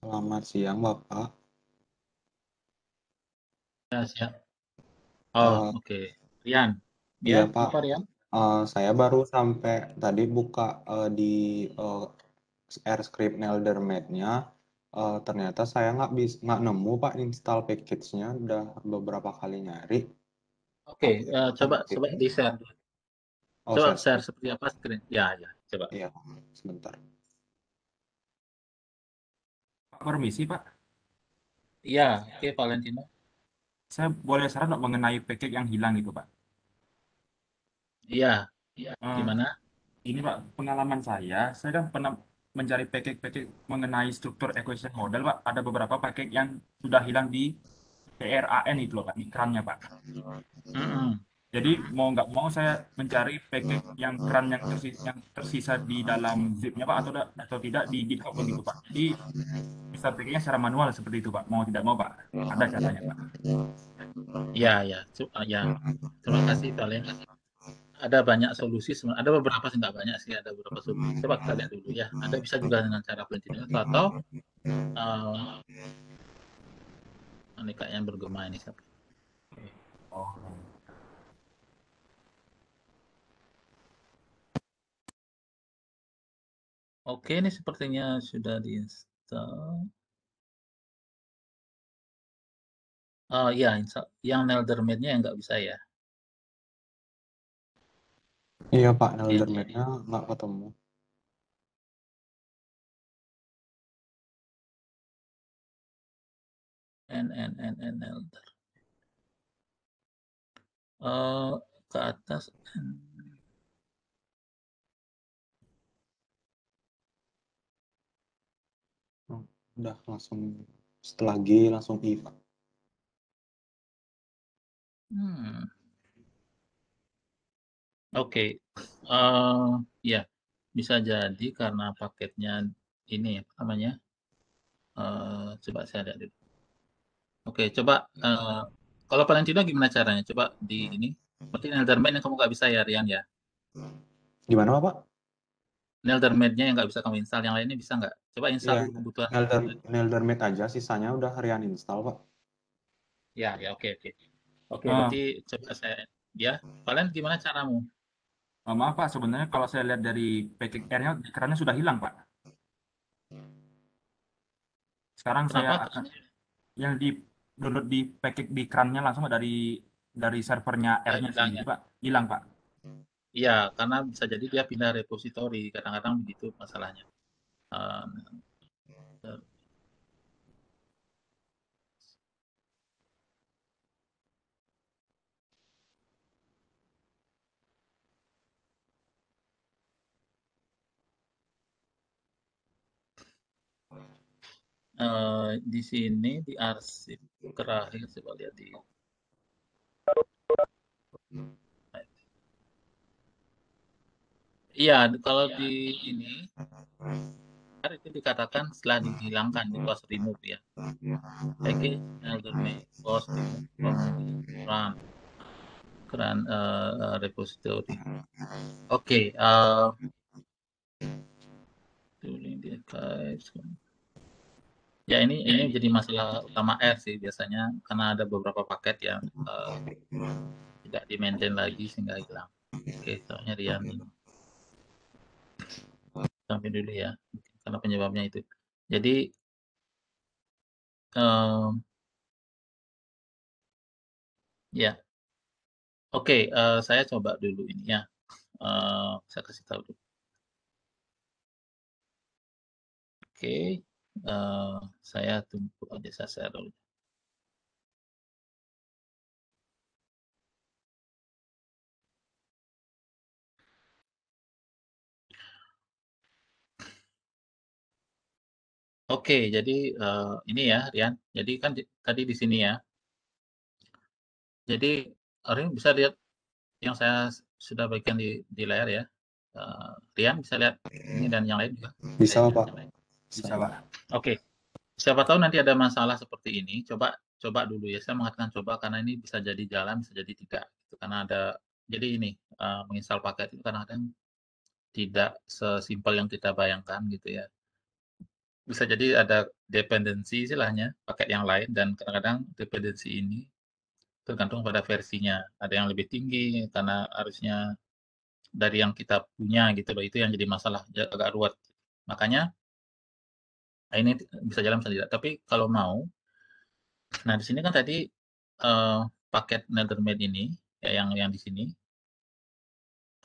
Selamat siang, Bapak. Ya, siap. Oh, oke. Rian. Iya, Pak. Bapak Rian? Saya baru sampai tadi buka di R-script Nelder-Mead-nya. Ternyata saya nggak nemu, Pak, install package-nya. Udah beberapa kali nyari. Oke, coba di-share. Oh, coba share seperti apa screen. Ya, coba. Iya, sebentar. Permisi, Pak. Iya, oke, Pak Valentino. Saya boleh saran mengenai paket yang hilang itu, Pak? Iya. Gimana? Ini, Pak, pengalaman saya kan pernah mencari paket-paket mengenai struktur equation model, Pak. Ada beberapa paket yang sudah hilang di PRAN itu loh, Pak, ikrannya, Pak. Jadi mau nggak mau saya mencari package yang CRUN yang tersisa di dalam zipnya Pak, atau tidak di GitHub begitu Pak. Jadi bisa pakainya secara manual seperti itu Pak. Mau tidak mau Pak, ada caranya Pak. Ya ya ya. Terima kasih kalian. Ada banyak solusi sebenarnya. Ada beberapa sih, nggak banyak sih. Ada beberapa solusi. Coba kita lihat dulu ya. Ada bisa juga dengan cara penelitian atau ini kayaknya bergema ini siapa? Oh. Oke, ini sepertinya sudah diinstal. Oh ya, yang Nelder-Mead-nya yang nggak bisa ya? Iya Pak, Nelder-Mead-nya nggak ketemu. Nelder. Ke atas. Udah langsung setelah G langsung I Pak. Oke. Ya bisa jadi karena paketnya ini apa namanya, coba saya lihat dulu. Oke, coba kalau Valentino gimana caranya, coba di ini berarti Nelder-Mead yang kamu nggak bisa ya Rian ya, gimana Pak? Nelder-Mead-nya yang nggak bisa kamu install, yang lainnya bisa nggak? Coba install ya, kebutuhan. Nelder-Mead aja, sisanya udah Rian install Pak. Ya, ya oke. Nanti coba saya, ya. Valen, gimana caramu? Maaf Pak, sebenarnya kalau saya lihat dari package R-nya, kerannya sudah hilang Pak. Sekarang kenapa? Saya akan yang di download di package di kerannya langsung dari servernya R-nya sendiri Pak, hilang Pak. Iya, karena bisa jadi dia pindah repositori, kadang-kadang begitu masalahnya. Di sini di arsip terakhir coba lihat di. Iya, kalau di ini itu dikatakan setelah dihilangkan di post remove ya. Package Nelder-Mead post run CRUN repository. Oke, tooling di archives. Ya ini jadi masalah utama R sih biasanya karena ada beberapa paket yang tidak di maintain lagi sehingga hilang. Oke, soalnya Rian sampai dulu ya karena penyebabnya itu. Jadi ya oke, saya coba dulu ini ya, saya kasih tahu dulu. Oke, saya tunggu aja, saya share dulu. Oke, jadi ini ya Rian. Jadi kan tadi di sini ya. Jadi Rian bisa lihat yang saya sudah bagikan di layar ya. Rian bisa lihat ini dan yang lain juga. Bisa Pak. Bisa Pak. Oke. Siapa tahu nanti ada masalah seperti ini. Coba dulu ya. Saya mengatakan coba karena ini bisa jadi jalan, bisa jadi tidak. Karena ada. Jadi ini menginstal paket itu kadang-kadang tidak sesimpel yang kita bayangkan gitu ya. Bisa jadi ada dependensi istilahnya paket yang lain, dan kadang-kadang dependensi ini tergantung pada versinya, ada yang lebih tinggi karena harusnya dari yang kita punya gitu loh, itu yang jadi masalah, agak ruwet. Makanya ini bisa jalan bisa tidak, tapi kalau mau, nah di sini kan tadi paket Nelder-Mead ini ya, yang di sini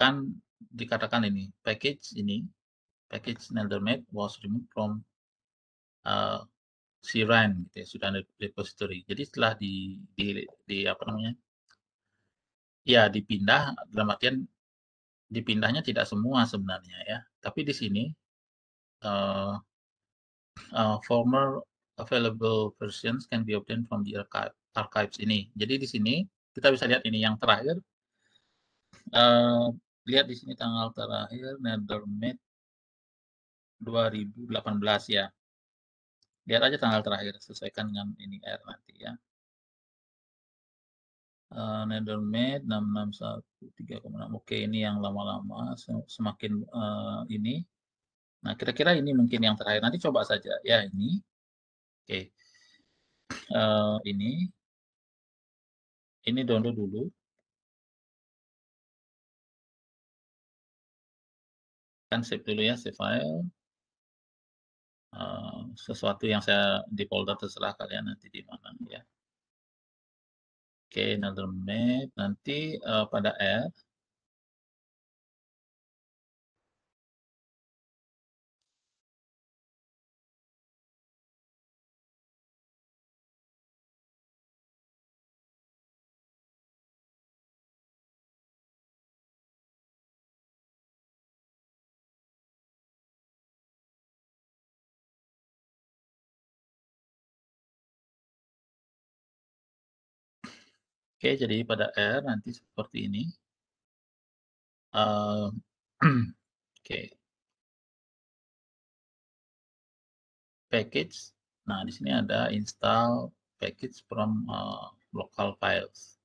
kan dikatakan ini package Nelder-Mead was removed from CRUN gitu ya, sudah repository. Jadi setelah di apa namanya ya, dipindah, dalam artian dipindahnya tidak semua sebenarnya ya, tapi di sini former available versions can be obtained from the archives ini. Jadi di sini kita bisa lihat ini yang terakhir Lihat di sini tanggal terakhir Nelder-Mead 2018 ya. Lihat aja tanggal terakhir, sesuaikan dengan ini R nanti ya. Nelder-Mead 661 3,6. Oke, ini yang lama-lama semakin ini. Nah, kira-kira ini mungkin yang terakhir. Nanti coba saja ya ini. Oke. Ini download dulu. Kan save dulu ya, save file. Sesuatu yang saya di folder terserah kalian nanti di mana ya. Oke, Nelder-Mead nanti pada R. Oke, jadi pada R nanti seperti ini. Oke. Package. Nah, di sini ada install package from local files.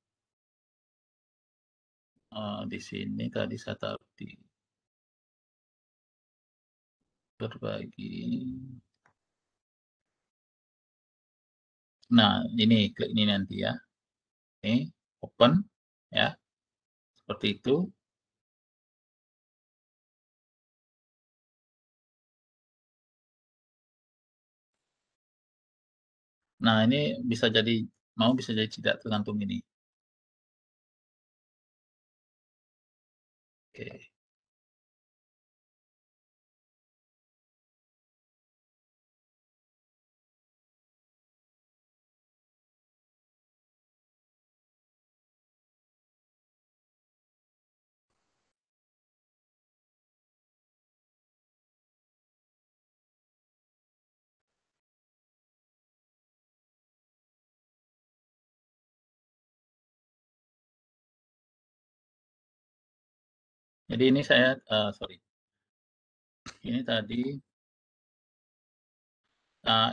Di sini tadi saya taruh di berbagi. Nah, ini klik ini nanti ya. Ini open ya, seperti itu. Nah, ini bisa jadi mau, bisa jadi tidak, tergantung ini. Oke. Jadi ini saya, sorry, ini tadi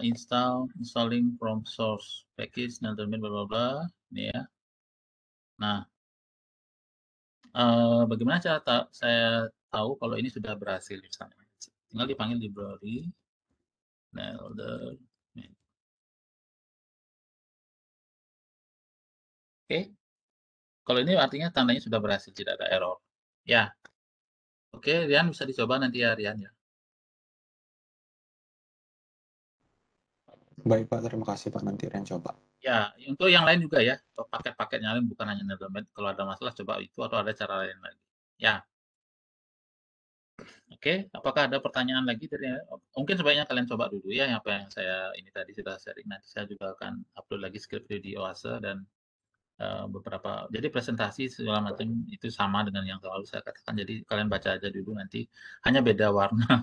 installing from source package Nelder-Mead bla bla bla ini ya. Nah, bagaimana cara saya tahu kalau ini sudah berhasil? Misalnya, tinggal dipanggil library Nelder-Mead. Oke, kalau ini artinya tandanya sudah berhasil, tidak ada error. Ya, oke, Rian bisa dicoba nanti ya, Rian ya. Baik Pak, terima kasih Pak, nanti Rian coba. Ya, untuk yang lain juga ya, paket-paketnya lain bukan hanya Nelder-Mead. Kalau ada masalah coba itu atau ada cara lain lagi. Ya, oke. Apakah ada pertanyaan lagi dari? Mungkin sebaiknya kalian coba dulu ya, apa yang saya ini tadi sudah sharing. Nanti saya juga akan upload lagi script di OASE dan beberapa, jadi presentasi segala macam itu sama dengan yang selalu saya katakan. Jadi kalian baca aja dulu, nanti hanya beda warna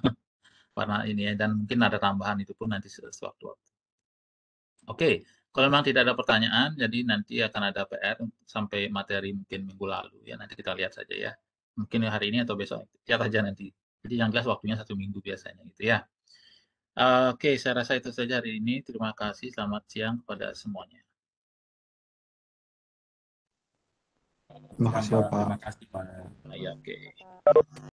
warna ini ya, dan mungkin ada tambahan itu pun nanti sewaktu-waktu. Oke, kalau memang tidak ada pertanyaan, jadi nanti akan ada PR sampai materi mungkin minggu lalu ya, nanti kita lihat saja ya, mungkin hari ini atau besok lihat aja nanti. Jadi yang jelas waktunya 1 minggu biasanya gitu ya. Oke, saya rasa itu saja hari ini. Terima kasih, selamat siang kepada semuanya. Terima kasih Pak. Terima kasih Pak. Ya, oke.